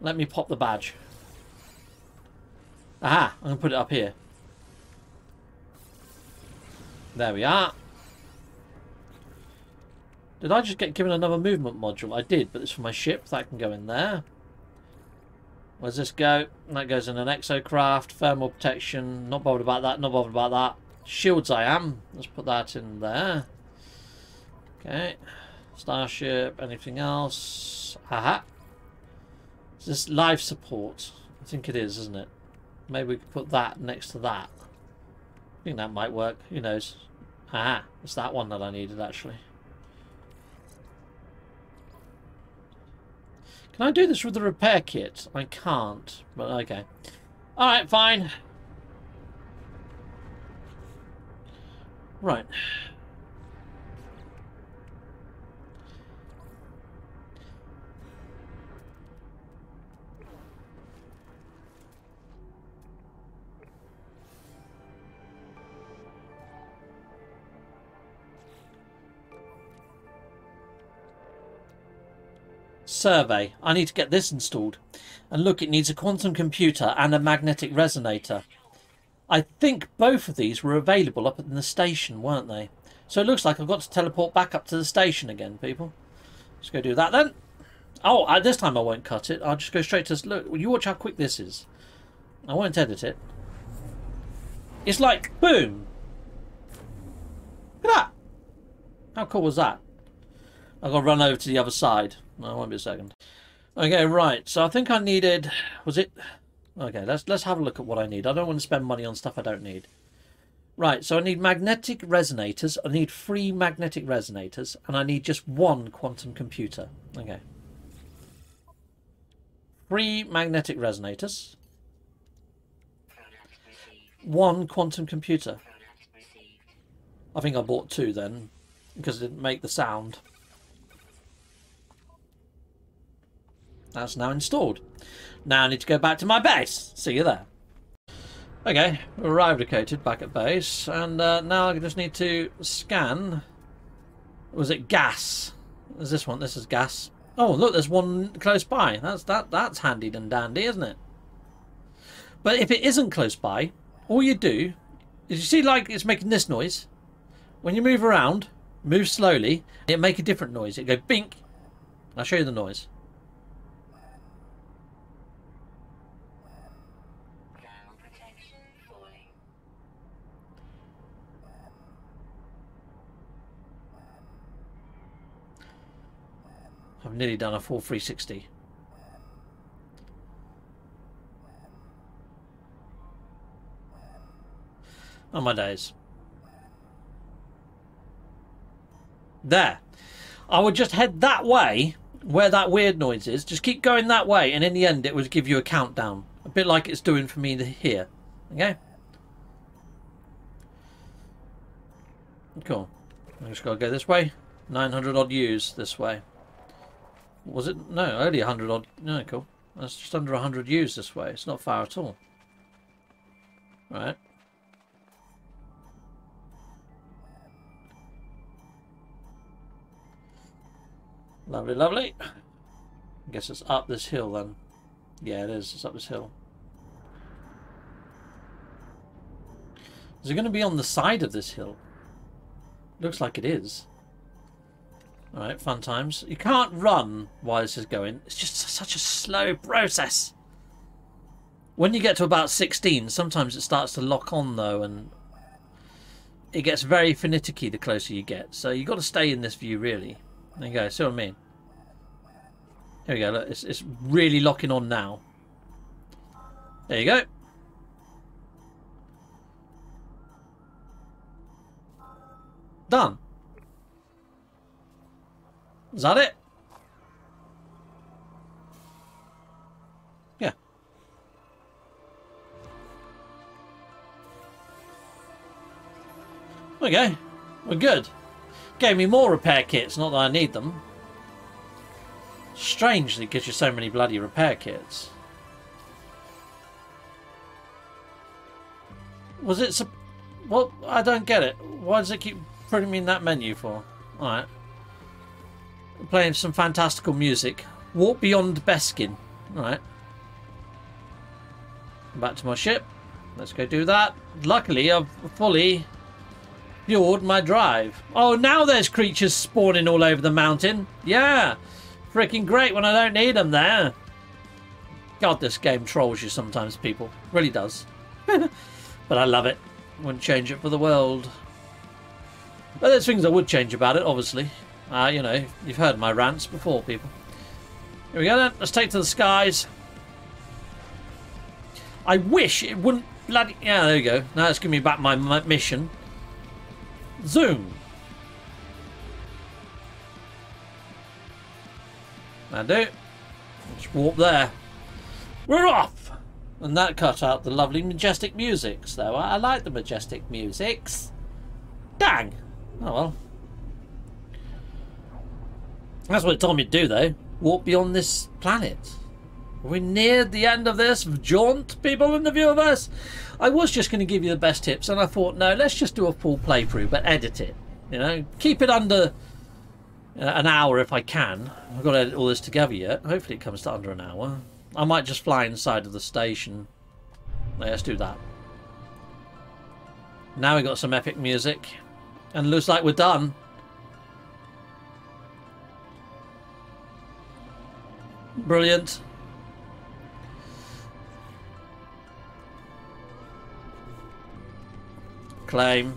Let me pop the badge. Aha! I'm going to put it up here. There we are. Did I just get given another movement module? I did, but it's for my ship. That can go in there. Where does this go? That goes in an exocraft. Thermal protection. Not bothered about that. Not bothered about that. Shields I am. Let's put that in there. Okay. Starship. Anything else? Aha! This life support, I think it is, isn't it? Maybe we could put that next to that. I think that might work. Who knows? Ah, it's that one that I needed actually. Can I do this with the repair kit? I can't, but okay. All right, fine. Right. survey. I need to get this installed. And look, it needs a quantum computer and a magnetic resonator. I think both of these were available up in the station, weren't they? So it looks like I've got to teleport back up to the station again, people. Let's go do that then. Oh, I, this time I won't cut it. I'll just go straight to... Look, you watch how quick this is. I won't edit it. It's like, boom. Look at that. How cool was that? I've got to run over to the other side. No, it won't be a second. Okay, right. So I think I needed... Was it... Okay, let's let's have a look at what I need. I don't want to spend money on stuff I don't need. Right, so I need magnetic resonators. I need three magnetic resonators. And I need just one quantum computer. Okay. Three magnetic resonators. One quantum computer. I think I bought two then. Because it didn't make the sound. That's now installed. Now I need to go back to my base. See you there. Okay, arrived located back at base, and uh, now I just need to scan. Was it gas? Is this one? This is gas. Oh, look, there's one close by. That's that. That's handy and dandy, isn't it? But if it isn't close by, all you do is, you see, like it's making this noise. When you move around, move slowly. It make a different noise. It go bink. I'll show you the noise. I've nearly done a full three sixty. Oh my days. There. I would just head that way where that weird noise is. Just keep going that way, and in the end it would give you a countdown. A bit like it's doing for me here. Okay? Cool. I just gotta go this way. nine hundred odd U's this way. Was it? No, only one hundred odd. No, cool. That's just under one hundred U's this way. It's not far at all. Alright. Lovely, lovely. I guess it's up this hill then. Yeah, it is. It's up this hill. Is it going to be on the side of this hill? Looks like it is. Alright, fun times. You can't run while this is going. It's just such a slow process. When you get to about sixteen, sometimes it starts to lock on though, and it gets very finicky the closer you get. So you've got to stay in this view, really. There you go, see what I mean? Here we go, look, it's, it's really locking on now. There you go. Done. Is that it? Yeah. Okay, we're good. Gave me more repair kits, not that I need them. Strangely, it gives you so many bloody repair kits. Was it... Well, I don't get it. Why does it keep putting me in that menu for? Alright. Playing some fantastical music. Walk beyond Beskin. Alright. Back to my ship. Let's go do that. Luckily, I've fully fueled my drive. Oh, now there's creatures spawning all over the mountain. Yeah. Freaking great when I don't need them there. God, this game trolls you sometimes, people. It really does. But I love it. Wouldn't change it for the world. But there's things I would change about it, obviously. Uh, you know, you've heard my rants before, people. Here we go then. Let's take to the skies. I wish it wouldn't bloody... Yeah, there you go. Now it's giving me back my mission. Zoom. That'll do. Let's warp there. We're off! And that cut out the lovely majestic musics, though. I, I like the majestic musics. Dang. Oh, well. That's what it told me to do, though. Walk beyond this planet. We neared the end of this jaunt, people in the viewverse. I was just going to give you the best tips, and I thought, no, let's just do a full playthrough, but edit it. You know, keep it under an hour if I can. I've got to edit all this together yet. Hopefully it comes to under an hour. I might just fly inside of the station. Let's do that. Now we've got some epic music. And looks like we're done. Brilliant. Claim.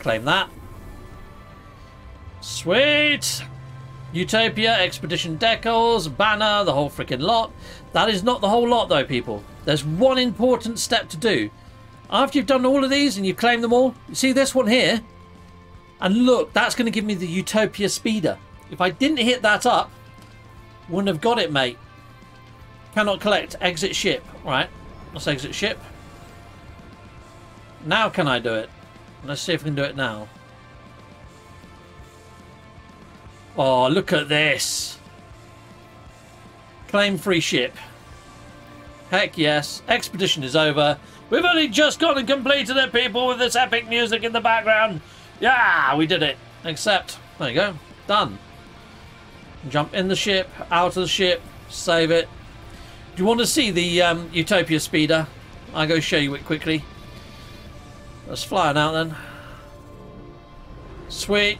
Claim that. Sweet! Utopia, Expedition decals, banner, the whole freaking lot. That is not the whole lot though, people. There's one important step to do. After you've done all of these and you claim them all, you see this one here? And look, that's going to give me the Utopia speeder. If I didn't hit that up, wouldn't have got it, mate. Cannot collect. Exit ship. Right, let's exit ship. Now can I do it? Let's see if we can do it now. Oh, look at this. Claim free ship. Heck yes. Expedition is over. We've only just gone and completed it, people, with this epic music in the background. Yeah, we did it. Accept. There you go. Done. Jump in the ship, out of the ship, save it. Do you want to see the um, Utopia speeder? I'll go show you it quickly. Let's fly it out then. Sweet.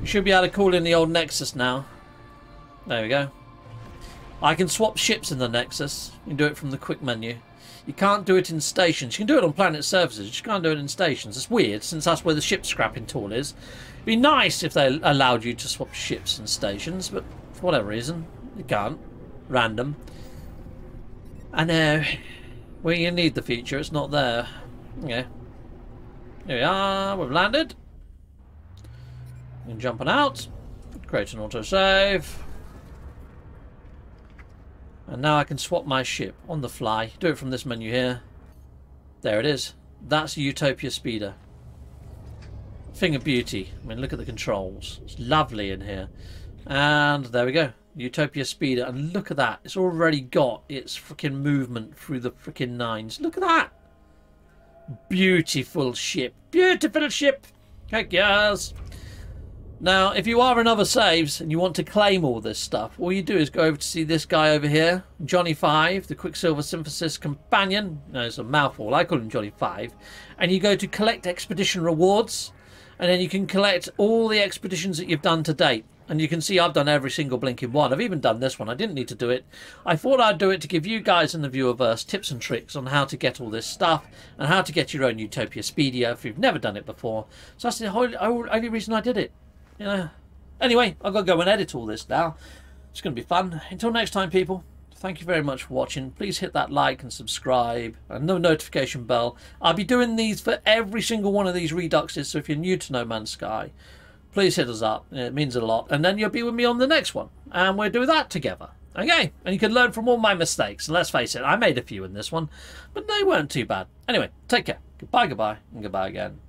You should be able to call in the old Nexus now. There we go. I can swap ships in the Nexus. You can do it from the quick menu. You can't do it in stations. You can do it on planet surfaces. You just can't do it in stations. It's weird, since that's where the ship scrapping tool is. It'd be nice if they allowed you to swap ships and stations, but for whatever reason, you can't. Random. I know. When you need the feature, it's not there. Okay. Here we are. We've landed. You can jump on out. Create an autosave. And now I can swap my ship on the fly. Do it from this menu here. There it is. That's a Utopia speeder. Thing of beauty. I mean, look at the controls. It's lovely in here. And there we go. Utopia speeder. And look at that. It's already got its freaking movement through the freaking nines. Look at that. Beautiful ship. Beautiful ship. Heck yes. Now, if you are in other saves and you want to claim all this stuff, all you do is go over to see this guy over here, Johnny Five, the Quicksilver Synthesis Companion. No, it's a mouthful. I call him Johnny Five. And you go to collect expedition rewards, and then you can collect all the expeditions that you've done to date. And you can see I've done every single blinking one. I've even done this one. I didn't need to do it. I thought I'd do it to give you guys in the viewerverse tips and tricks on how to get all this stuff and how to get your own Utopia Speeder if you've never done it before. So that's the whole, only reason I did it. You know. Anyway, I've got to go and edit all this now. It's going to be fun. Until next time, people, thank you very much for watching. Please hit that like and subscribe and the notification bell. I'll be doing these for every single one of these Reduxes, so if you're new to No Man's Sky, please hit us up. It means a lot. And then you'll be with me on the next one, and we'll do that together. Okay? And you can learn from all my mistakes. And let's face it, I made a few in this one, but they weren't too bad. Anyway, take care. Goodbye, goodbye, and goodbye again.